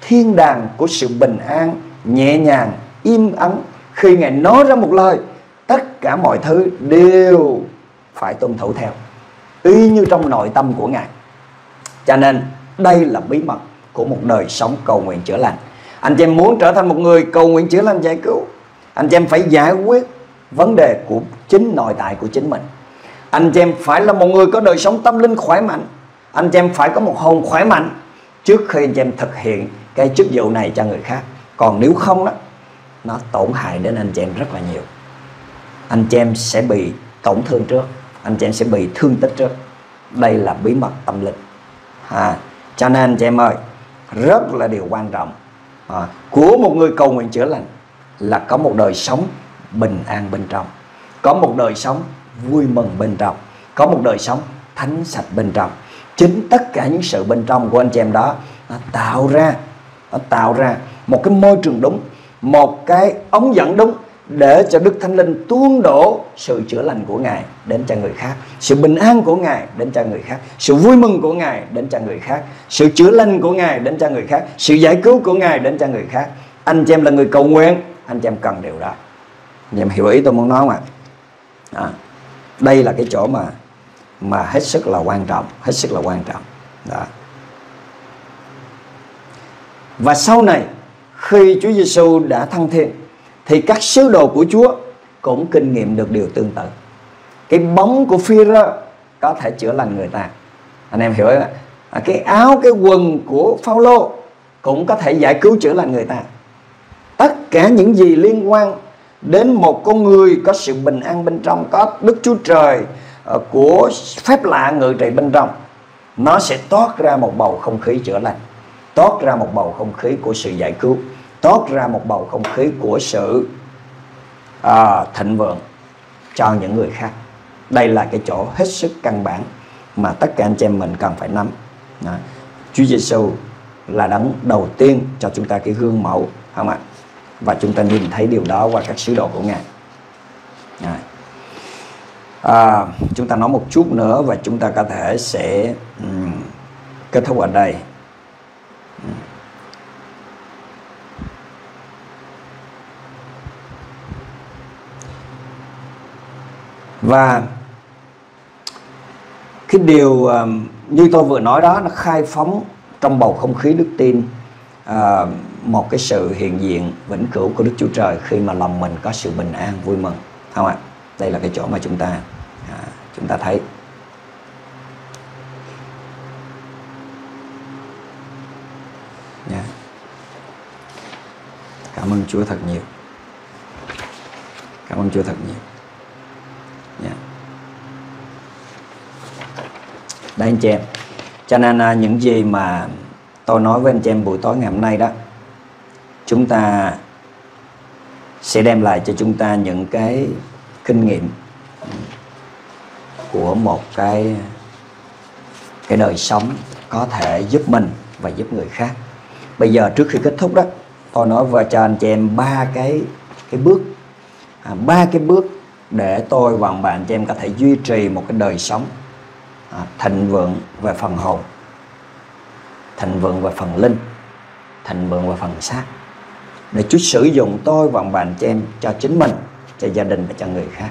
thiên đàng của sự bình an, nhẹ nhàng, im ắng. Khi Ngài nói ra một lời, tất cả mọi thứ đều phải tuân thủ theo, y như trong nội tâm của Ngài. Cho nên đây là bí mật của một đời sống cầu nguyện chữa lành. Anh chị em muốn trở thành một người cầu nguyện chữa lành giải cứu, anh chị em phải giải quyết vấn đề của chính nội tại của chính mình. Anh chị em phải là một người có đời sống tâm linh khỏe mạnh. Anh chị em phải có một hồn khỏe mạnh trước khi anh chị em thực hiện cái chức vụ này cho người khác. Còn nếu không đó, nó tổn hại đến anh chị em rất là nhiều. Anh chị em sẽ bị tổn thương trước, anh chị em sẽ bị thương tích trước. Đây là bí mật tâm linh. Cho nên anh chị em ơi, rất là điều quan trọng của một người cầu nguyện chữa lành là có một đời sống bình an bên trong, có một đời sống vui mừng bên trong, có một đời sống thánh sạch bên trong. Chính tất cả những sự bên trong của anh chị em đó nó tạo ra một cái môi trường đúng, một cái ống dẫn đúng để cho Đức Thánh Linh tuôn đổ sự chữa lành của Ngài đến cho người khác, sự bình an của Ngài đến cho người khác, sự vui mừng của Ngài đến cho người khác, sự chữa lành của Ngài đến cho người khác, sự giải cứu của Ngài đến cho người khác. Anh chị em là người cầu nguyện, anh chị em cần điều đó. Anh chị em hiểu ý tôi muốn nói không ạ? Đây là cái chỗ mà hết sức là quan trọng đó. Và sau này khi Chúa Giêsu đã thăng thiên thì các sứ đồ của Chúa cũng kinh nghiệm được điều tương tự. Cái bóng của Phi-rơ có thể chữa lành người ta, anh em hiểu không? Cái áo, cái quần của Phao-lô cũng có thể giải cứu chữa lành người ta. Tất cả những gì liên quan đến một con người có sự bình an bên trong, có Đức Chúa Trời của phép lạ ngự trị bên trong, nó sẽ toát ra một bầu không khí chữa lành, toát ra một bầu không khí của sự giải cứu, toát ra một bầu không khí của sự thịnh vượng cho những người khác. Đây là cái chỗ hết sức căn bản mà tất cả anh chị em mình cần phải nắm. Chúa Giêsu là đấng đầu tiên cho chúng ta cái gương mẫu, không ạ? Và chúng ta nhìn thấy điều đó qua các sứ đồ của Ngài. Chúng ta nói một chút nữa và chúng ta có thể sẽ kết thúc ở đây. Và cái điều như tôi vừa nói đó, nó khai phóng trong bầu không khí đức tin một cái sự hiện diện vĩnh cửu của Đức Chúa Trời khi mà lòng mình có sự bình an vui mừng, không ạ? Đây là cái chỗ mà chúng ta thấy. Cảm ơn Chúa thật nhiều. Đấy anh chị em, cho nên những gì mà tôi nói với anh chị em buổi tối ngày hôm nay đó, chúng ta sẽ đem lại cho chúng ta những cái kinh nghiệm của một cái đời sống có thể giúp mình và giúp người khác. Bây giờ trước khi kết thúc đó, tôi nói với cho anh chị em ba cái bước để tôi và bạn chị em có thể duy trì một cái đời sống thịnh vượng về phần hồn, thịnh vượng về phần linh, thịnh vượng về phần xác, để Chúa sử dụng tôi và bạn chị em cho chính mình, cho gia đình và cho người khác.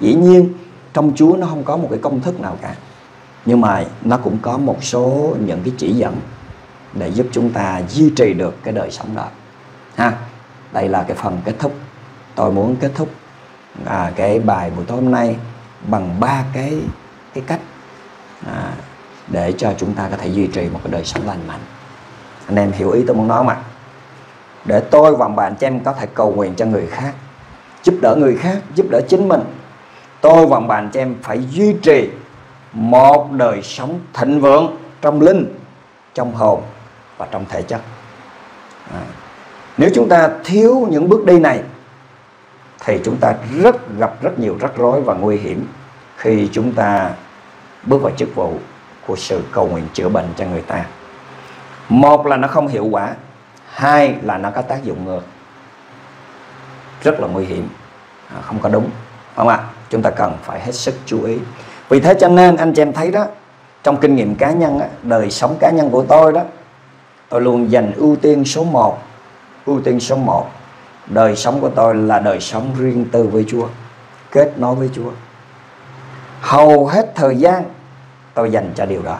Dĩ nhiên trong Chúa nó không có một cái công thức nào cả, nhưng mà nó cũng có một số những cái chỉ dẫn để giúp chúng ta duy trì được cái đời sống đó. Đây là cái phần kết thúc. Tôi muốn kết thúc cái bài buổi tối hôm nay bằng ba cái cách để cho chúng ta có thể duy trì một cái đời sống lành mạnh. Anh em hiểu ý tôi muốn nói không ạ? Để tôi và bạn chị em có thể cầu nguyện cho người khác, giúp đỡ người khác, giúp đỡ chính mình, tôi và bạn chị em phải duy trì một đời sống thịnh vượng trong linh, trong hồn và trong thể chất. Nếu chúng ta thiếu những bước đi này thì chúng ta gặp rất nhiều rắc rối và nguy hiểm khi chúng ta bước vào chức vụ của sự cầu nguyện chữa bệnh cho người ta. Một là nó không hiệu quả, hai là nó có tác dụng ngược, rất là nguy hiểm, không có đúng, không ạ? Chúng ta cần phải hết sức chú ý. Vì thế cho nên anh chị em thấy đó, trong kinh nghiệm cá nhân, đời sống cá nhân của tôi đó, tôi luôn dành ưu tiên số 1. Đời sống của tôi là đời sống riêng tư với Chúa, kết nối với Chúa. Hầu hết thời gian tôi dành cho điều đó.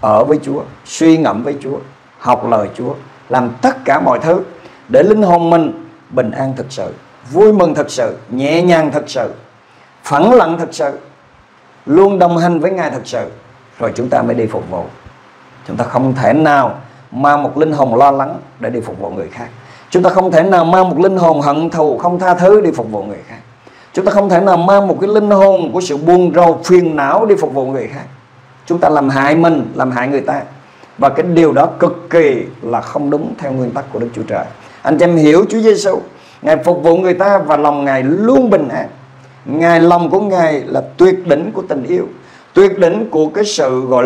Ở với Chúa, suy ngẫm với Chúa, học lời Chúa, làm tất cả mọi thứ để linh hồn mình bình an thực sự, vui mừng thực sự, nhẹ nhàng thực sự, phẳng lặng thực sự, luôn đồng hành với Ngài thực sự, rồi chúng ta mới đi phục vụ. Chúng ta không thể nào mang một linh hồn lo lắng để đi phục vụ người khác. Chúng ta không thể nào mang một linh hồn hận thù không tha thứ đi phục vụ người khác. Chúng ta không thể nào mang một cái linh hồn của sự buồn rầu phiền não đi phục vụ người khác. Chúng ta làm hại mình, làm hại người ta, Và cái điều đó cực kỳ là không đúng theo nguyên tắc của Đức Chúa Trời. Anh chị em hiểu Chúa Giêsu, Ngài phục vụ người ta và lòng Ngài luôn bình an. Ngài, lòng của Ngài là tuyệt đỉnh của tình yêu, tuyệt đỉnh của cái sự gọi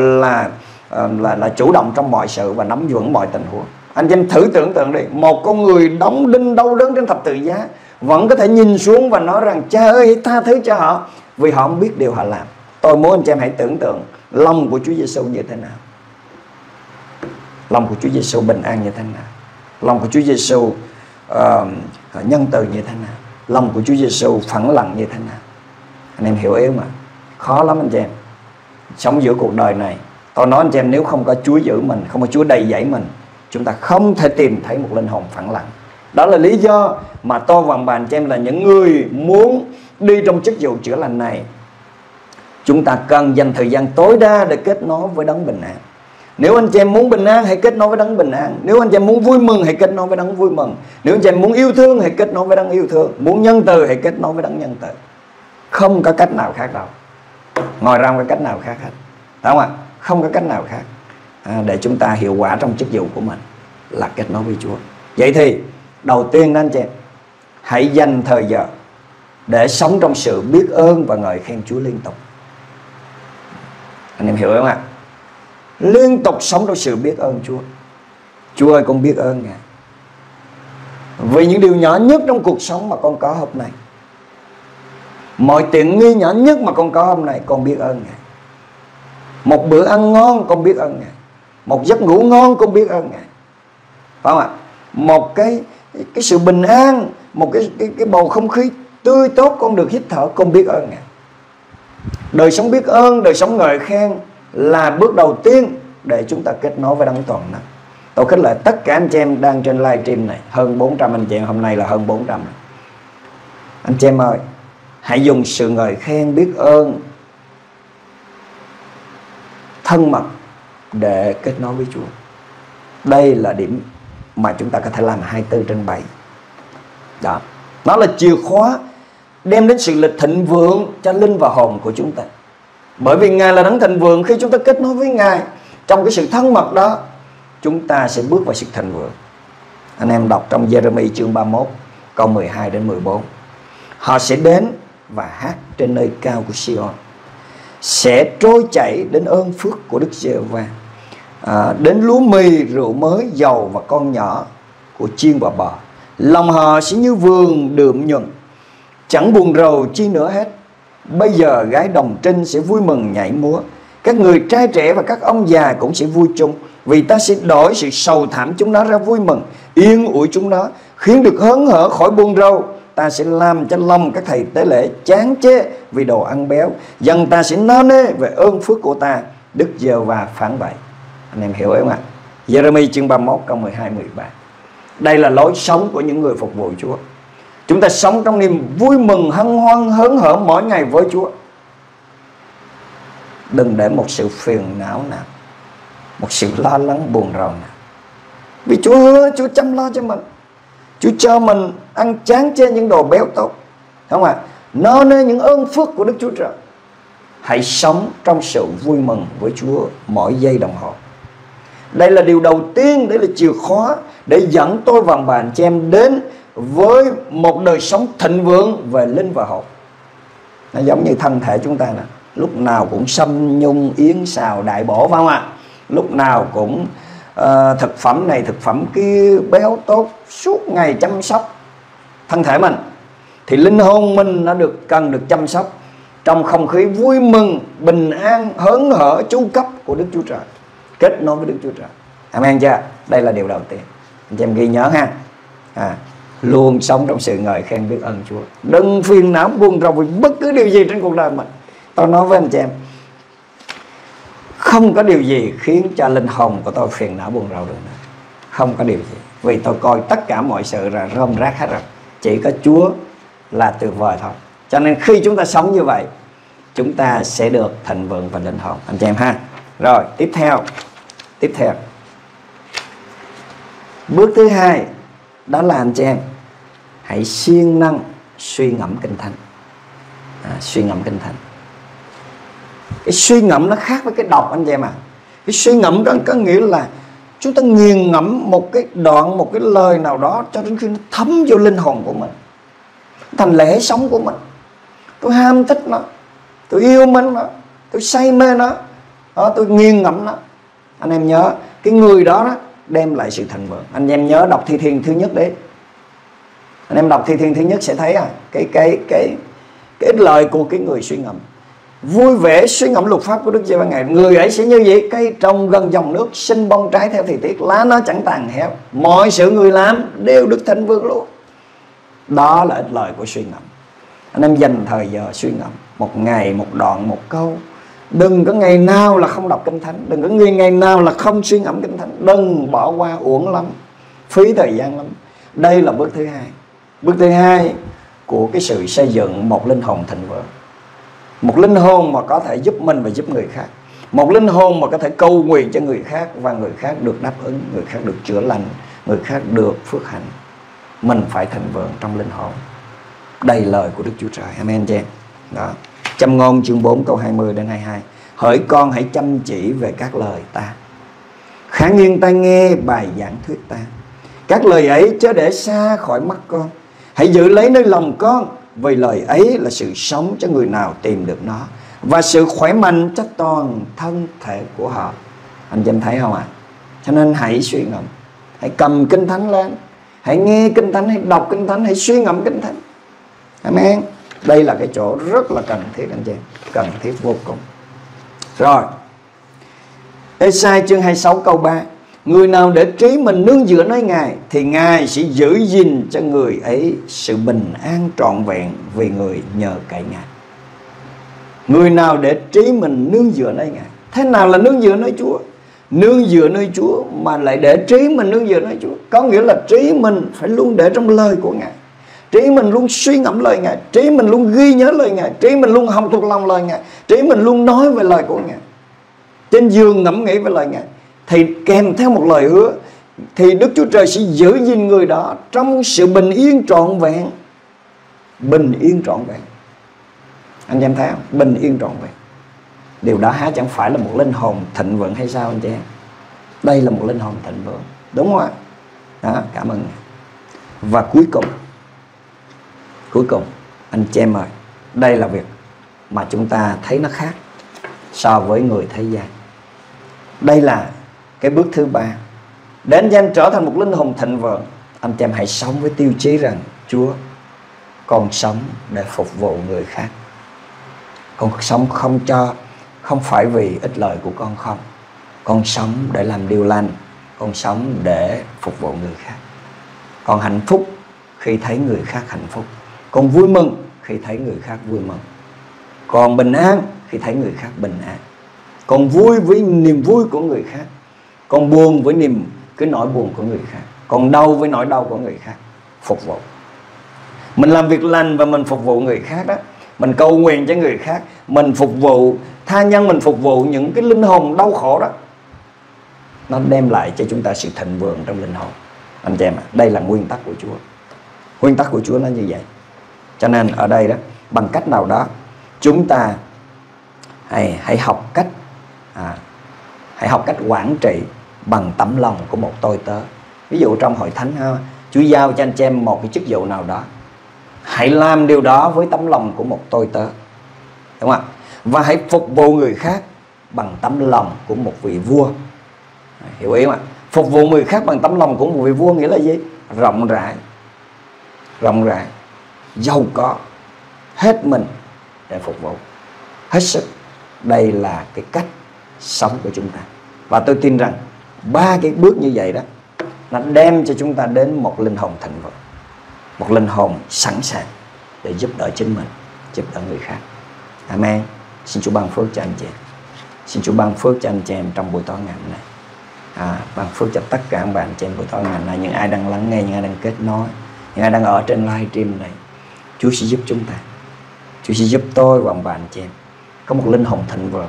là chủ động trong mọi sự và nắm vững mọi tình huống. Anh chị em thử tưởng tượng đi, một con người đóng đinh đau đớn trên thập tự giá vẫn có thể nhìn xuống và nói rằng: Cha ơi, tha thứ cho họ vì họ không biết điều họ làm. Tôi muốn anh chị em hãy tưởng tượng lòng của Chúa Giêsu như thế nào, lòng của Chúa Giêsu bình an như thế nào, lòng của Chúa Giêsu nhân từ như thế nào, lòng của Chúa Giêsu phẳng lặng như thế nào. Anh em hiểu ý không ạ? Khó lắm anh chị em. Sống giữa cuộc đời này, tôi nói anh chị em, nếu không có Chúa giữ mình, không có Chúa đầy dẫy mình, chúng ta không thể tìm thấy một linh hồn phẳng lặng. Đó là lý do mà tôi và bạn chị em là những người muốn đi trong chức vụ chữa lành này, chúng ta cần dành thời gian tối đa để kết nối với Đấng bình an. Nếu anh chị em muốn bình an, hãy kết nối với Đấng bình an. Nếu anh chị em muốn vui mừng, hãy kết nối với Đấng vui mừng. Nếu anh chị em muốn yêu thương, hãy kết nối với Đấng yêu thương. Muốn nhân từ, hãy kết nối với Đấng nhân từ. Không có cách nào khác đâu. Ngoài ra không có cách nào khác hết, đúng không ạ? Không có cách nào khác để chúng ta hiệu quả trong chức vụ của mình là kết nối với Chúa. Vậy thì đầu tiên đó anh chị em, hãy dành thời giờ để sống trong sự biết ơn và ngợi khen Chúa liên tục. Anh em hiểu không ạ? Liên tục sống trong sự biết ơn Chúa. Chúa ơi, con biết ơn Ngài vì những điều nhỏ nhất trong cuộc sống mà con có hôm nay. Mọi tiện nghi nhỏ nhất mà con có hôm nay, con biết ơn Ngài. Một bữa ăn ngon, con biết ơn Ngài. Một giấc ngủ ngon, con biết ơn Ngài. Phải không ạ? Một cái sự bình an, một cái bầu không khí tươi tốt con được hít thở, con biết ơn Ngài. Đời sống biết ơn, đời sống ngợi khen là bước đầu tiên để chúng ta kết nối với Đấng toàn năng. Tôi khích lệ tất cả anh chị em đang trên live stream này, hơn 400 anh chị em, hôm nay là hơn 400 này. Anh chị em ơi, hãy dùng sự ngợi khen biết ơn thân mật để kết nối với Chúa. Đây là điểm mà chúng ta có thể làm 24/7. Đó, nó là chìa khóa đem đến sự lịch thịnh vượng cho linh và hồn của chúng ta. Bởi vì Ngài là Đấng thịnh vượng. Khi chúng ta kết nối với Ngài trong cái sự thân mật đó, chúng ta sẽ bước vào sự thịnh vượng. Anh em đọc trong Giê-rê-mi chương 31 câu 12 đến 14: họ sẽ đến và hát trên nơi cao của Si-on, sẽ trôi chảy đến ơn phước của Đức Giê-hô-va, đến lúa mì, rượu mới, dầu và con nhỏ của chiên và bò. Lòng họ sẽ như vườn đượm nhuận, chẳng buồn rầu chi nữa hết. Bây giờ gái đồng trinh sẽ vui mừng nhảy múa, các người trai trẻ và các ông già cũng sẽ vui chung. Vì ta sẽ đổi sự sầu thảm chúng nó ra vui mừng, yên ủi chúng nó, khiến được hớn hở khỏi buồn rầu. Ta sẽ làm cho lòng các thầy tế lễ chán chê vì đồ ăn béo, dân ta sẽ no nê về ơn phước của ta. Đức Giê-hô-va phán vậy. Anh em hiểu không ạ? Giê-rê-mi chương 31 câu 12-13. Đây là lối sống của những người phục vụ Chúa. Chúng ta sống trong niềm vui mừng, hân hoan, hớn hở mỗi ngày với Chúa. Đừng để một sự phiền não nào, một sự lo lắng buồn rầu nào. Vì Chúa hứa, Chúa chăm lo cho mình. Chúa cho mình ăn chán chê những đồ béo tốt, không ạ? Nó nơi những ơn phước của Đức Chúa Trời. Hãy sống trong sự vui mừng với Chúa mỗi giây đồng hồ. Đây là điều đầu tiên, đây là chìa khóa để dẫn tôi và bạn chị em đến với một đời sống thịnh vượng về linh và hồn. Nó giống như thân thể chúng ta nè, lúc nào cũng sâm nhung yến xào đại bổ, phải không ạ? Lúc nào cũng thực phẩm này thực phẩm kia, béo tốt, suốt ngày chăm sóc thân thể mình, thì linh hồn mình nó cần được chăm sóc trong không khí vui mừng, bình an, hớn hở, chu cấp của Đức Chúa Trời, kết nối với Đức Chúa Trời. Amen chưa? Đây là điều đầu tiên, anh chị em ghi nhớ ha. Luôn sống trong sự ngợi khen biết ơn Chúa. Đừng phiền não buồn rầu vì bất cứ điều gì trên cuộc đời mình. Tôi nói với anh chị em, không có điều gì khiến cho linh hồn của tôi phiền não buồn rầu được nữa. Không có điều gì. Vì tôi coi tất cả mọi sự là rơm rác hết rồi. Chỉ có Chúa là tuyệt vời thôi. Cho nên khi chúng ta sống như vậy, chúng ta sẽ được thịnh vượng và linh hồn, anh chị em ha. Rồi, tiếp theo. Bước thứ hai, đó là anh chị em hãy siêng năng suy ngẫm Kinh Thánh. Suy ngẫm Kinh Thánh. Cái suy ngẫm nó khác với cái đọc anh chị em ạ. Cái suy ngẫm đó có nghĩa là chúng ta nghiền ngẫm một cái đoạn, một cái lời nào đó cho đến khi nó thấm vô linh hồn của mình, thành lẽ sống của mình. Tôi ham thích nó, tôi yêu mến nó, tôi say mê nó, tôi nghiền ngẫm nó. Anh em nhớ, cái người đó đem lại sự thịnh vượng. Anh em nhớ đọc Thi Thiên thứ nhất đấy. Anh em đọc Thi Thiên thứ nhất sẽ thấy cái lời của cái người suy ngẫm. Vui vẻ suy ngẫm luật pháp của Đức Giê-hô-va Ngài, người ấy sẽ như vậy. Cây trồng gần dòng nước, sinh bông trái theo thời tiết, lá nó chẳng tàn héo, mọi sự người làm đều được thịnh vượng luôn. Đó là ích lợi của suy ngẫm. Anh em dành thời giờ suy ngẫm, một ngày một đoạn, một câu. Đừng có ngày nào là không đọc Kinh Thánh, đừng có ngày nào là không suy ngẫm Kinh Thánh. Đừng bỏ qua, uổng lắm, phí thời gian lắm. Đây là bước thứ hai. Bước thứ hai của cái sự xây dựng một linh hồn thịnh vượng, một linh hồn mà có thể giúp mình và giúp người khác, một linh hồn mà có thể cầu nguyện cho người khác và người khác được đáp ứng, người khác được chữa lành, người khác được phước hạnh. Mình phải thịnh vượng trong linh hồn. Đây lời của Đức Chúa Trời. Amen chị em. Đó. Châm ngôn chương 4 câu 20 đến 22. Hỡi con hãy chăm chỉ về các lời ta, kháng nghiêng tai nghe bài giảng thuyết ta. Các lời ấy chớ để xa khỏi mắt con, hãy giữ lấy nơi lòng con, vì lời ấy là sự sống cho người nào tìm được nó, và sự khỏe mạnh cho toàn thân thể của họ. Anh em thấy không ạ? Cho nên hãy suy ngẫm, hãy cầm Kinh Thánh lên, hãy nghe Kinh Thánh, hãy đọc Kinh Thánh, hãy suy ngẫm Kinh Thánh. Amen. Đây là cái chỗ rất là cần thiết anh chị, cần thiết vô cùng. Rồi, Ê-sai chương 26 câu 3. Người nào để trí mình nương dựa nơi Ngài thì Ngài sẽ giữ gìn cho người ấy sự bình an trọn vẹn vì người nhờ cậy Ngài. Người nào để trí mình nương dựa nơi Ngài. Thế nào là nương dựa nơi Chúa? Nương dựa nơi Chúa mà lại để trí mình nương dựa nơi Chúa, có nghĩa là trí mình phải luôn để trong lời của Ngài, trí mình luôn suy ngẫm lời Ngài, trí mình luôn ghi nhớ lời Ngài, trí mình luôn học thuộc lòng lời Ngài, trí mình luôn nói về lời của Ngài, trên giường ngẫm nghĩ về lời Ngài. Thì kèm theo một lời hứa, thì Đức Chúa Trời sẽ giữ gìn người đó trong sự bình yên trọn vẹn. Bình yên trọn vẹn. Anh em thấy không? Bình yên trọn vẹn. Điều đó há chẳng phải là một linh hồn thịnh vượng hay sao anh chị em? Đây là một linh hồn thịnh vượng, đúng không ạ? Đó, cảm ơn. Và cuối cùng anh chị em ơi, đây là việc mà chúng ta thấy nó khác so với người thế gian. Đây là cái bước thứ ba. Để anh em trở thành một linh hồn thịnh vượng, anh em hãy sống với tiêu chí rằng Chúa, con sống để phục vụ người khác. Con sống không phải vì ích lợi của con không. Con sống để làm điều lành, con sống để phục vụ người khác. Con hạnh phúc khi thấy người khác hạnh phúc, con vui mừng khi thấy người khác vui mừng, con bình an khi thấy người khác bình an, con vui với niềm vui của người khác, con buồn với cái nỗi buồn của người khác, con đau với nỗi đau của người khác. Phục vụ. Mình làm việc lành và mình phục vụ người khác đó, mình cầu nguyện cho người khác, mình phục vụ tha nhân, mình phục vụ những cái linh hồn đau khổ đó. Nó đem lại cho chúng ta sự thịnh vượng trong linh hồn. Anh chị em ạ, đây là nguyên tắc của Chúa. Nguyên tắc của Chúa nó như vậy. Cho nên ở đây đó, bằng cách nào đó chúng ta hãy học cách quản trị bằng tấm lòng của một tôi tớ. Ví dụ trong hội thánh ha, Chúa giao cho anh chị em một cái chức vụ nào đó, hãy làm điều đó với tấm lòng của một tôi tớ, đúng không? Và hãy phục vụ người khác bằng tấm lòng của một vị vua. Hiểu ý không ạ? Phục vụ người khác bằng tấm lòng của một vị vua nghĩa là gì? Rộng rãi, giàu có, hết mình để phục vụ, hết sức. Đây là cái cách sống của chúng ta. Và tôi tin rằng ba cái bước như vậy đó, nó đem cho chúng ta đến một linh hồn thịnh vượng, một linh hồn sẵn sàng để giúp đỡ chính mình, giúp đỡ người khác. Amen. Xin Chúa ban phước cho anh chị em. Xin Chúa ban phước cho anh chị em trong buổi tối ngày hôm nay. Ban phước cho tất cả các bạn chị em buổi tối ngày hôm nay. Những ai đang lắng nghe, những ai đang kết nối, những ai đang ở trên live stream này, Chúa sẽ giúp chúng ta. Chúa sẽ giúp tôi và bạn chị em có một linh hồn thịnh vượng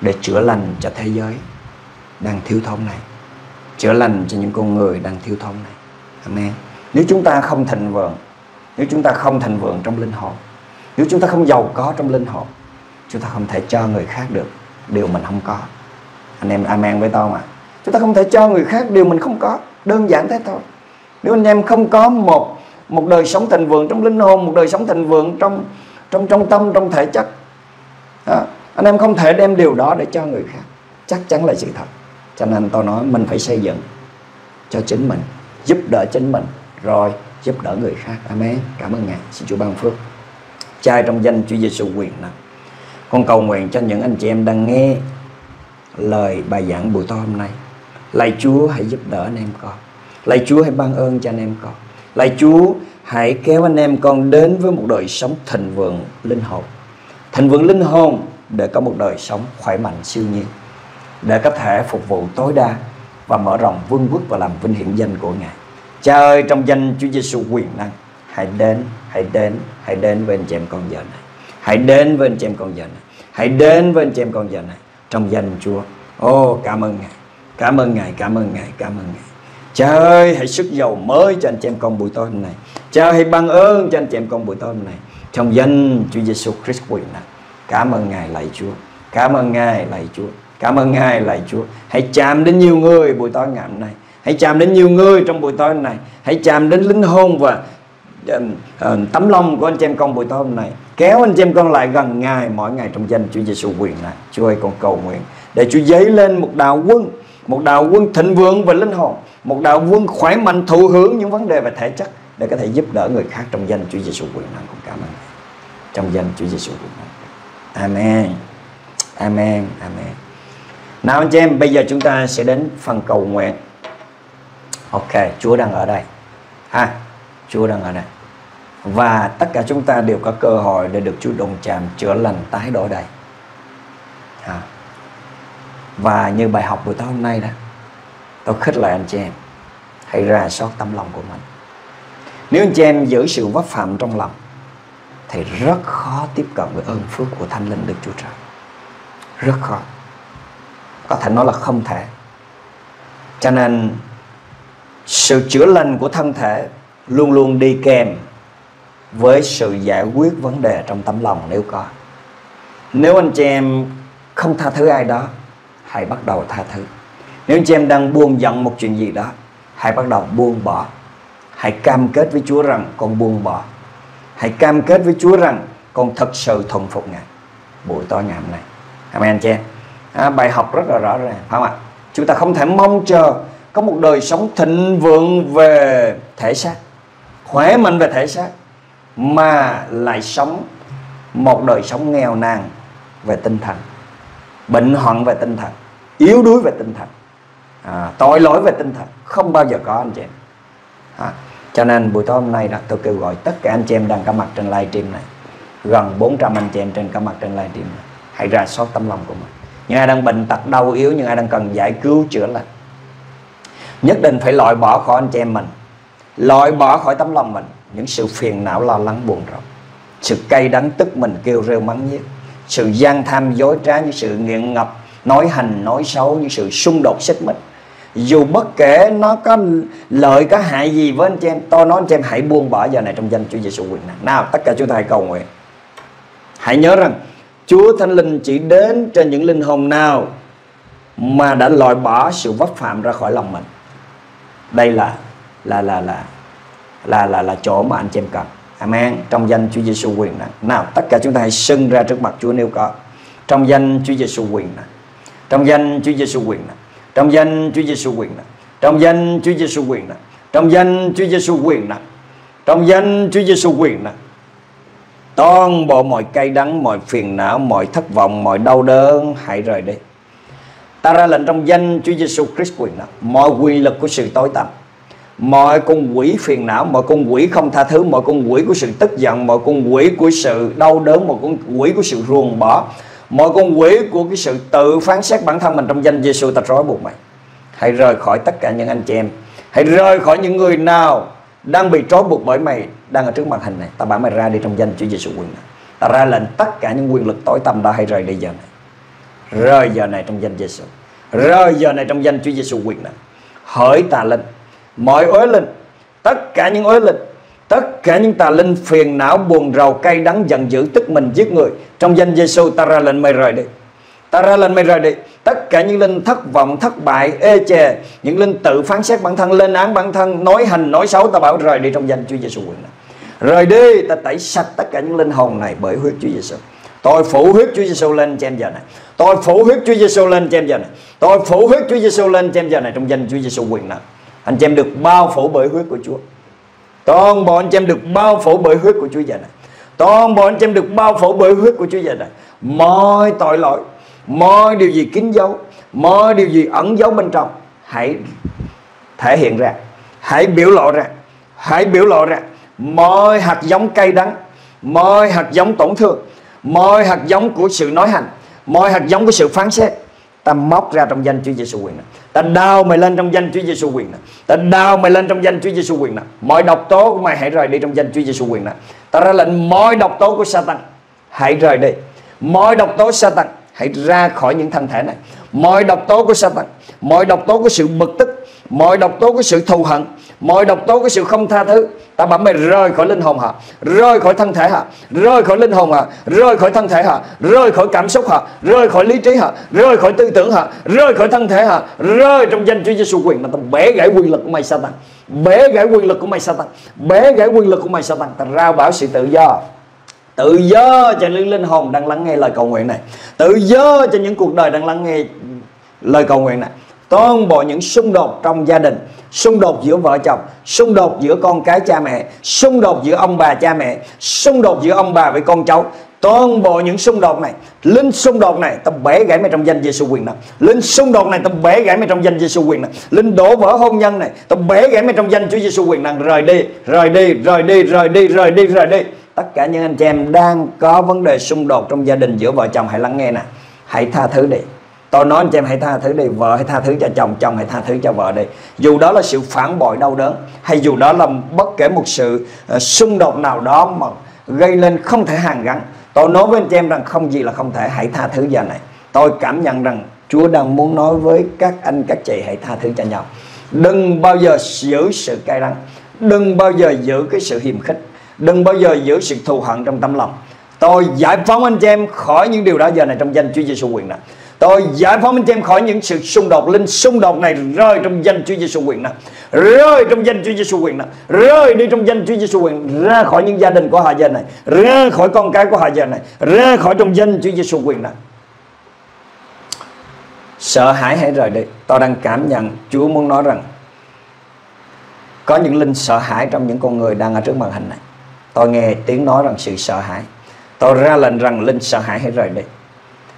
để chữa lành cho thế giới đang thiếu thốn này, chữa lành cho những con người đang thiếu thốn này. Amen. Nếu chúng ta không thịnh vượng, nếu chúng ta không thịnh vượng trong linh hồn, nếu chúng ta không giàu có trong linh hồn, chúng ta không thể cho người khác được điều mình không có. Anh em amen với tôi mà. Chúng ta không thể cho người khác điều mình không có. Đơn giản thế thôi. Nếu anh em không có một đời sống thịnh vượng trong linh hồn, một đời sống thịnh vượng trong tâm, trong thể chất, anh em không thể đem điều đó để cho người khác. Chắc chắn là sự thật. Cho nên tôi nói mình phải xây dựng cho chính mình, giúp đỡ chính mình, rồi giúp đỡ người khác. Amen. Cảm ơn Ngài. Xin Chúa ban phước. Cha, trong danh Chúa Giêsu quyền năng, con cầu nguyện cho những anh chị em đang nghe lời bài giảng buổi tối hôm nay. Lạy Chúa, hãy giúp đỡ anh em con. Lạy Chúa, hãy ban ơn cho anh em con. Lạy Chúa, hãy kéo anh em con đến với một đời sống thịnh vượng linh hồn. Thịnh vượng linh hồn để có một đời sống khỏe mạnh siêu nhiên, để có thể phục vụ tối đa và mở rộng vương quốc và làm vinh hiển danh của Ngài. Cha ơi, trong danh Chúa Giêsu quyền năng, hãy đến với anh chị em con giờ này. Hãy đến với anh chị em con giờ này. Hãy đến với anh chị em con giờ này. Trong danh Chúa. Ô, cảm ơn Ngài. Cảm ơn Ngài, cảm ơn Ngài, cảm ơn Ngài. Cha ơi, hãy sức dầu mới cho anh chị em con buổi tối hôm nay. Cha ơi, hãy ban ơn cho anh chị em con buổi tối hôm nay. Trong danh Chúa Giêsu Christ quyền năng. Cảm ơn Ngài, lạy Chúa. Cảm ơn Ngài, lạy Chúa. Cảm ơn Ngài, lạy Chúa. Hãy chạm đến nhiều người buổi tối ngày hôm nay. Hãy chạm đến nhiều người trong buổi tối hôm nay. Hãy chạm đến linh hồn và tấm lòng của anh chị em con buổi tối hôm nay. Kéo anh chị em con lại gần Ngài mỗi ngày trong danh Chúa Giêsu quyền năng. Chúa ơi, con cầu nguyện để Chúa dấy lên một đạo quân thịnh vượng và linh hồn, một đạo quân khỏe mạnh thụ hưởng những vấn đề về thể chất để có thể giúp đỡ người khác trong danh Chúa Giêsu quyền năng. Con cảm ơn Ngài. Trong danh Chúa Giêsu quyền năng. Amen. Amen. Amen. Nào anh chị em, bây giờ chúng ta sẽ đến phần cầu nguyện. Ok, Chúa đang ở đây. Ha, Chúa đang ở đây. Và tất cả chúng ta đều có cơ hội để được Chúa đụng chạm, chữa lành, tái đổi đầy. Ha. Và như bài học buổi tối hôm nay đó, tôi khích lệ anh chị em hãy rà soát tâm lòng của mình. Nếu anh chị em giữ sự vấp phạm trong lòng thì rất khó tiếp cận với ơn phước của Thánh Linh Đức Chúa Trời. Rất khó, có thể nói là không thể. Cho nên sự chữa lành của thân thể luôn luôn đi kèm với sự giải quyết vấn đề trong tấm lòng nếu có. Nếu anh chị em không tha thứ ai đó, hãy bắt đầu tha thứ. Nếu anh chị em đang buông giận một chuyện gì đó, hãy bắt đầu buông bỏ. Hãy cam kết với Chúa rằng con buông bỏ. Hãy cam kết với Chúa rằng con thật sự thuần phục Ngài buổi tối ngày hôm nay. Amen anh chị em. Bài học rất là rõ ràng, phải không ạ? Chúng ta không thể mong chờ có một đời sống thịnh vượng về thể xác, khỏe mạnh về thể xác, mà lại sống một đời sống nghèo nàn về tinh thần, bệnh hoạn về tinh thần, yếu đuối về tinh thần, tội lỗi về tinh thần. Không bao giờ có anh chị em. Cho nên buổi tối hôm nay đó, tôi kêu gọi tất cả anh chị em đang có mặt trên live stream này, gần 400 anh chị em trên có mặt trên live stream này, hãy rà soát tấm lòng của mình. Những ai đang bệnh tật đau yếu, những ai đang cần giải cứu chữa lành, nhất định phải loại bỏ khỏi anh chị em mình, loại bỏ khỏi tấm lòng mình những sự phiền não, lo lắng, buồn rầu, sự cay đắng, tức mình, kêu rêu, mắng nhiếc, sự gian tham, dối trá, những sự nghiện ngập, nói hành, nói xấu, những sự xung đột, xích mích. Dù bất kể nó có lợi có hại gì với anh chị em, tôi nói anh chị em hãy buông bỏ giờ này trong danh Chúa Giêsu quyền năng. Nào tất cả chúng ta hãy cầu nguyện. Hãy nhớ rằng Chúa Thánh Linh chỉ đến trên những linh hồn nào mà đã loại bỏ sự vấp phạm ra khỏi lòng mình. Đây là chỗ mà anh chị em cần. Amen. Trong danh Chúa Giêsu quyền năng. Nào tất cả chúng ta hãy xưng ra trước mặt Chúa nếu có. Trong danh Chúa Giêsu quyền năng. Trong danh Chúa Giêsu quyền năng. Trong danh Chúa Giêsu quyền năng. Trong danh Chúa Giêsu quyền năng. Trong danh Chúa Giêsu quyền năng. Trong danh Chúa Giêsu quyền năng. Toàn bộ mọi cay đắng, mọi phiền não, mọi thất vọng, mọi đau đớn hãy rời đi. Ta ra lệnh trong danh Chúa Giêsu Christ quyền năng, mọi quyền lực của sự tối tăm, mọi con quỷ phiền não, mọi con quỷ không tha thứ, mọi con quỷ của sự tức giận, mọi con quỷ của sự đau đớn, mọi con quỷ của sự ruồng bỏ, mọi con quỷ của cái sự tự phán xét bản thân mình, trong danh Giêsu ta trói buộc mày. Hãy rời khỏi tất cả những anh chị em, hãy rời khỏi những người nào đang bị trói buộc bởi mày đang ở trước màn hình này. Ta bảo mày ra đi trong danh Chúa Giêsu quyền năng. Ta ra lệnh tất cả những quyền lực tối tăm đó hãy rời đi giờ này. Rời giờ này trong danh Giêsu. Rời giờ này trong danh Chúa Giêsu quyền năng. Hỡi tà linh, mọi uế linh, tất cả những uế linh, tất cả những tà linh phiền não, buồn rầu, cay đắng, giận dữ, tức mình, giết người, trong danh Giêsu ta ra lệnh mày rời đi. Ta ra lệnh mày rời đi. Tất tất cả những linh thất vọng, thất bại, ê chề, những linh tự phán xét bản thân, lên án bản thân, nói hành nói xấu, ta bảo rời đi trong danh Chúa Giêsu. Rời đi, ta tẩy sạch tất cả những linh hồn này bởi huyết Chúa Giêsu. Tôi phủ huyết Chúa Giêsu lên cho em giờ này. Tôi phủ huyết Chúa Giêsu lên cho em giờ này. Tôi phủ huyết Chúa Giêsu lên cho em giờ này trong danh Chúa Giêsu quyền năng. Anh chị em được bao phủ bởi huyết của Chúa. Toàn bộ anh chị em được bao phủ bởi huyết của Chúa giờ này. Toàn bộ anh chị em được bao phủ bởi huyết của Chúa giờ này. Mọi tội lỗi, mọi điều gì kín dấu, mọi điều gì ẩn dấu bên trong, hãy thể hiện ra, hãy biểu lộ ra, hãy biểu lộ ra. Mọi hạt giống cay đắng, mọi hạt giống tổn thương, mọi hạt giống của sự nói hành, mọi hạt giống của sự phán xét, ta móc ra trong danh Chúa Giêsu quyền năng. Ta đào mày lên trong danh Chúa Giêsu quyền năng. Ta đào mày lên trong danh Chúa Giêsu quyền năng. Mọi độc tố của mày hãy rời đi trong danh Chúa Giêsu quyền năng. Ta ra lệnh mọi độc tố của Satan hãy rời đi. Mọi độc tố Satan hãy ra khỏi những thân thể này. Mọi độc tố của Satan, mọi độc tố của sự bực tức, mọi độc tố của sự thù hận, mọi độc tố của sự không tha thứ, ta bảo mày rơi khỏi linh hồn họ, rơi khỏi thân thể họ, rơi khỏi linh hồn họ, rơi khỏi thân thể họ, rơi khỏi cảm xúc họ, rơi khỏi lý trí họ, rơi khỏi tư tưởng họ, rơi khỏi thân thể họ, rơi trong danh Chúa Giêsu quyền mà ta bẻ gãy quyền lực của mày Satan, bẻ gãy quyền lực của mày Satan, bẻ gãy quyền lực của mày Satan, ta rao bảo sự tự do. Tự do cho những linh hồn đang lắng nghe lời cầu nguyện này. Tự do cho những cuộc đời đang lắng nghe lời cầu nguyện này. Toàn bộ những xung đột trong gia đình, xung đột giữa vợ chồng, xung đột giữa con cái cha mẹ, xung đột giữa ông bà cha mẹ, xung đột giữa ông bà với con cháu, toàn bộ những xung đột này, linh xung đột này ta bẻ gãy mày trong danh Giêsu quyền năng. Linh xung đột này ta bẻ gãy mày trong danh Giêsu quyền năng. Linh đổ vỡ hôn nhân này ta bẻ gãy mày trong danh Chúa Giêsu quyền năng. Rời đi, rời đi, rời đi, rời đi, rời đi, rời đi. Tất cả những anh chị em đang có vấn đề xung đột trong gia đình giữa vợ chồng, hãy lắng nghe nè, hãy tha thứ đi. Tôi nói anh chị em hãy tha thứ đi, vợ hãy tha thứ cho chồng, chồng hãy tha thứ cho vợ đi. Dù đó là sự phản bội đau đớn, hay dù đó là bất kể một sự xung đột nào đó mà gây nên không thể hàn gắn, tôi nói với anh chị em rằng không gì là không thể, hãy tha thứ giờ này. Tôi cảm nhận rằng Chúa đang muốn nói với các anh các chị hãy tha thứ cho nhau. Đừng bao giờ giữ sự cay đắng, đừng bao giờ giữ cái sự hiềm khích, đừng bao giờ giữ sự thù hận trong tấm lòng. Tôi giải phóng anh chị em khỏi những điều đó giờ này trong danh Chúa Giêsu quyền năng. Tôi giải phóng anh chị em khỏi những sự xung đột, linh xung đột này rơi trong danh Chúa Giêsu quyền năng. Rơi trong danh Chúa Giêsu quyền năng. Rơi đi trong danh Chúa Giêsu quyền, ra khỏi những gia đình của họ giờ này, ra khỏi con cái của họ giờ này, ra khỏi trong danh Chúa Giêsu quyền năng. Sợ hãi hãy rời đi. Tôi đang cảm nhận Chúa muốn nói rằng có những linh sợ hãi trong những con người đang ở trước màn hình này. Tôi nghe tiếng nói rằng sự sợ hãi. Tôi ra lệnh rằng linh sợ hãi hãy rời đi.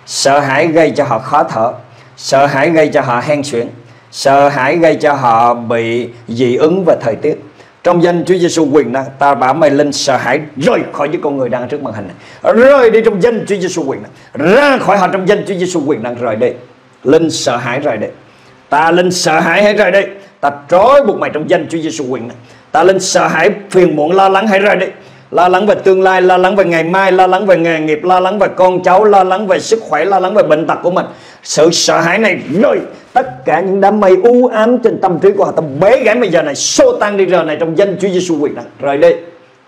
Sợ hãi gây cho họ khó thở, sợ hãi gây cho họ hen suyễn, sợ hãi gây cho họ bị dị ứng về thời tiết. Trong danh Chúa Giêsu quyền năng, ta bảo mày linh sợ hãi rời khỏi những con người đang trước màn hình này. Rời đi trong danh Chúa Giêsu quyền năng. Ra khỏi họ trong danh Chúa Giêsu quyền năng, rời đi. Linh sợ hãi rời đi. Ta linh sợ hãi hãy rời đi. Ta trói buộc mày trong danh Chúa Giêsu quyền năng. Ta linh sợ hãi phiền muộn lo lắng hãy rời đi. Lo lắng về tương lai, lo lắng về ngày mai, lo lắng về nghề nghiệp, lo lắng về con cháu, lo lắng về sức khỏe, lo lắng về bệnh tật của mình. Sự sợ hãi này rơi. Tất cả những đám mây u ám trên tâm trí của họ, ta bế gãy bây giờ này, xô tan đi giờ này trong danh Chúa Giêsu quyền năng. Rời đi.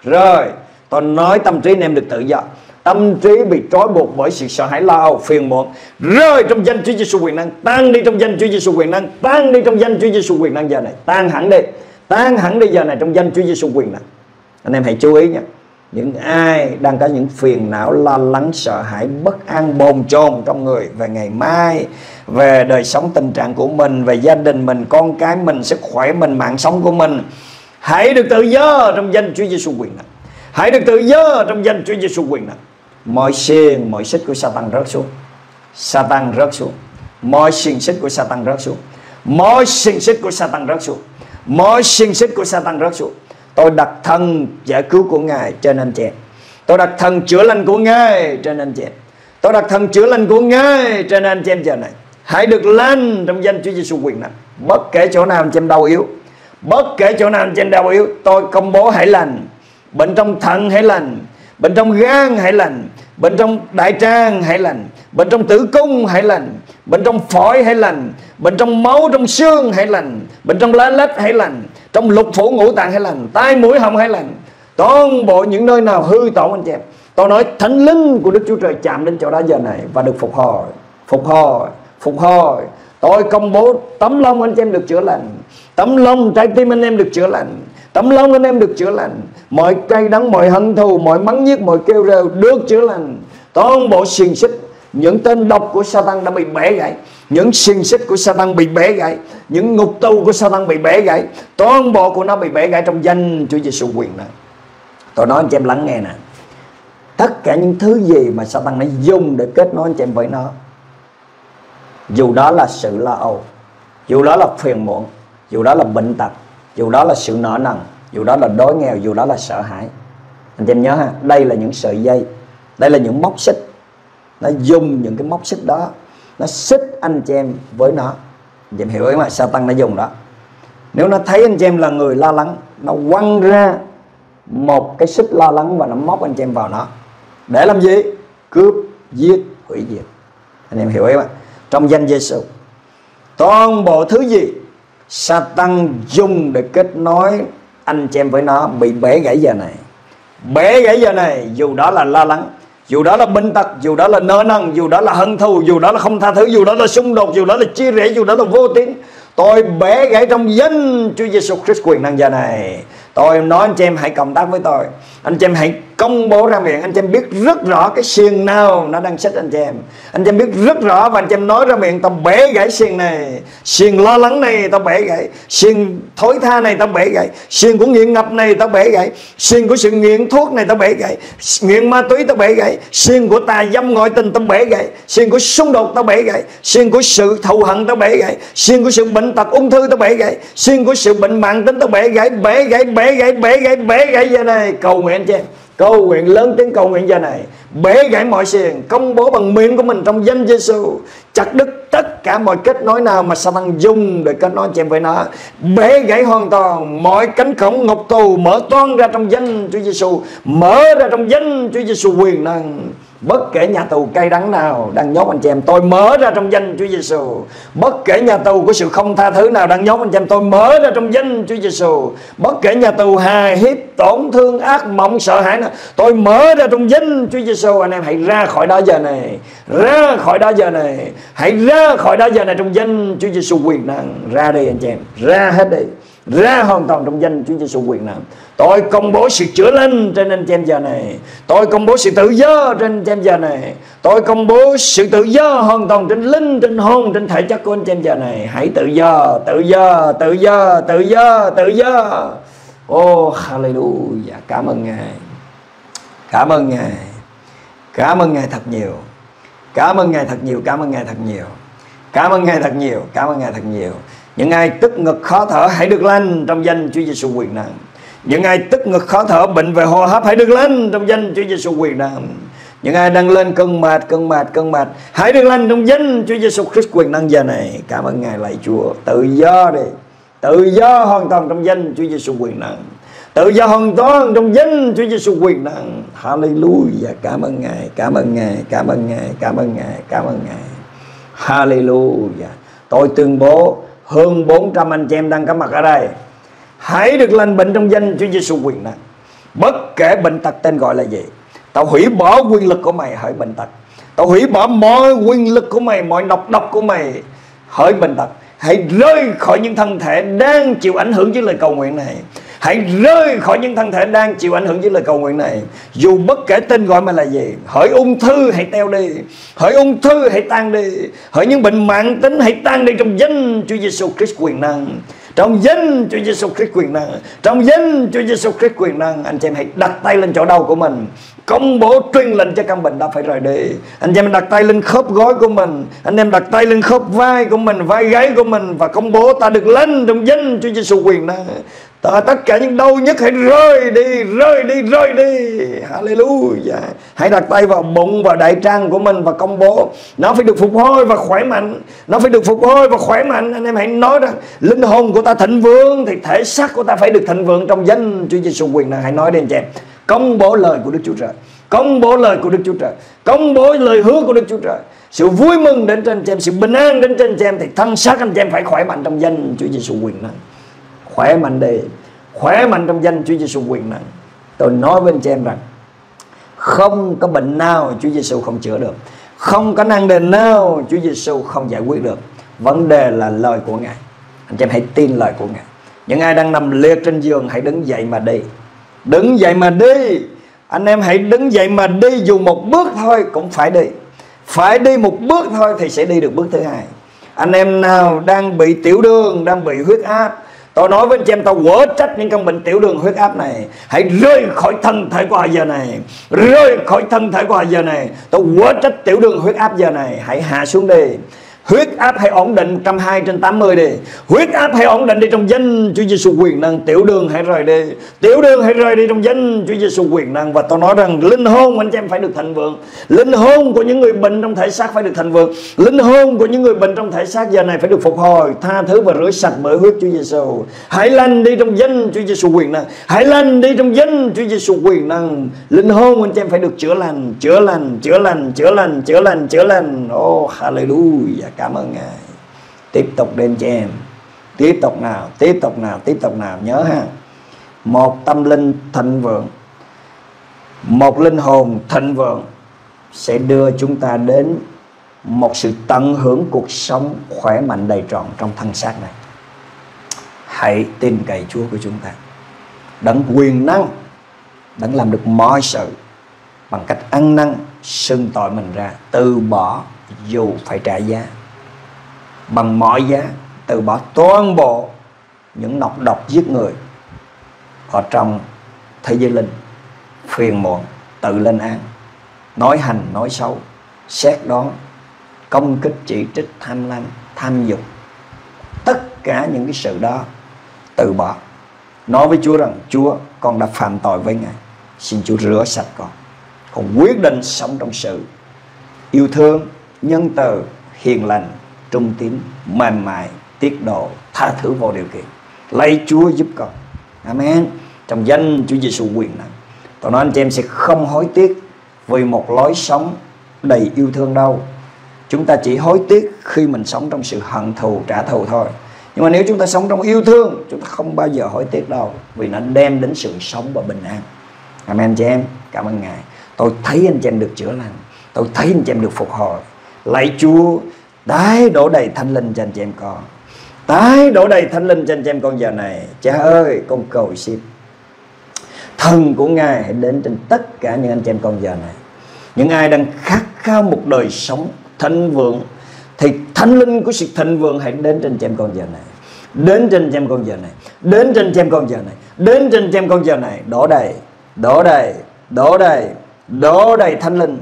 Rồi, tôi nói tâm trí anh em được tự do. Tâm trí bị trói buộc bởi sự sợ hãi lo âu phiền muộn, rơi trong danh Chúa Giêsu quyền năng. Tan đi trong danh Chúa Giêsu quyền năng. Tan đi trong danh Chúa Giêsu quyền năng giờ này. Tan hẳn đi. Tan hẳn đi giờ này trong danh Chúa Giêsu quyền năng. Anh em hãy chú ý nha. Những ai đang có những phiền não, lo lắng, sợ hãi, bất an, bồn chồn trong người về ngày mai, về đời sống tình trạng của mình, về gia đình mình, con cái mình, sức khỏe mình, mạng sống của mình, hãy được tự do trong danh Chúa Giêsu quyền năng. Hãy được tự do trong danh Chúa Giêsu quyền năng. Mọi xiềng, mọi xích của Satan rớt xuống. Satan rớt xuống. Mọi xiềng xích của Satan rớt xuống. Mọi xiềng xích của Satan rớt xuống. Mọi xiềng xích của Satan rớt xuống. Tôi đặt thân giải cứu của Ngài trên anh chị. Tôi đặt thân chữa lành của Ngài trên anh chị. Tôi đặt thân chữa lành của Ngài trên anh chị em giờ này. Hãy được lành trong danh Chúa Giêsu quyền năng. Bất kể chỗ nào anh chị em đau yếu, bất kể chỗ nào anh chị em đau yếu, tôi công bố hãy lành. Bệnh trong thận hãy lành, bệnh trong gan hãy lành, bệnh trong đại tràng hãy lành, bệnh trong tử cung hãy lành, bệnh trong phổi hãy lành, bệnh trong máu trong xương hãy lành, bệnh trong lá lách hãy lành, trong lục phủ ngũ tạng hãy lành, tai mũi họng hãy lành. Toàn bộ những nơi nào hư tổn anh chị em, tôi nói thánh linh của Đức Chúa Trời chạm đến chỗ đó giờ này và được phục hồi, phục hồi, phục hồi. Tôi công bố tấm lòng anh em được chữa lành, tấm lòng trái tim anh em được chữa lành, tấm lòng anh em được chữa lành. Mọi cay đắng, mọi hận thù, mọi mắng nhiếc, mọi kêu rêu được chữa lành. Toàn bộ xiềng xích, những tên độc của Satan đã bị bẻ gãy, những xiềng xích của Satan bị bẻ gãy, những ngục tù của Satan bị bẻ gãy, toàn bộ của nó bị bẻ gãy trong danh Chúa Giêsu quyền này. Tôi nói anh chị em lắng nghe nè, tất cả những thứ gì mà Satan đã dùng để kết nối anh chị em với nó, dù đó là sự lo âu, dù đó là phiền muộn, dù đó là bệnh tật, dù đó là sự nợ nần, dù đó là đói nghèo, dù đó là sợ hãi, anh chị em nhớ ha, đây là những sợi dây, đây là những móc xích. Nó dùng những cái móc xích đó, nó xích anh chị em với nó. Anh chị em hiểu mà Satan nó dùng đó. Nếu nó thấy anh chị em là người lo lắng, nó quăng ra một cái xích lo lắng và nó móc anh chị em vào nó. Để làm gì? Cướp, giết, hủy diệt. Anh em hiểu mà. Trong danh Giêsu, toàn bộ thứ gì Satan dùng để kết nối anh chị em với nó bị bẻ gãy giờ này. Bẻ gãy giờ này, dù đó là lo lắng, dù đó là bệnh tật, dù đó là nợ nần, dù đó là hận thù, dù đó là không tha thứ, dù đó là xung đột, dù đó là chia rẽ, dù đó là vô tín, tôi bẻ gãy trong danh Chúa Giêsu Christ quyền năng giờ này. Tôi nói anh chị em hãy cộng tác với tôi, anh chị em hãy công bố ra miệng. Anh chị em biết rất rõ cái xiềng nào nó đang xích anh chị em, anh chị em biết rất rõ và anh chị em nói ra miệng: tao bẻ gãy xiềng này, xiềng lo lắng này tao bẻ gãy, xiềng thối tha này tao bẻ gãy, xiềng của nghiện ngập này tao bẻ gãy, xiềng của sự nghiện thuốc này tao bẻ gãy, nghiện ma túy tao bẻ gãy, xiềng của tà dâm ngoại tình tao bẻ gãy, xiềng của xung đột tao bẻ gãy, xiềng của sự thù hận tao bẻ gãy, xiềng của sự bệnh tật ung thư tao bẻ gãy, xiềng của sự bệnh mạng tính tao bẻ gãy, bẻ gãy, bẻ gãy, bẻ gãy, bẻ gãy giờ này. Cầu nguyện anh chị em, cầu nguyện lớn tiếng cầu nguyện giờ này, bẻ gãy mọi xiềng, công bố bằng miệng của mình trong danh Giêsu, chặt đứt tất cả mọi kết nối nào mà Satan dùng để kết nối anh chị em với nó, bẻ gãy hoàn toàn mọi cánh cổng ngục tù, mở toang ra trong danh Chúa Giêsu, mở ra trong danh Chúa Giêsu quyền năng. Bất kể nhà tù cay đắng nào đang nhốt anh chị em, tôi mở ra trong danh Chúa Giêsu. Bất kể nhà tù của sự không tha thứ nào đang nhốt anh chị em, tôi mở ra trong danh Chúa Giêsu. Bất kể nhà tù hà hiếp, tổn thương, ác mộng, sợ hãi nào, tôi mở ra trong danh Chúa Giêsu. Anh em hãy ra khỏi đó giờ này, ra khỏi đó giờ này, hãy ra khỏi đó giờ này trong danh Chúa Giêsu quyền năng. Ra đi anh chị em, ra hết đi, ra hoàn toàn trong danh Chúa Giêsu quyền năng. Tôi công bố sự chữa lành trên anh chị em giờ này, tôi công bố sự tự do trên anh chị em giờ này, tôi công bố sự tự do hoàn toàn trên linh, trên hồn, trên thể chất của anh chị em giờ này. Hãy tự do, tự do, tự do, tự do, tự do. Oh hallelujah, cảm ơn Ngài, cảm ơn Ngài, cảm ơn Ngài thật nhiều, cảm ơn Ngài thật nhiều, cảm ơn Ngài thật nhiều, cảm ơn Ngài thật nhiều, cảm ơn Ngài thật nhiều. Những ai tức ngực khó thở hãy được lành trong danh Chúa Giêsu quyền năng. Những ai tức ngực khó thở, bệnh về hô hấp hãy được lành trong danh Chúa Giêsu quyền năng. Những ai đang lên cơn mệt hãy được lành trong danh Chúa Giêsu Christ quyền năng giờ này. Cảm ơn Ngài lạy Chúa. Tự do đi, tự do hoàn toàn trong danh Chúa Giêsu quyền năng, tự do hoàn toàn trong danh Chúa Giêsu quyền năng. Hallelujah, cảm ơn Ngài, cảm ơn Ngài, cảm ơn Ngài, cảm ơn Ngài, cảm ơn Ngài. Hallelujah. Tôi tuyên bố hơn 400 anh chị em đang có mặt ở đây hãy được lành bệnh trong danh Chúa Giêsu quyền năng. Bất kể bệnh tật tên gọi là gì, tao hủy bỏ quyền lực của mày, hỡi bệnh tật. Tao hủy bỏ mọi quyền lực của mày, mọi độc của mày, hỡi bệnh tật. Hãy rơi khỏi những thân thể đang chịu ảnh hưởng với lời cầu nguyện này. Hãy rơi khỏi những thân thể đang chịu ảnh hưởng với lời cầu nguyện này. Dù bất kể tên gọi mà là gì, hỡi ung thư hãy teo đi, hỡi ung thư hãy tan đi, hỡi những bệnh mạng tính hãy tan đi trong danh Chúa Giêsu Christ quyền năng. Trong danh Chúa Giêsu Christ quyền năng, trong danh Chúa Giêsu Christ quyền năng. Anh chị em hãy đặt tay lên chỗ đau của mình, công bố truyền lệnh cho căn bệnh đã phải rời đi. Anh chị em đặt tay lên khớp gối của mình, anh em đặt tay lên khớp vai của mình, vai gáy của mình và công bố ta được lành trong danh Chúa Giêsu quyền năng. Tất cả những đau nhức hãy rơi đi, rơi đi, rơi đi. Hallelujah. Hãy đặt tay vào bụng và đại tràng của mình và công bố nó phải được phục hồi và khỏe mạnh, nó phải được phục hồi và khỏe mạnh. Anh em hãy nói rằng linh hồn của ta thịnh vượng thì thể xác của ta phải được thịnh vượng trong danh Chúa Giêsu quyền năng. Hãy nói đến anh em, công bố lời của Đức Chúa Trời, công bố lời của Đức Chúa Trời, công bố lời hứa của Đức Chúa Trời. Sự vui mừng đến trên anh em, sự bình an đến trên anh em thì thân xác anh em phải khỏe mạnh trong danh Chúa Giêsu quyền năng. Khỏe mạnh đi, khỏe mạnh trong danh Chúa Giêsu quyền năng. Tôi nói với anh chị em rằng không có bệnh nào Chúa Giêsu không chữa được, không có năng đền nào Chúa Giêsu không giải quyết được. Vấn đề là lời của Ngài. Anh chị em hãy tin lời của Ngài. Những ai đang nằm liệt trên giường hãy đứng dậy mà đi. Đứng dậy mà đi. Anh em hãy đứng dậy mà đi. Dù một bước thôi cũng phải đi. Phải đi một bước thôi thì sẽ đi được bước thứ hai. Anh em nào đang bị tiểu đường, đang bị huyết áp, tôi nói với anh chị em, tao quở trách những căn bệnh tiểu đường huyết áp này. Hãy rơi khỏi thân thể của họ giờ này. Rơi khỏi thân thể của họ giờ này. Tao quở trách tiểu đường huyết áp giờ này. Hãy hạ xuống đi. Huyết áp hãy ổn định 120 trên 80 đi. Huyết áp hãy ổn định đi trong danh Chúa Giêsu quyền năng. Tiểu đường hãy rời đi. Tiểu đường hãy rời đi trong danh Chúa Giêsu quyền năng. Và tôi nói rằng linh hồn anh chị em phải được thịnh vượng. Linh hồn của những người bệnh trong thể xác phải được thịnh vượng. Linh hồn của những người bệnh trong thể xác giờ này phải được phục hồi, tha thứ và rửa sạch bởi huyết Chúa Giêsu. Hãy lành đi trong danh Chúa Giêsu quyền năng. Hãy lành đi trong danh Chúa Giêsu quyền năng. Linh hồn anh chị em phải được chữa lành, chữa lành, chữa lành, chữa lành, chữa lành, chữa lành. Oh hallelujah. Cảm ơn Ngài. Tiếp tục đến cho em. Tiếp tục nào, tiếp tục nào, tiếp tục nào. Nhớ ha. Một tâm linh thịnh vượng, một linh hồn thịnh vượng sẽ đưa chúng ta đến một sự tận hưởng cuộc sống khỏe mạnh đầy trọn trong thân xác này. Hãy tin cậy Chúa của chúng ta. Đấng quyền năng, Đấng làm được mọi sự, bằng cách ăn năn, xưng tội mình ra, từ bỏ dù phải trả giá, bằng mọi giá từ bỏ toàn bộ những nọc độc giết người ở trong thế giới linh, phiền muộn, tự lên án, nói hành nói xấu, xét đoán, công kích, chỉ trích, tham lam, tham dục. Tất cả những cái sự đó từ bỏ, nói với Chúa rằng Chúa, con đã phạm tội với Ngài, xin Chúa rửa sạch con quyết định sống trong sự yêu thương, nhân từ, hiền lành, trung tín, mềm mại, tiết độ, tha thứ vô điều kiện. Lấy Chúa giúp con. Amen. Trong danh Chúa Giêsu quyền năng, tôi nói anh chị em sẽ không hối tiếc vì một lối sống đầy yêu thương đâu. Chúng ta chỉ hối tiếc khi mình sống trong sự hận thù, trả thù thôi. Nhưng mà nếu chúng ta sống trong yêu thương, chúng ta không bao giờ hối tiếc đâu, vì nó đem đến sự sống và bình an. Amen anh chị em. Cảm ơn Ngài. Tôi thấy anh chị em được chữa lành. Tôi thấy anh chị em được phục hồi. Lạy Chúa tái đổ đầy Thánh Linh cho anh chị em con. Tái đổ đầy Thánh Linh cho anh chị em con giờ này. Cha ơi, con cầu xin thần của Ngài hãy đến trên tất cả những anh chị em con giờ này. Những ai đang khát khao một đời sống thịnh vượng thì Thánh Linh của sự thịnh vượng hãy đến trên chị em con giờ này. Đến trên chị em con giờ này. Đến trên chị em con giờ này. Đến trên chị em con giờ này. Đổ đầy, đổ đầy, đổ đầy, đổ đầy Thánh Linh.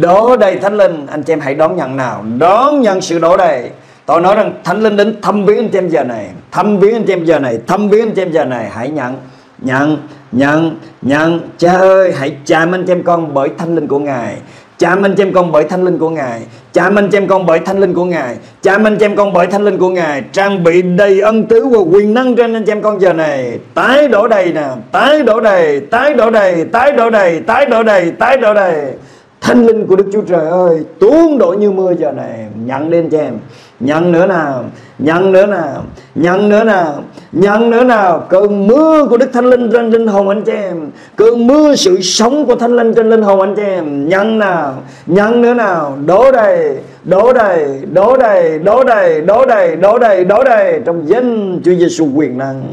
Đổ đầy Thánh Linh. Anh chị em hãy đón nhận nào. Đón nhận sự đổ đầy. Tôi nói rằng Thánh Linh đến thăm viếng anh chị em giờ này. Thăm viếng anh chị em giờ này. Thăm viếng anh chị em giờ này. Hãy nhận, nhận, nhận, nhận. Cha ơi, hãy chạm anh chị em con bởi Thánh Linh của Ngài. Chạm anh chị em con bởi Thánh Linh của Ngài. Chạm anh chị em con bởi Thánh Linh của Ngài. Chạm anh chị em con bởi Thánh Linh của Ngài. Trang bị đầy ân tứ và quyền năng trên anh chị em con giờ này. Tái đổ đầy nè. Tái đổ đầy, tái đổ đầy, tái đổ đầy, tái đổ đầy, tái đổ đầy. Thánh Linh của Đức Chúa Trời ơi, tuôn đổ như mưa giờ này. Nhận đến cho em. Nhận nữa nào. Nhận nữa nào. Nhận nữa nào. Nhận nữa nào. Cơn mưa của Đức Thánh Linh trên linh hồn anh chị em. Cơn mưa sự sống của Thánh Linh trên linh hồn anh chị em. Nhận nào. Nhận nữa nào. Đổ đầy, đổ đầy, đổ đầy, đổ đầy, đổ đầy, đổ đầy, đổ đầy trong danh Chúa Giêsu quyền năng.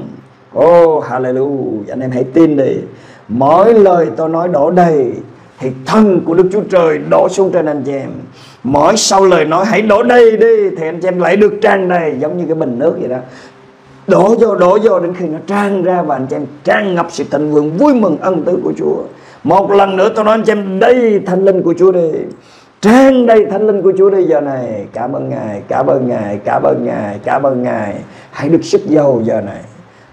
Oh hallelujah. Anh em hãy tin đi. Mỗi lời tôi nói đổ đầy thì thân của Đức Chúa Trời đổ xuống trên anh chị em. Mỗi sau lời nói hãy đổ đầy đi thì anh chị em lại được tràn đầy, giống như cái bình nước vậy đó. Đổ vô đến khi nó tràn ra và anh chị em tràn ngập sự thịnh vượng, vui mừng ân tứ của Chúa. Một lần nữa tôi nói anh chị em đầy Thánh Linh của Chúa đi. Tràn đầy Thánh Linh của Chúa đi giờ này. Cảm ơn Ngài, cảm ơn Ngài, cảm ơn Ngài, cảm ơn Ngài. Hãy được sức dầu giờ này.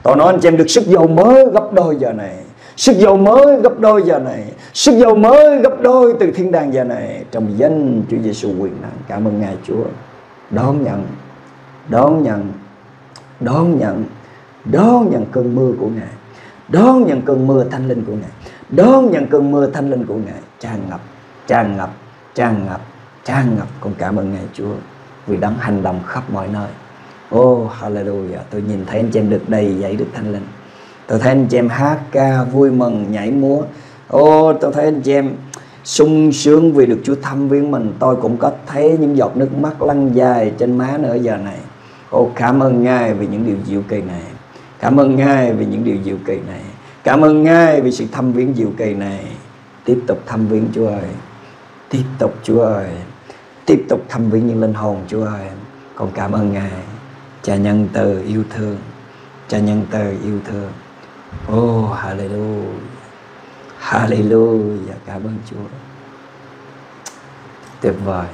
Tôi nói anh chị em được sức dầu mới gấp đôi giờ này. Sức dầu mới gấp đôi giờ này. Sức dầu mới gấp đôi từ thiên đàng giờ này. Trong danh Chúa Giêsu quyền năng. Cảm ơn Ngài Chúa. Đón nhận, đón nhận, đón nhận, đón nhận cơn mưa của Ngài. Đón nhận cơn mưa Thánh Linh của Ngài. Đón nhận cơn mưa Thánh Linh của Ngài. Tràn ngập, tràn ngập, tràn ngập, tràn ngập. Con cảm ơn Ngài Chúa vì Đấng hành động khắp mọi nơi. Oh hallelujah. Tôi nhìn thấy anh chị em được đầy dẫy Đức Thánh Linh. Tôi thấy anh chị em hát ca, vui mừng, nhảy múa. Tôi thấy anh chị em sung sướng vì được Chúa thăm viếng mình. Tôi cũng có thấy những giọt nước mắt lăn dài trên má nữa giờ này. Ô, cảm ơn Ngài vì những điều diệu kỳ này. Cảm ơn Ngài vì những điều diệu kỳ này. Cảm ơn Ngài vì sự thăm viếng diệu kỳ này. Tiếp tục thăm viếng Chúa ơi. Tiếp tục Chúa ơi. Tiếp tục thăm viếng những linh hồn Chúa ơi. Con cảm ơn Ngài. Cha nhân từ yêu thương. Cha nhân từ yêu thương. Ô, hallelujah. Hallelujah. Cảm ơn Chúa. Tuyệt vời.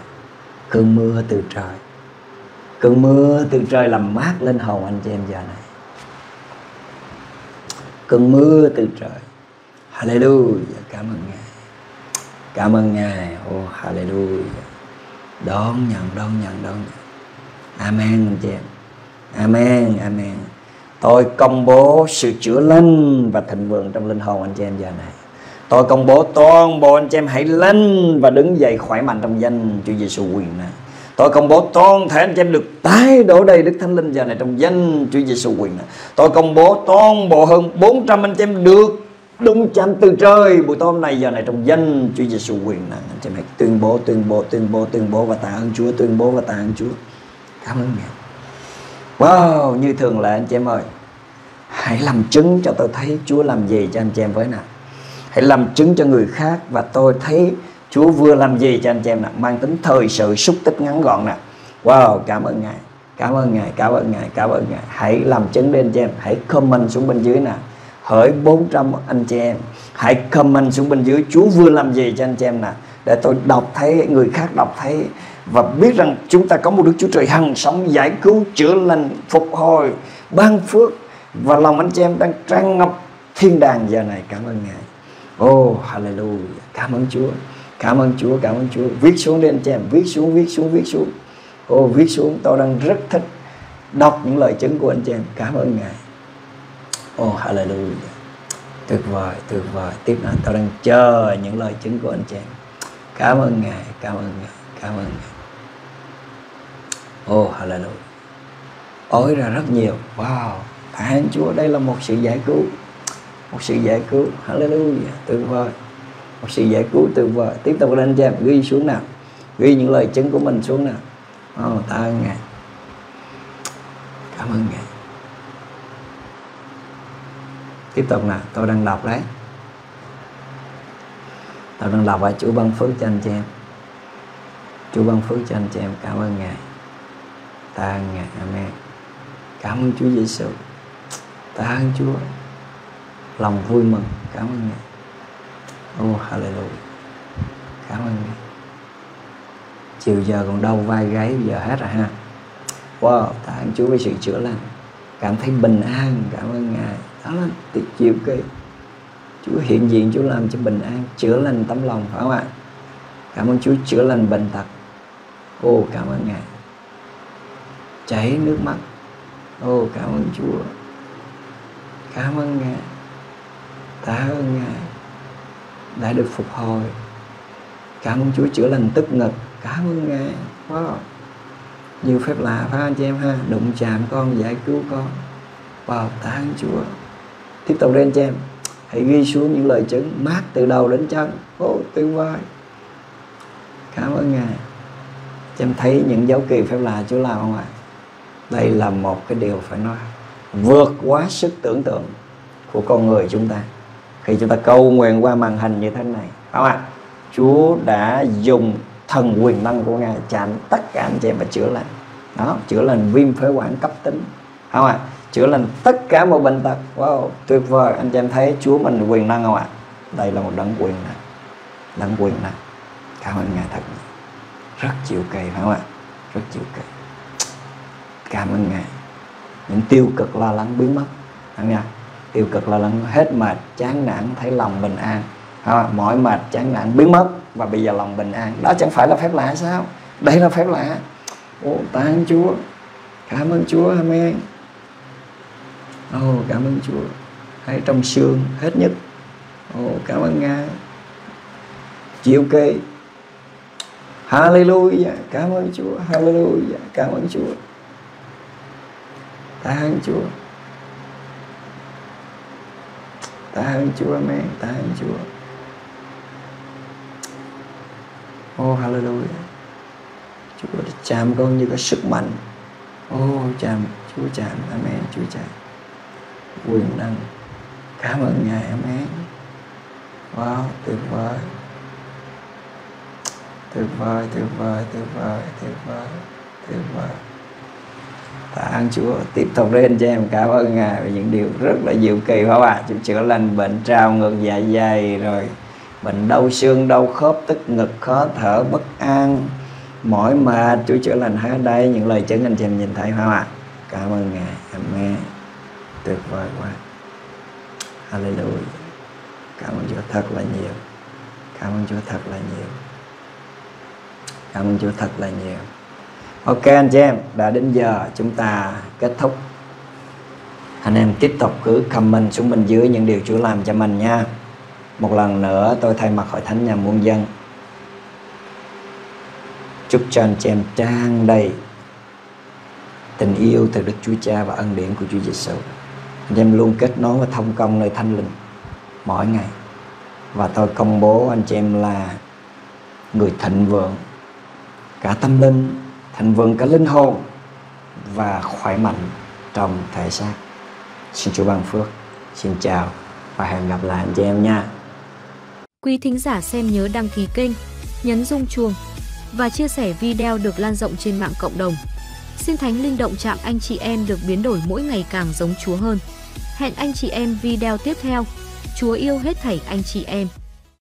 Cơn mưa từ trời. Cơn mưa từ trời làm mát lên hồn anh chị em giờ này. Cơn mưa từ trời. Hallelujah. Cảm ơn Ngài. Cảm ơn Ngài. Oh, hallelujah. Đón nhận. Amen anh chị em. Amen, amen. Tôi công bố sự chữa lành và thịnh vượng trong linh hồn anh chị em giờ này. Tôi công bố toàn bộ anh chị em hãy lên và đứng dậy khỏe mạnh trong danh Chúa Giêsu quyền này. Tôi công bố toàn thể anh chị em được tái đổ đầy Đức Thánh Linh giờ này trong danh Chúa Giêsu quyền này. Tôi công bố toàn bộ hơn 400 anh chị em được đụng chạm từ trời buổi tối hôm nay giờ này trong danh Chúa Giêsu quyền này. Anh chị em hãy tuyên bố và tạ ơn Chúa, tuyên bố và tạ ơn Chúa. Cảm ơn Ngài. Wow, như thường lệ anh chị em ơi, hãy làm chứng cho tôi thấy Chúa làm gì cho anh chị em với nào. Hãy làm chứng cho người khác và tôi thấy Chúa vừa làm gì cho anh chị em nào. Mang tính thời sự, xúc tích ngắn gọn nào. Wow, cảm ơn Ngài. Cảm ơn Ngài, cảm ơn Ngài, cảm ơn Ngài. Hãy làm chứng đi anh chị em. Hãy comment xuống bên dưới nào. Hỡi 400 anh chị em, hãy comment xuống bên dưới Chúa vừa làm gì cho anh chị em nào. Để tôi đọc thấy, người khác đọc thấy và biết rằng chúng ta có một Đức Chúa Trời hằng sống, giải cứu, chữa lành, phục hồi, ban phước. Và lòng anh chị em đang tràn ngập thiên đàng giờ này. Cảm ơn Ngài. Oh, hallelujah. Cảm ơn Chúa. Cảm ơn Chúa, cảm ơn Chúa. Viết xuống đi anh chị em. Viết xuống. Oh, viết xuống. Tôi đang rất thích đọc những lời chứng của anh chị em. Cảm ơn Ngài. Oh, hallelujah. Tuyệt vời, tuyệt vời. Tiếp nữa, tôi đang chờ những lời chứng của anh chị em. Cảm ơn Ngài, cảm ơn Ngài, cảm ơn Ngài. Oh, hallelujah. Ối ra rất nhiều. Wow, tạ ơn Chúa. Đây là một sự giải cứu. Một sự giải cứu. Hallelujah. Tuyệt vời. Một sự giải cứu tuyệt vời. Tiếp tục lên anh chị em. Ghi xuống nào. Ghi những lời chứng của mình xuống nào. Oh, tạ ơn Ngài. Cảm ơn Ngài. Tiếp tục nào. Tôi đang đọc đấy. Tôi đang đọc và Chúa ban phước cho anh chị em. Chúa ban phước cho anh chị em. Cảm ơn Ngài. Ta ơn Ngài, amen. Cảm ơn Chúa Giêsu. Ta ơn Chúa. Lòng vui mừng. Cảm ơn Ngài. Oh, hallelujah. Cảm ơn Ngài. Chiều giờ còn đau vai gáy giờ hết rồi ha. Wow, ta ơn Chúa với sự chữa lành. Cảm thấy bình an. Cảm ơn Ngài. Đó là tuyệt diệu kỳ. Chúa hiện diện, Chúa làm cho bình an, chữa lành tấm lòng, phải không ạ? Cảm ơn Chúa chữa lành bệnh tật. Oh, cảm ơn Ngài. Chảy nước mắt. Oh, cảm ơn Chúa. Cảm ơn Ngài. Tạ ơn Ngài đã được phục hồi. Cảm ơn Chúa chữa lành tức ngực. Cảm ơn Ngài. Wow. Nhiều phép lạ phải anh chị em ha. Đụng chạm con, giải cứu con. Wow, tạ ơn Chúa. Tiếp tục lên anh chị em. Hãy ghi xuống những lời chứng mát từ đầu đến chân. Oh, tuyệt vời. Cảm ơn Ngài. Chị em thấy những dấu kỳ phép lạ Chúa làm không ạ? Đây là một cái điều phải nói vượt quá sức tưởng tượng của con người chúng ta. Khi chúng ta cầu nguyện qua màn hình như thế này, phải không ạ? Chúa đã dùng thần quyền năng của Ngài chạm tất cả anh chị em và chữa lành. Đó, chữa lành viêm phế quản cấp tính, phải không ạ? Chữa lành tất cả mọi bệnh tật. Wow, tuyệt vời. Anh chị em thấy Chúa mình quyền năng không ạ? Đây là một đấng quyền năng. Đấng quyền năng. Cảm ơn Ngài thật. Rất diệu kỳ phải không ạ? Rất diệu kỳ. Cảm ơn Ngài. Những tiêu cực lo lắng biến mất. Anh nha. Tiêu cực lo lắng hết mệt, chán nản, thấy lòng bình an. Mỏi mệt, chán nản biến mất. Và bây giờ lòng bình an. Đó chẳng phải là phép lạ sao? Đây là phép lạ. Ô, tạ ơn Chúa. Cảm ơn Chúa. Amen. Ô, cảm ơn Chúa. Thấy trong xương hết nhất. Ô, cảm ơn Ngài. Diệu kỳ. Hallelujah, cảm ơn Chúa. Hallelujah, cảm ơn Chúa. Tạ ơn Chúa. Tạ ơn Chúa, amen. Tạ ơn Chúa. Oh hallelujah. Chúa chạm con như có sức mạnh. Oh chạm, Chúa chạm, amen, Chúa chạm. Quyền năng. Cảm ơn Ngài, amen. Wow, tuyệt vời. Tuyệt vời, tuyệt vời, tuyệt vời, tuyệt vời, tuyệt vời. Tạ ơn Chúa. Tiếp tục đến anh chị em cảm ơn Ngài về những điều rất là diệu kỳ phải không ạ? Chúa chữa lành bệnh trào ngược dạ dày, rồi bệnh đau xương, đau khớp, tức ngực, khó thở, bất an, mỏi mệt. Chúa chữa lành hết đây, những lời chứng anh chị em nhìn thấy phải không ạ? Cảm ơn Ngài, amen. Tuyệt vời quá. Hallelujah. Cảm ơn Chúa thật là nhiều. Cảm ơn Chúa thật là nhiều. Cảm ơn Chúa thật là nhiều. Ok anh chị em, đã đến giờ chúng ta kết thúc. Anh em tiếp tục cứ comment xuống bên dưới những điều Chúa làm cho mình nha. Một lần nữa tôi thay mặt Hội Thánh Nhà Muôn Dân chúc cho anh chị em tràn đầy tình yêu từ Đức Chúa Cha và ân điển của Chúa Giêsu. Anh em luôn kết nối và thông công nơi Thánh Linh mỗi ngày. Và tôi công bố anh chị em là người thịnh vượng cả tâm linh, thịnh vượng cả linh hồn và khỏe mạnh trong thể xác. Xin Chúa ban phước. Xin chào và hẹn gặp lại anh chị em nha. Quý thính giả xem nhớ đăng ký kênh, nhấn rung chuông và chia sẻ video được lan rộng trên mạng cộng đồng. Xin Thánh Linh động chạm anh chị em được biến đổi mỗi ngày càng giống Chúa hơn. Hẹn anh chị em video tiếp theo. Chúa yêu hết thảy anh chị em.